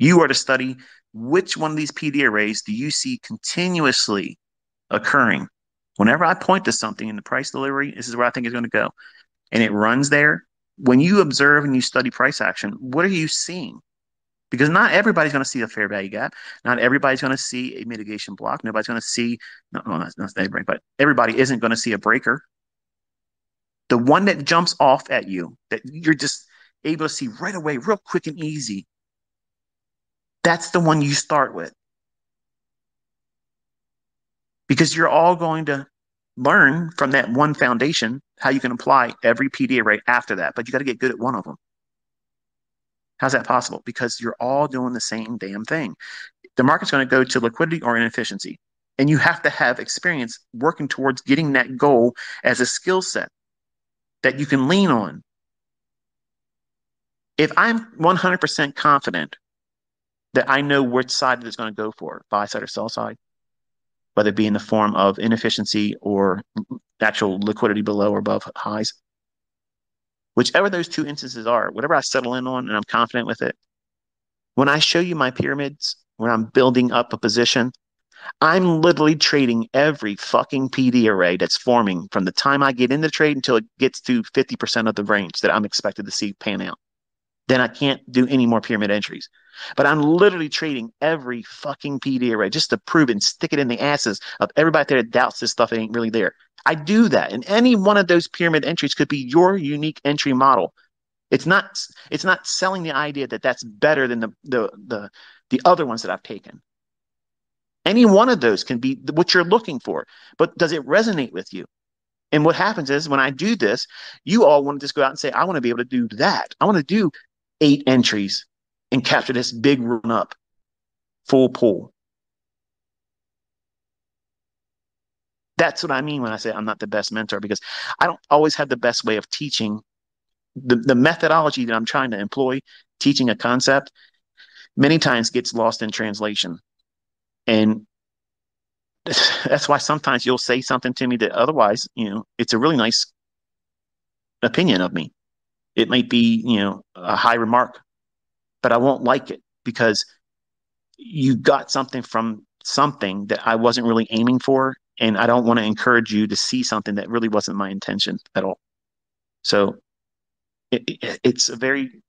You are to study which one of these PD arrays do you see continuously occurring. Whenever I point to something in the price delivery, this is where I think it's going to go. And it runs there. When you observe and you study price action, what are you seeing? Because not everybody's going to see a fair value gap. Not everybody's going to see a mitigation block. Nobody's going to see – not everybody, but everybody isn't going to see a breaker. The one that jumps off at you, that you're just able to see right away, real quick and easy, that's the one you start with. because you're all going to learn from that one foundation how you can apply every PDA rate after that, but you got to get good at one of them. How's that possible? Because you're all doing the same damn thing. The market's going to go to liquidity or inefficiency, and you have to have experience working towards getting that goal as a skill set that you can lean on. If I'm 100% confident that I know which side it's going to go for, buy side or sell side, whether it be in the form of inefficiency or actual liquidity below or above highs, whichever those two instances are, whatever I settle in on and I'm confident with it, when I show you my pyramids, when I'm building up a position, I'm literally trading every fucking PD array that's forming from the time I get into the trade until it gets to 50% of the range that I'm expected to see pan out. Then I can't do any more pyramid entries. But I'm literally trading every fucking PD array just to prove it and stick it in the asses of everybody there that doubts this stuff ain't really there. I do that, and any one of those pyramid entries could be your unique entry model. It's not selling the idea that that's better than the other ones that I've taken. Any one of those can be what you're looking for, but does it resonate with you? And what happens is when I do this, you all want to just go out and say, I want to be able to do that. I want to do 8 entries and capture this big run up, full pull. That's what I mean when I say I'm not the best mentor, because I don't always have the best way of teaching the methodology that I'm trying to employ. Teaching a concept many times gets lost in translation. And that's why sometimes you'll say something to me that otherwise, it's a really nice opinion of me. It might be, a high remark, but I won't like it because you got something from something that I wasn't really aiming for. And I don't want to encourage you to see something that really wasn't my intention at all. So it's a very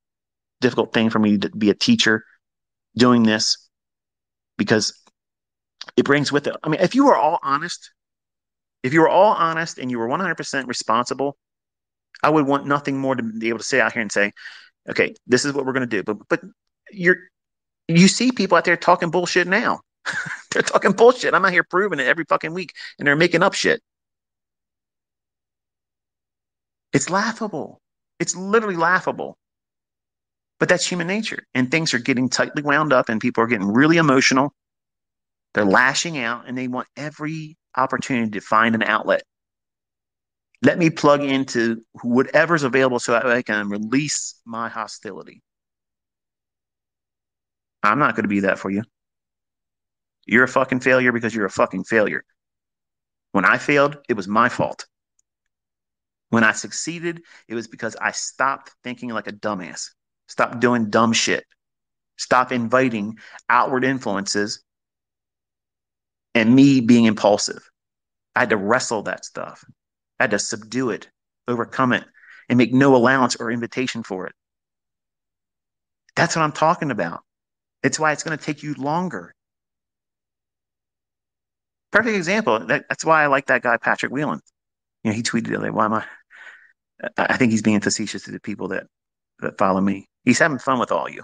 difficult thing for me to be a teacher doing this, because it brings with it. I mean, if you were all honest and you were 100% responsible, I would want nothing more to be able to sit out here and say, okay, this is what we're going to do. But you see people out there talking bullshit now. They're talking bullshit. I'm out here proving it every fucking week, and they're making up shit. It's laughable. It's literally laughable. But that's human nature, and things are getting tightly wound up, and people are getting really emotional. They're lashing out, and they want every opportunity to find an outlet. Let me plug into whatever's available so that I can release my hostility. I'm not going to be that for you. You're a fucking failure because you're a fucking failure. When I failed, it was my fault. When I succeeded, it was because I stopped thinking like a dumbass. Stop doing dumb shit. Stop inviting outward influences and me being impulsive. I had to wrestle that stuff. I had to subdue it, overcome it, and make no allowance or invitation for it. That's what I'm talking about. It's why it's going to take you longer. Perfect example. That's why I like that guy, Patrick Whelan. He tweeted the other day, I think he's being facetious to the people that follow me. He's having fun with all you.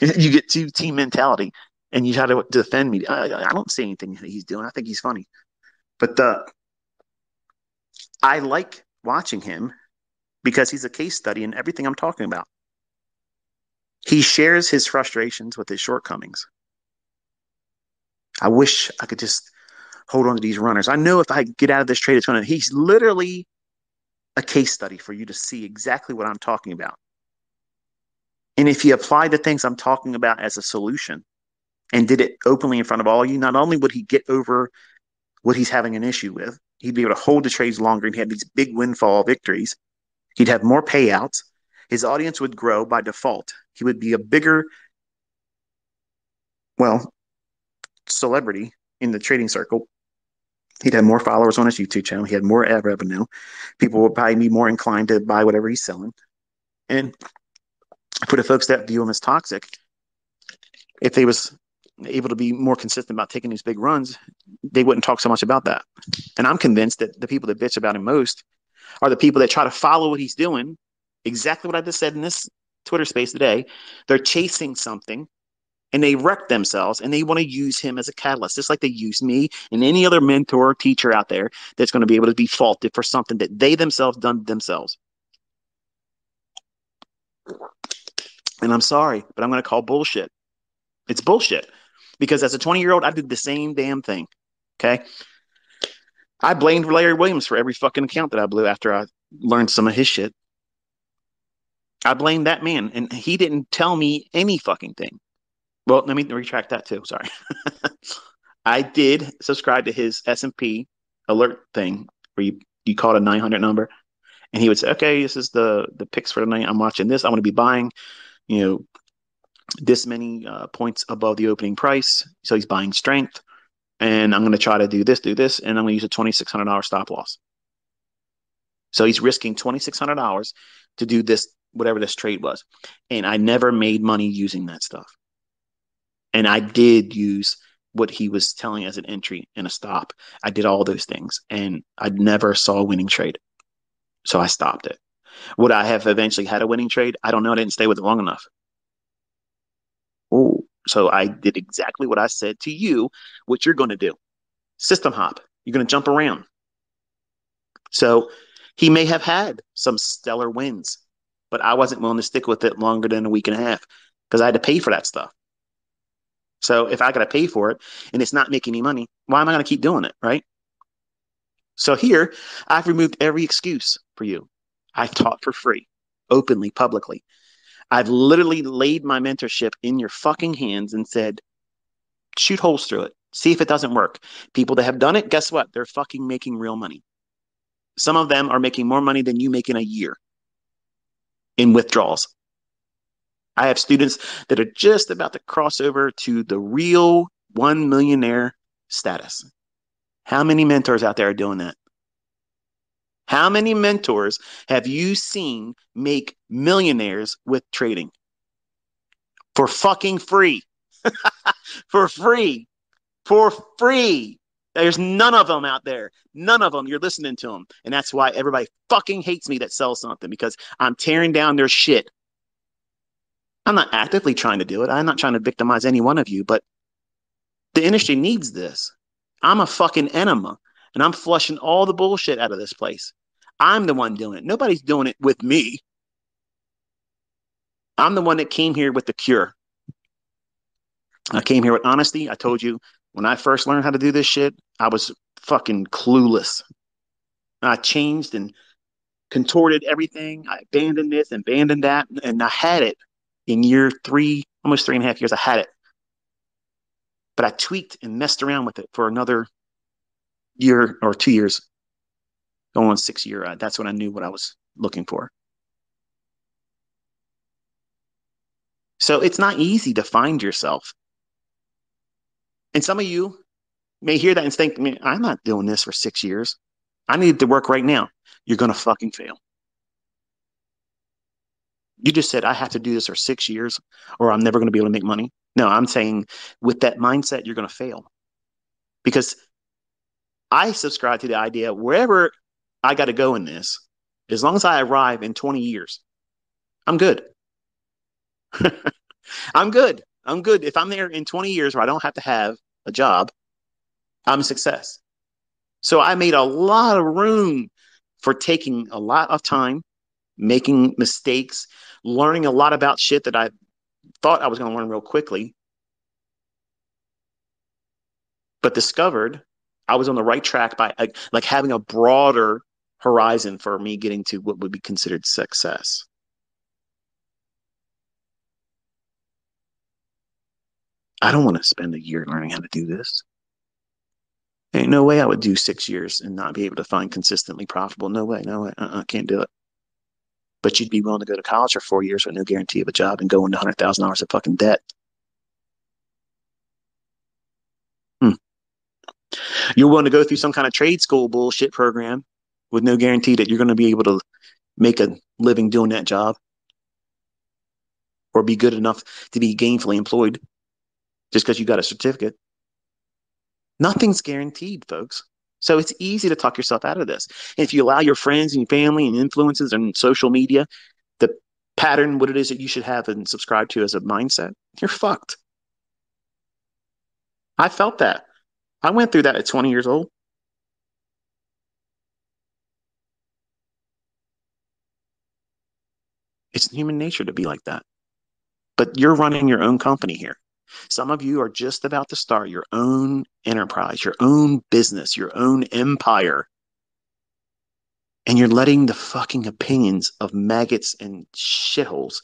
You get two team mentality and you try to defend me. I don't see anything that he's doing. I think he's funny. But I like watching him because he's a case study in everything I'm talking about. He shares his frustrations with his shortcomings. I wish I could just hold on to these runners. I know if I get out of this trade, he's literally a case study for you to see exactly what I'm talking about. And if you apply the things I'm talking about as a solution and did it openly in front of all of you, not only would he get over what he's having an issue with, he'd be able to hold the trades longer and he had these big windfall victories. He'd have more payouts. His audience would grow by default. He would be a bigger, celebrity in the trading circle. He'd have more followers on his YouTube channel. He had more ad revenue. People would probably be more inclined to buy whatever he's selling. And for the folks that view him as toxic, if they was able to be more consistent about taking these big runs, they wouldn't talk so much about that. And I'm convinced that the people that bitch about him most are the people that try to follow what he's doing. Exactly what I just said in this Twitter space today. They're chasing something. and they wreck themselves, and they want to use him as a catalyst, just like they use me and any other mentor or teacher out there that's going to be able to be faulted for something that they themselves done to themselves. And I'm sorry, but I'm going to call bullshit. It's bullshit, because as a 20-year-old, I did the same damn thing, okay? I blamed Larry Williams for every fucking account that I blew after I learned some of his shit. I blamed that man, and he didn't tell me any fucking thing. Well, let me retract that too. Sorry. I did subscribe to his S&P alert thing where you called a 900 number, and he would say, okay, this is the picks for tonight. I'm watching this. I want to be buying, you know, this many points above the opening price. So he's buying strength, and I'm going to try to do this, and I'm going to use a $2,600 stop loss. So he's risking $2,600 to do this, whatever this trade was. And I never made money using that stuff. And I did use what he was telling as an entry and a stop. I did all those things, and I never saw a winning trade. So I stopped it. Would I have eventually had a winning trade? I don't know. I didn't stay with it long enough. Oh, so I did exactly what I said to you, what you're going to do. System hop. You're going to jump around. So he may have had some stellar wins, but I wasn't willing to stick with it longer than a week and a half because I had to pay for that stuff. So if I got to pay for it and it's not making me money, why am I going to keep doing it, right? So here, I've removed every excuse for you. I've taught for free, openly, publicly. I've literally laid my mentorship in your fucking hands and said, shoot holes through it. See if it doesn't work. People that have done it, guess what? They're fucking making real money. Some of them are making more money than you make in a year in withdrawals. I have students that are just about to cross over to the real one millionaire status. How many mentors out there are doing that? How many mentors have you seen make millionaires with trading? For fucking free. For free. For free. There's none of them out there. None of them. You're listening to them. And that's why everybody fucking hates me that sells something, because I'm tearing down their shit. I'm not actively trying to do it. I'm not trying to victimize any one of you, but the industry needs this. I'm a fucking enema, and I'm flushing all the bullshit out of this place. I'm the one doing it. Nobody's doing it with me. I'm the one that came here with the cure. I came here with honesty. I told you when I first learned how to do this shit, I was fucking clueless. I changed and contorted everything. I abandoned this and abandoned that, and I had it. In year three, almost 3.5 years, I had it. But I tweaked and messed around with it for another year or 2 years. Going on 6 year, that's when I knew what I was looking for. So it's not easy to find yourself. And some of you may hear that and think, man, I'm not doing this for 6 years. I need to work right now. You're going to fucking fail. You just said, I have to do this for 6 years or I'm never going to be able to make money. No, I'm saying with that mindset, you're going to fail. Because I subscribe to the idea, wherever I got to go in this, as long as I arrive in 20 years, I'm good. I'm good. I'm good. If I'm there in 20 years where I don't have to have a job, I'm a success. So I made a lot of room for taking a lot of time, making mistakes, learning a lot about shit that I thought I was going to learn real quickly, but discovered I was on the right track by like having a broader horizon for me getting to what would be considered success. I don't want to spend a year learning how to do this. Ain't no way I would do 6 years and not be able to find consistently profitable. No way, no way. I can't do it. But you'd be willing to go to college for 4 years with no guarantee of a job and go into $100,000 of fucking debt. You're willing to go through some kind of trade school bullshit program with no guarantee that you're going to be able to make a living doing that job or be good enough to be gainfully employed just because you got a certificate. Nothing's guaranteed, folks. So it's easy to talk yourself out of this. And if you allow your friends and your family and influences and social media, the pattern, what it is that you should have and subscribe to as a mindset, you're fucked. I felt that. I went through that at 20 years old. It's human nature to be like that. But you're running your own company here. Some of you are just about to start your own enterprise, your own business, your own empire. And you're letting the fucking opinions of maggots and shitholes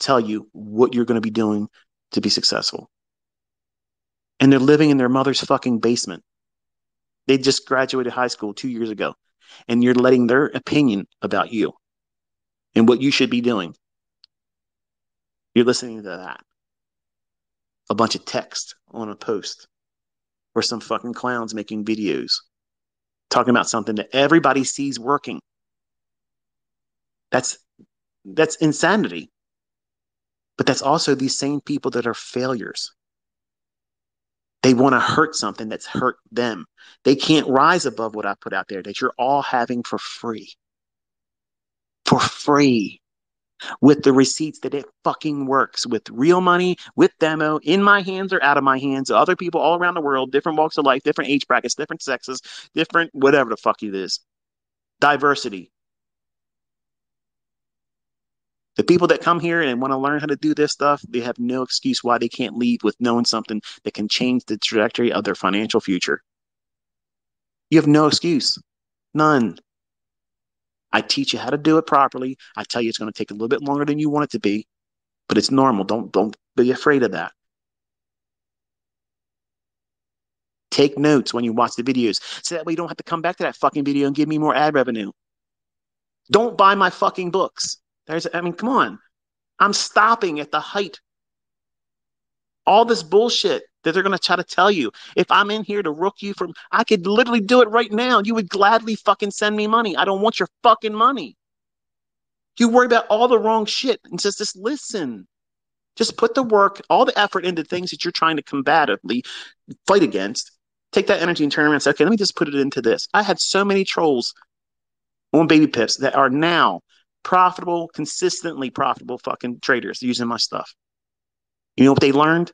tell you what you're going to be doing to be successful. And they're living in their mother's fucking basement. They just graduated high school 2 years ago. And you're letting their opinion about you and what you should be doing. You're listening to that. A bunch of text on a post. Or some fucking clowns making videos. Talking about something that everybody sees working. That's insanity. But that's also these same people that are failures. They want to hurt something that's hurt them. They can't rise above what I put out there that you're all having for free. For free. With the receipts that it fucking works. With real money, with demo, in my hands or out of my hands. Other people all around the world, different walks of life, different age brackets, different sexes, different whatever the fuck it is. Diversity. The people that come here and want to learn how to do this stuff, they have no excuse why they can't leave with knowing something that can change the trajectory of their financial future. You have no excuse. None. I teach you how to do it properly. I tell you it's going to take a little bit longer than you want it to be, but it's normal. Don't be afraid of that. Take notes when you watch the videos so that way you don't have to come back to that fucking video and give me more ad revenue. Don't buy my fucking books. Come on. I'm stopping at the height. All this bullshit that they're going to try to tell you. If I'm in here to rook you from, I could literally do it right now. You would gladly fucking send me money. I don't want your fucking money. You worry about all the wrong shit and just listen. Just put the work, all the effort into things that you're trying to combatively fight against. Take that energy and turn around and say, okay, let me just put it into this. I had so many trolls on Baby Pips that are now profitable, consistently profitable fucking traders using my stuff. You know what they learned?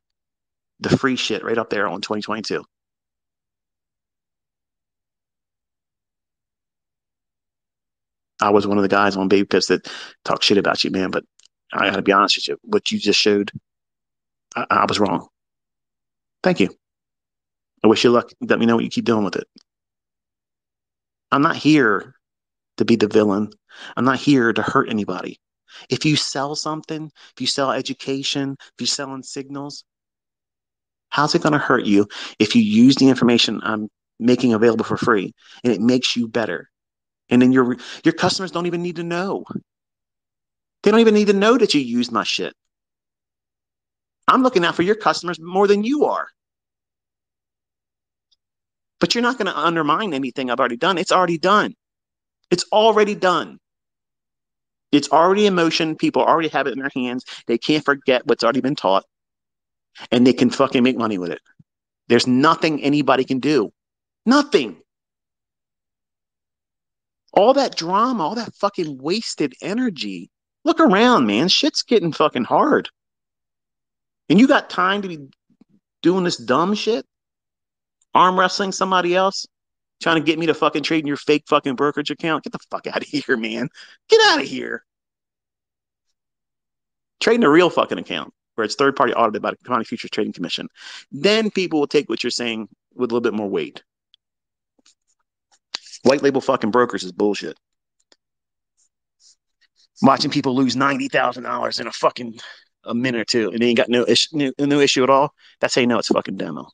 The free shit right up there on 2022. I was one of the guys on Baby Pips that talk shit about you, man, but I gotta be honest with you. What you just showed, I was wrong. Thank you. I wish you luck. Let me know what you keep doing with it. I'm not here to be the villain. I'm not here to hurt anybody. If you sell something, if you sell education, if you're selling signals, how's it going to hurt you if you use the information I'm making available for free and it makes you better? And then your customers don't even need to know. They don't even need to know that you used my shit. I'm looking out for your customers more than you are. But you're not going to undermine anything I've already done. It's already done. It's already done. It's already in motion. People already have it in their hands. They can't forget what's already been taught. And they can fucking make money with it. There's nothing anybody can do. Nothing. All that drama, all that fucking wasted energy. Look around, man. Shit's getting fucking hard. And you got time to be doing this dumb shit? Arm wrestling somebody else? Trying to get me to fucking trade in your fake fucking brokerage account? Get the fuck out of here, man. Get out of here. Trade in a real fucking account where it's third-party audited by the Commodity Futures Trading Commission. Then people will take what you're saying with a little bit more weight. White label fucking brokers is bullshit. Watching people lose $90,000 in a minute or two and they ain't got no issue at all, that's how you know it's fucking demo.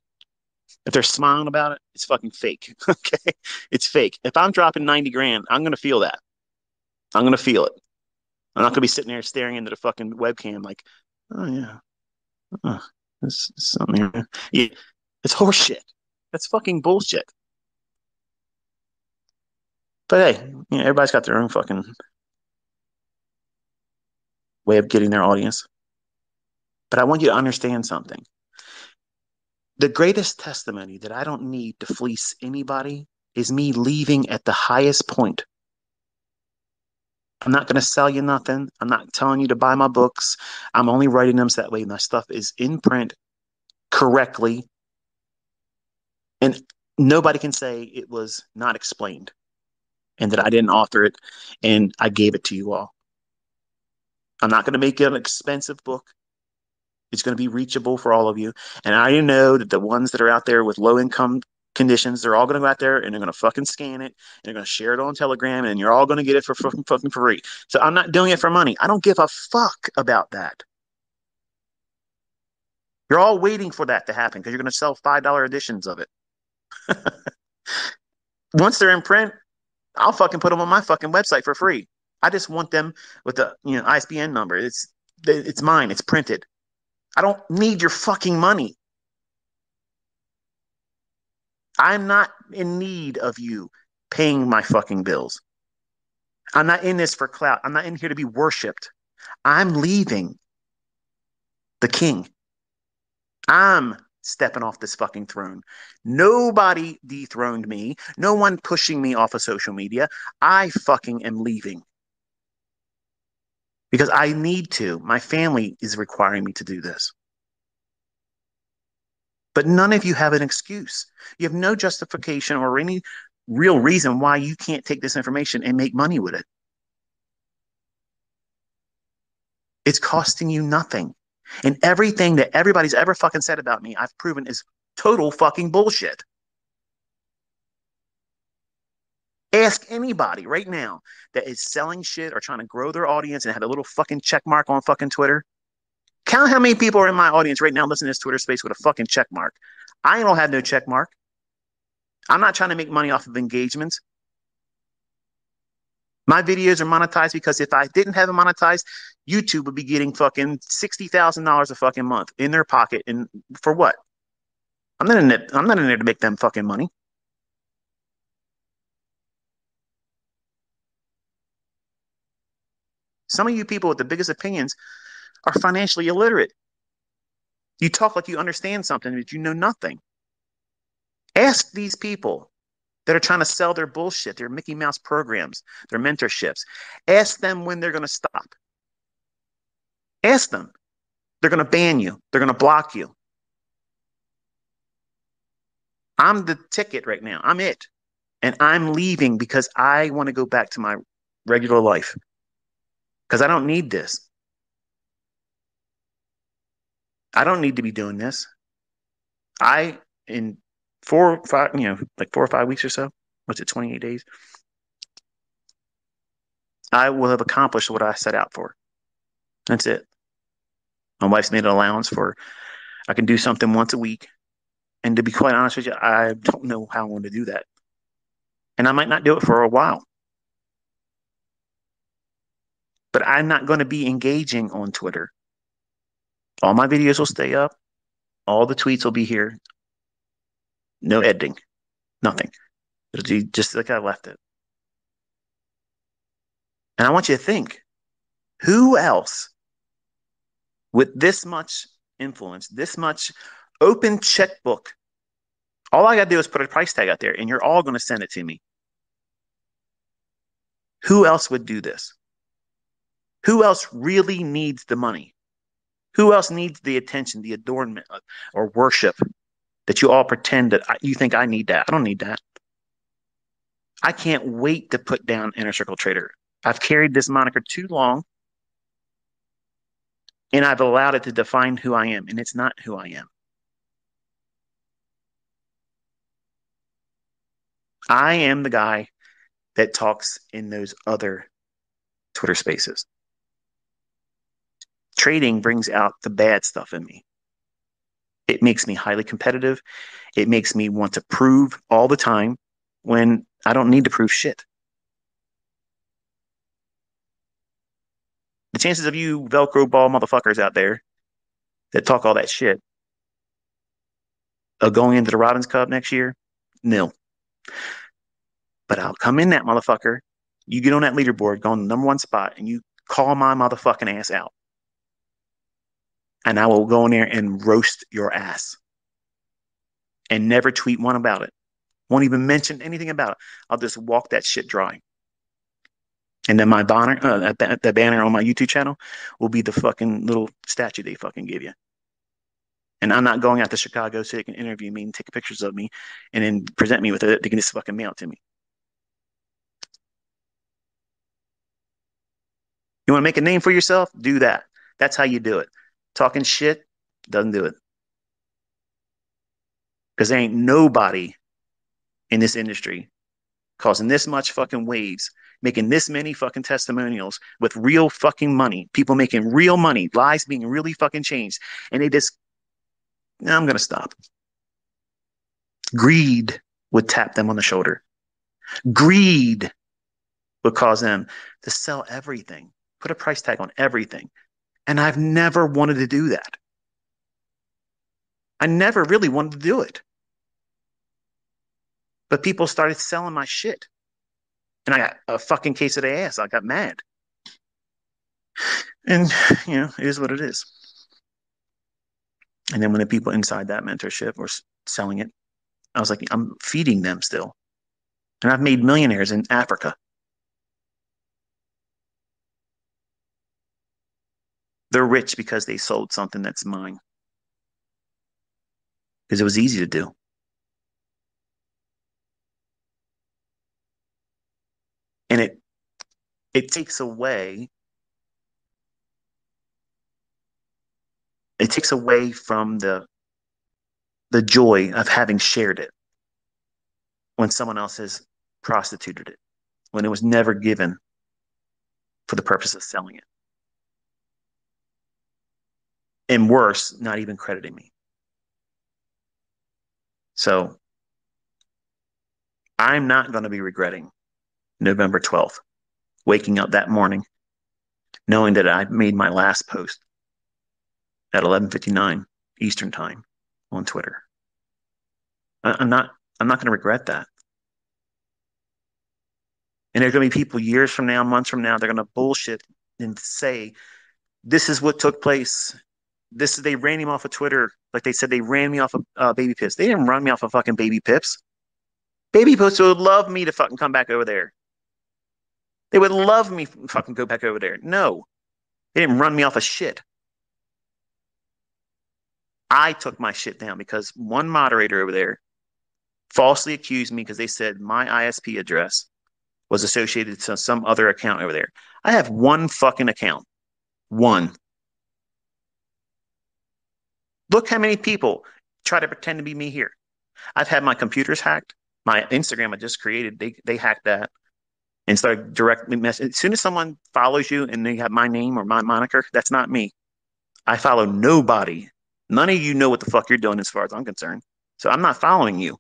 If they're smiling about it, it's fucking fake. Okay? It's fake. If I'm dropping 90 grand, I'm going to feel that. I'm going to feel it. I'm not going to be sitting there staring into the fucking webcam like, oh, yeah. Oh, there's something here. Yeah. It's horseshit. That's fucking bullshit. But hey, everybody's got their own fucking way of getting their audience. But I want you to understand something. The greatest testimony that I don't need to fleece anybody is me leaving at the highest point. I'm not going to sell you nothing. I'm not telling you to buy my books. I'm only writing them so that way my stuff is in print correctly And nobody can say it was not explained and that I didn't author it and I gave it to you all. I'm not going to make it an expensive book. It's going to be reachable for all of you. And I know that the ones that are out there with low income conditions, they're all going to go out there and they're going to fucking scan it and they're going to share it on Telegram and you're all going to get it for fucking free. So I'm not doing it for money. I don't give a fuck about that. You're all waiting for that to happen because you're going to sell $5 editions of it. Once they're in print, I'll fucking put them on my fucking website for free. I just want them with the ISBN number. It's mine. It's printed. I don't need your fucking money. I'm not in need of you paying my fucking bills. I'm not in this for clout. I'm not in here to be worshipped. I'm leaving the king. I'm stepping off this fucking throne. Nobody dethroned me. No one pushing me off of social media. I fucking am leaving. Because I need to. My family is requiring me to do this. But none of you have an excuse. You have no justification or any real reason why you can't take this information and make money with it. It's costing you nothing. And everything that everybody's ever fucking said about me, I've proven is total fucking bullshit. Ask anybody right now that is selling shit or trying to grow their audience and have a little fucking check mark on fucking Twitter. Count how many people are in my audience right now listening to this Twitter space with a fucking check mark. I don't have no check mark. I'm not trying to make money off of engagements. My videos are monetized because if I didn't have them monetized, YouTube would be getting fucking $60,000 a fucking month in their pocket. And for what? I'm not in there to make them fucking money. Some of you people with the biggest opinions are financially illiterate. You talk like you understand something, but you know nothing. Ask these people that are trying to sell their bullshit, their Mickey Mouse programs, their mentorships. Ask them when they're going to stop. Ask them. They're going to ban you. They're going to block you. I'm the ticket right now. I'm it. And I'm leaving because I want to go back to my regular life. Because I don't need this. I don't need to be doing this. In 4 or 5, like 4 or 5 weeks or so, what's it, 28 days? I will have accomplished what I set out for. That's it. My wife's made an allowance for I can do something once a week. And to be quite honest with you, I don't know how I want to do that. And I might not do it for a while. But I'm not going to be engaging on Twitter. All my videos will stay up. All the tweets will be here. No editing. Nothing. It'll be just like I left it. And I want you to think, who else with this much influence, this much open checkbook, all I got to do is put a price tag out there and you're all going to send it to me. Who else would do this? Who else really needs the money? Who else needs the attention, the adornment, or worship that you all pretend that you think I need that? I don't need that. I can't wait to put down Inner Circle Trader. I've carried this moniker too long, and I've allowed it to define who I am, and it's not who I am. I am the guy that talks in those other Twitter spaces. Trading brings out the bad stuff in me. It makes me highly competitive. It makes me want to prove all the time when I don't need to prove shit. The chances of you Velcro ball motherfuckers out there that talk all that shit of going into the Robbins Cup next year, nil. But I'll come in that motherfucker. You get on that leaderboard, go on the #1 spot, and you call my motherfucking ass out. And I will go in there and roast your ass. And never tweet one about it. Won't even mention anything about it. I'll just walk that shit dry. And then my banner, the banner on my YouTube channel will be the fucking little statue they fucking give you. And I'm not going out to Chicago so they can interview me and take pictures of me and then present me with it. They can just fucking mail it to me. You want to make a name for yourself? Do that. That's how you do it. Talking shit doesn't do it. Because there ain't nobody in this industry causing this much fucking waves, making this many fucking testimonials with real fucking money, people making real money, lives being really fucking changed. And they just, nah, I'm going to stop. Greed would tap them on the shoulder. Greed would cause them to sell everything, put a price tag on everything. And I've never wanted to do that. I never really wanted to do it. But people started selling my shit. And I got a fucking case of the ass. I got mad. And, you know, it is what it is. And then when the people inside that mentorship were selling it, I was like, I'm feeding them still. And I've made millionaires in Africa. They're rich because they sold something that's mine. Because it was easy to do. And it takes away, from the joy of having shared it when someone else has prostituted it, when it was never given for the purpose of selling it. And worse, not even crediting me. So I'm not going to be regretting November 12th, waking up that morning, knowing that I made my last post at 11:59 Eastern Time on Twitter. I'm not going to regret that. And there's going to be people years from now, months from now, they're going to bullshit and say, this is what took place. This is, they ran him off of Twitter. Like they said, they ran me off of Baby Pips. They didn't run me off of fucking Baby Pips. Baby Pips would love me to fucking come back over there. They would love me fucking go back over there. No, they didn't run me off of shit. I took my shit down because one moderator over there falsely accused me because they said my ISP address was associated to some other account over there. I have one fucking account. One. Look how many people try to pretend to be me here. I've had my computers hacked. My Instagram I just created, they hacked that and started directly messaging. As soon as someone follows you and they have my name or my moniker, that's not me. I follow nobody. None of you know what the fuck you're doing as far as I'm concerned. So I'm not following you.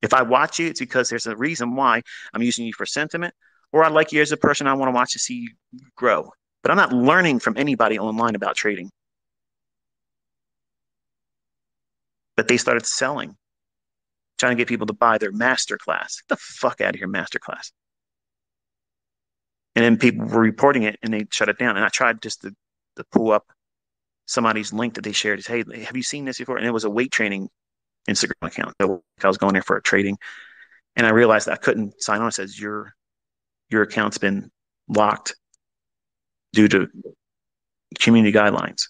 If I watch you, it's because there's a reason why I'm using you for sentiment, or I like you as a person. I want to watch to see you grow. But I'm not learning from anybody online about trading. But they started selling, trying to get people to buy their masterclass. Get the fuck out of here, masterclass. And then people were reporting it, and they shut it down. And I tried just to pull up somebody's link that they shared. It's, hey, have you seen this before? And it was a weight training Instagram account. So I was going there for a trading, and I realized I couldn't sign on. It says, your account's been locked due to community guidelines.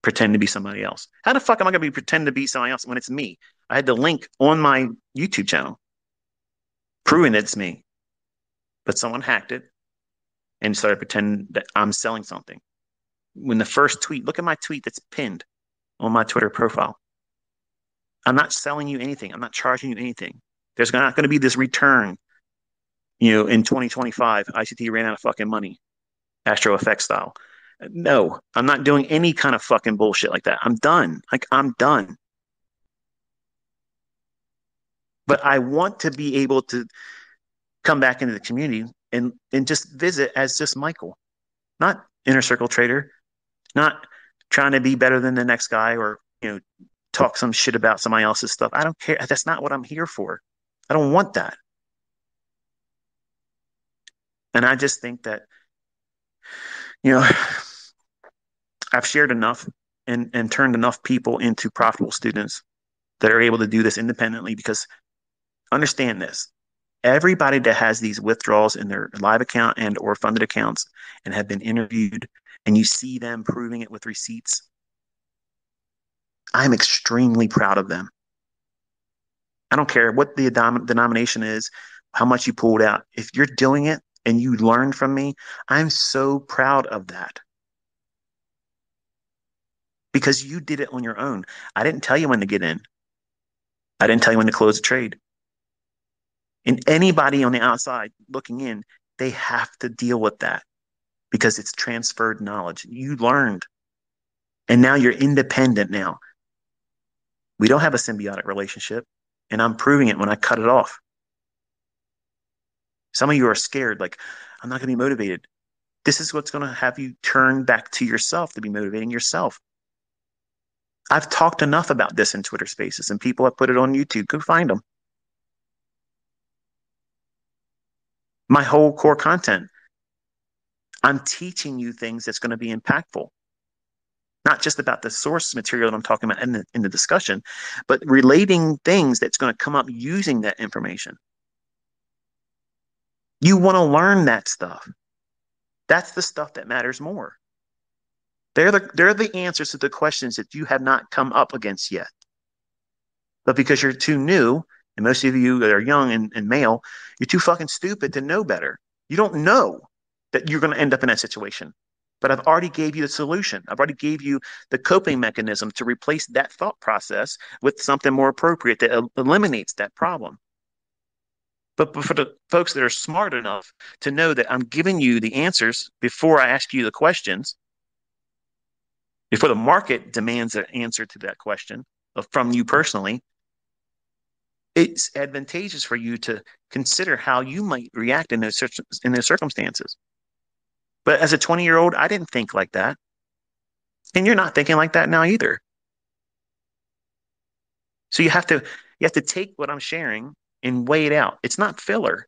Pretend to be somebody else. How the fuck am I going to pretend to be somebody else when it's me? I had the link on my YouTube channel proving that it's me. But someone hacked it and started pretending that I'm selling something. When the first tweet, look at my tweet that's pinned on my Twitter profile. I'm not selling you anything. I'm not charging you anything. There's not going to be this return. You know, in 2025, ICT ran out of fucking money, Astro FX style. No, I'm not doing any kind of fucking bullshit like that. I'm done. Like, I'm done. But I want to be able to come back into the community and just visit as just Michael, not inner circle trader, not trying to be better than the next guy or, you know, talk some shit about somebody else's stuff. I don't care. That's not what I'm here for. I don't want that. And I just think that, you know, I've shared enough and turned enough people into profitable students that are able to do this independently, because understand this, everybody that has these withdrawals in their live account and or funded accounts and have been interviewed, and you see them proving it with receipts, I'm extremely proud of them. I don't care what the denomination is, how much you pulled out. If you're doing it and you learned from me, I'm so proud of that. Because you did it on your own. I didn't tell you when to get in. I didn't tell you when to close a trade. And anybody on the outside looking in, they have to deal with that because it's transferred knowledge. You learned. And now you're independent now. We don't have a symbiotic relationship, and I'm proving it when I cut it off. Some of you are scared, like, I'm not going to be motivated. This is what's going to have you turn back to yourself to be motivating yourself. I've talked enough about this in Twitter Spaces, and people have put it on YouTube. Go find them. My whole core content, I'm teaching you things that's going to be impactful. Not just about the source material that I'm talking about in the discussion, but relating things that's going to come up using that information. You want to learn that stuff. That's the stuff that matters more. They're the answers to the questions that you have not come up against yet. But because you're too new, and most of you that are young and male, you're too fucking stupid to know better. You don't know that you're going to end up in that situation. But I've already gave you the solution. I've already gave you the coping mechanism to replace that thought process with something more appropriate that eliminates that problem. But for the folks that are smart enough to know that I'm giving you the answers before I ask you the questions, before the market demands an answer to that question from you personally, it's advantageous for you to consider how you might react in those circumstances. But as a 20-year-old, I didn't think like that. And you're not thinking like that now either. So you have to take what I'm sharing and weigh it out. It's not filler.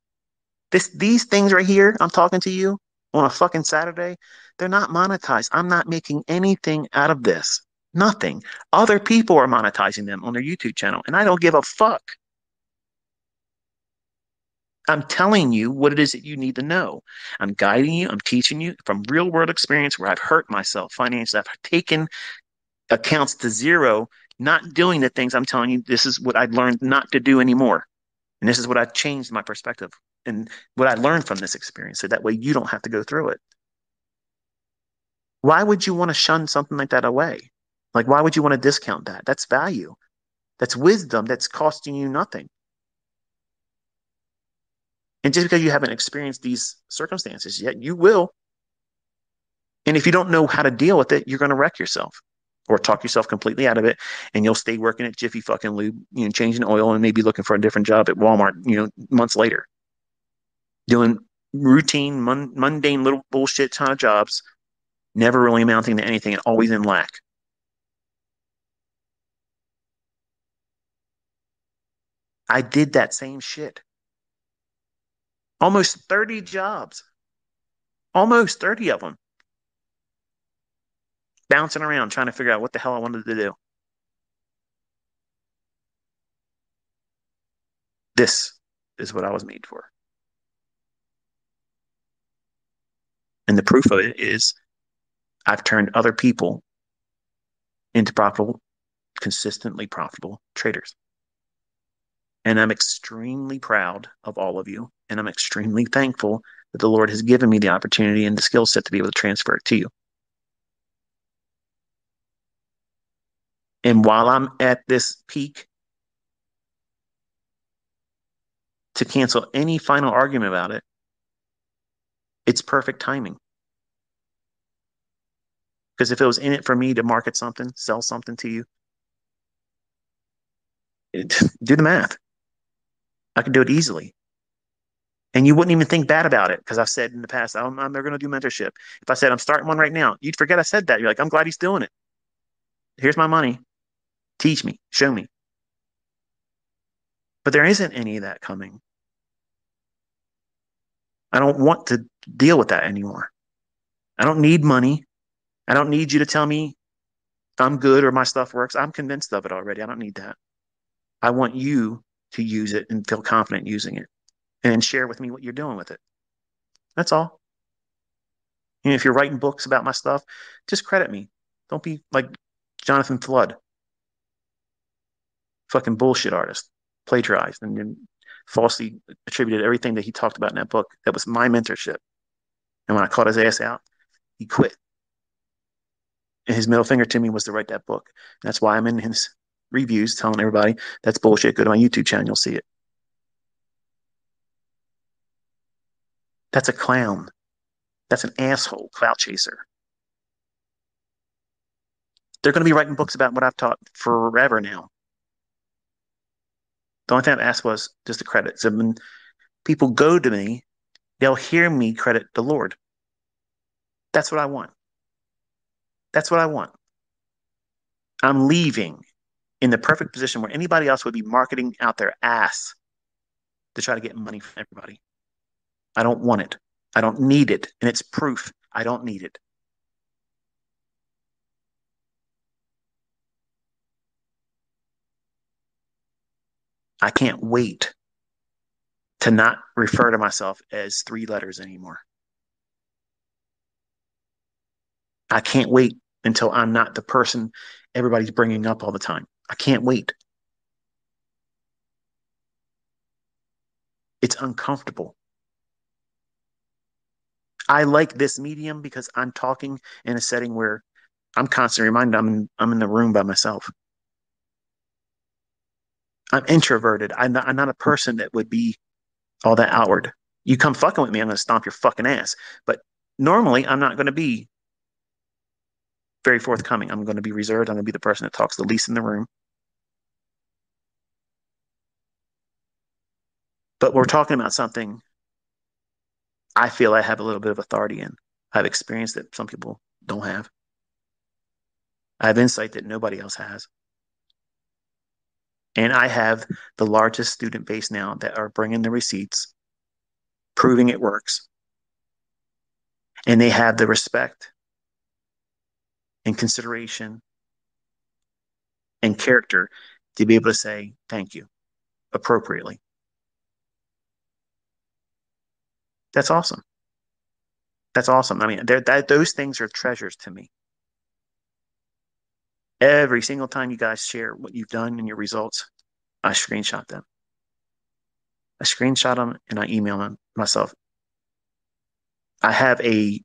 These things right here, I'm talking to you on a fucking Saturday, they're not monetized. I'm not making anything out of this. Nothing. Other people are monetizing them on their YouTube channel, and I don't give a fuck. I'm telling you what it is that you need to know. I'm guiding you. I'm teaching you from real-world experience where I've hurt myself financially. I've taken accounts to zero, not doing the things I'm telling you. This is what I've learned not to do anymore. And this is what I've changed my perspective and what I learned from this experience. So that way you don't have to go through it. Why would you want to shun something like that away? Like, why would you want to discount that? That's value. That's wisdom. That's costing you nothing. And just because you haven't experienced these circumstances yet, you will. And if you don't know how to deal with it, you're going to wreck yourself or talk yourself completely out of it. And you'll stay working at Jiffy fucking Lube, changing oil and maybe looking for a different job at Walmart, months later. Doing routine, mundane little bullshit kind of jobs, never really amounting to anything and always in lack. I did that same shit. Almost 30 jobs. Almost 30 of them. Bouncing around trying to figure out what the hell I wanted to do. This is what I was made for. And the proof of it is I've turned other people into profitable, consistently profitable traders. And I'm extremely proud of all of you. And I'm extremely thankful that the Lord has given me the opportunity and the skill set to be able to transfer it to you. And while I'm at this peak, to cancel any final argument about it, it's perfect timing. Because if it was in it for me to market something, sell something to you, do the math. I could do it easily. And you wouldn't even think bad about it because I've said in the past, I'm never going to do mentorship. If I said I'm starting one right now, you'd forget I said that. You're like, I'm glad he's doing it. Here's my money. Teach me. Show me. But there isn't any of that coming. I don't want to deal with that anymore. I don't need money. I don't need you to tell me if I'm good or my stuff works. I'm convinced of it already. I don't need that. I want you to use it and feel confident using it. And share with me what you're doing with it. That's all. And if you're writing books about my stuff, just credit me. Don't be like Jonathan Flood. fucking bullshit artist, plagiarized and falsely attributed everything that he talked about in that book. That was my mentorship. And when I caught his ass out, he quit. And his middle finger to me was to write that book. And that's why I'm in his reviews telling everybody that's bullshit. Go to my YouTube channel, you'll see it. That's a clown. That's an asshole clout chaser. They're going to be writing books about what I've taught forever now. The only thing I've asked was just the credits. And when people go to me, they'll hear me credit the Lord. That's what I want. That's what I want. I'm leaving in the perfect position where anybody else would be marketing out their ass to try to get money from everybody. I don't want it. I don't need it. And it's proof I don't need it. I can't wait to not refer to myself as three letters anymore. I can't wait until I'm not the person everybody's bringing up all the time. I can't wait. It's uncomfortable. I like this medium because I'm talking in a setting where I'm constantly reminded I'm in the room by myself. I'm introverted. I'm not a person that would be all that outward. You come fucking with me, I'm going to stomp your fucking ass. But normally, I'm not going to be very forthcoming. I'm going to be reserved. I'm going to be the person that talks the least in the room. But we're talking about something I feel I have a little bit of authority in. I have experience that some people don't have. I have insight that nobody else has. And I have the largest student base now that are bringing the receipts, proving it works. And they have the respect and consideration and character to be able to say thank you appropriately. That's awesome. That's awesome. I mean, those things are treasures to me. Every single time you guys share what you've done and your results, I screenshot them. I screenshot them and I email them myself. I have a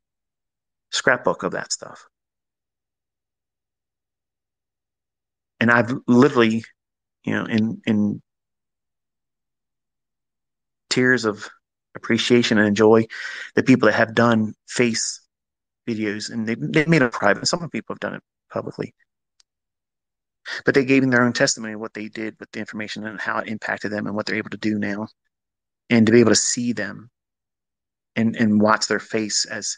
scrapbook of that stuff. And I've literally, in tears of appreciation and joy, the people that have done face videos, and they made it private. Some people have done it publicly. But they gave them their own testimony of what they did with the information and how it impacted them and what they're able to do now. And to be able to see them and watch their face as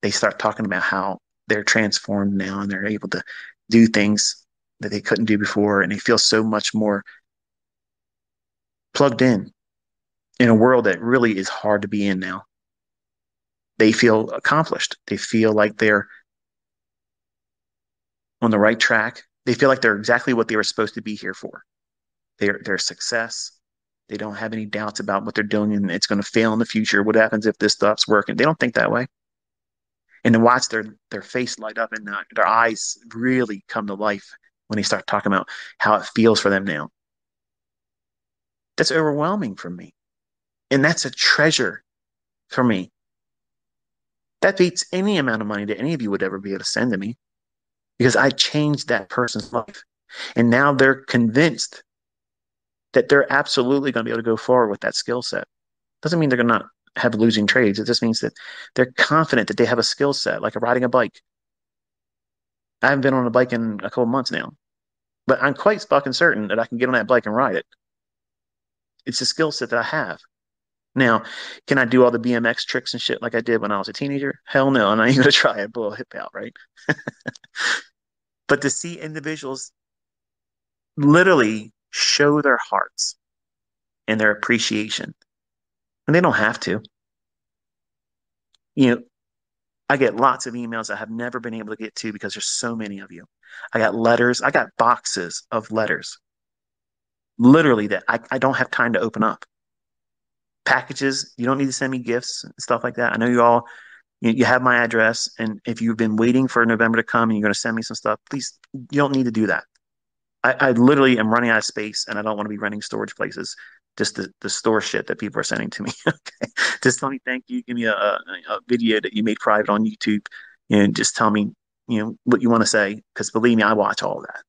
they start talking about how they're transformed now and they're able to do things that they couldn't do before. And they feel so much more plugged in a world that really is hard to be in now. They feel accomplished. They feel like they're on the right track. They feel like they're exactly what they were supposed to be here for. Their success. They don't have any doubts about what they're doing and it's going to fail in the future. What happens if this stuff's working? They don't think that way. And to watch their face light up and their eyes really come to life when they start talking about how it feels for them now. That's overwhelming for me. And that's a treasure for me. That beats any amount of money that any of you would ever be able to send to me. Because I changed that person's life. And now they're convinced that they're absolutely going to be able to go forward with that skill set. Doesn't mean they're going to not have losing trades. It just means that they're confident that they have a skill set, like riding a bike. I haven't been on a bike in a couple months now. But I'm quite fucking certain that I can get on that bike and ride it. It's a skill set that I have. Now, can I do all the BMX tricks and shit like I did when I was a teenager? Hell no, I'm not even going to try it. Blow a hip out, right? But to see individuals literally show their hearts and their appreciation, and they don't have to. I get lots of emails I have never been able to get to because there's so many of you. I got letters. I got boxes of letters, literally, that I don't have time to open up. Packages, you don't need to send me gifts and stuff like that. I know you all, you have my address, and if you've been waiting for November to come and you're going to send me some stuff, please, you don't need to do that. I literally am running out of space, and I don't want to be renting storage places. Just the store shit that people are sending to me. Okay. Just tell me, thank you. Give me a video that you made private on YouTube, and just tell me, you know, what you want to say. Because believe me, I watch all of that.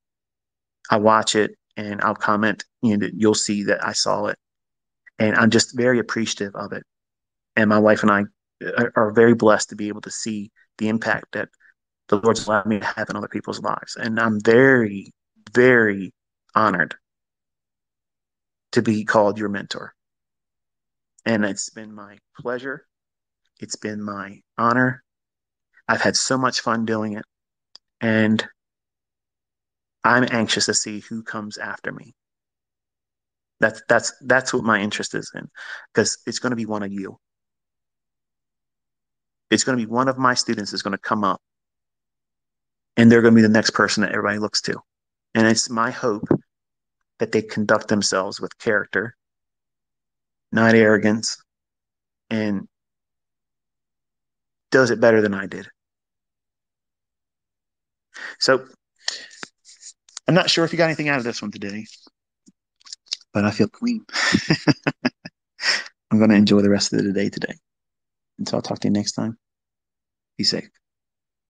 I watch it, and I'll comment. You know, you'll see that I saw it, and I'm just very appreciative of it. And my wife and I are very blessed to be able to see the impact that the Lord's allowed me to have in other people's lives. And I'm very, very honored to be called your mentor. And it's been my pleasure. It's been my honor. I've had so much fun doing it. And I'm anxious to see who comes after me. That's what my interest is in, because it's going to be one of you. It's going to be one of my students is going to come up, and they're going to be the next person that everybody looks to. And it's my hope that they conduct themselves with character, not arrogance, and does it better than I did. So I'm not sure if you got anything out of this one today, but I feel clean. I'm going to enjoy the rest of the day today. And so I'll talk to you next time. Be safe.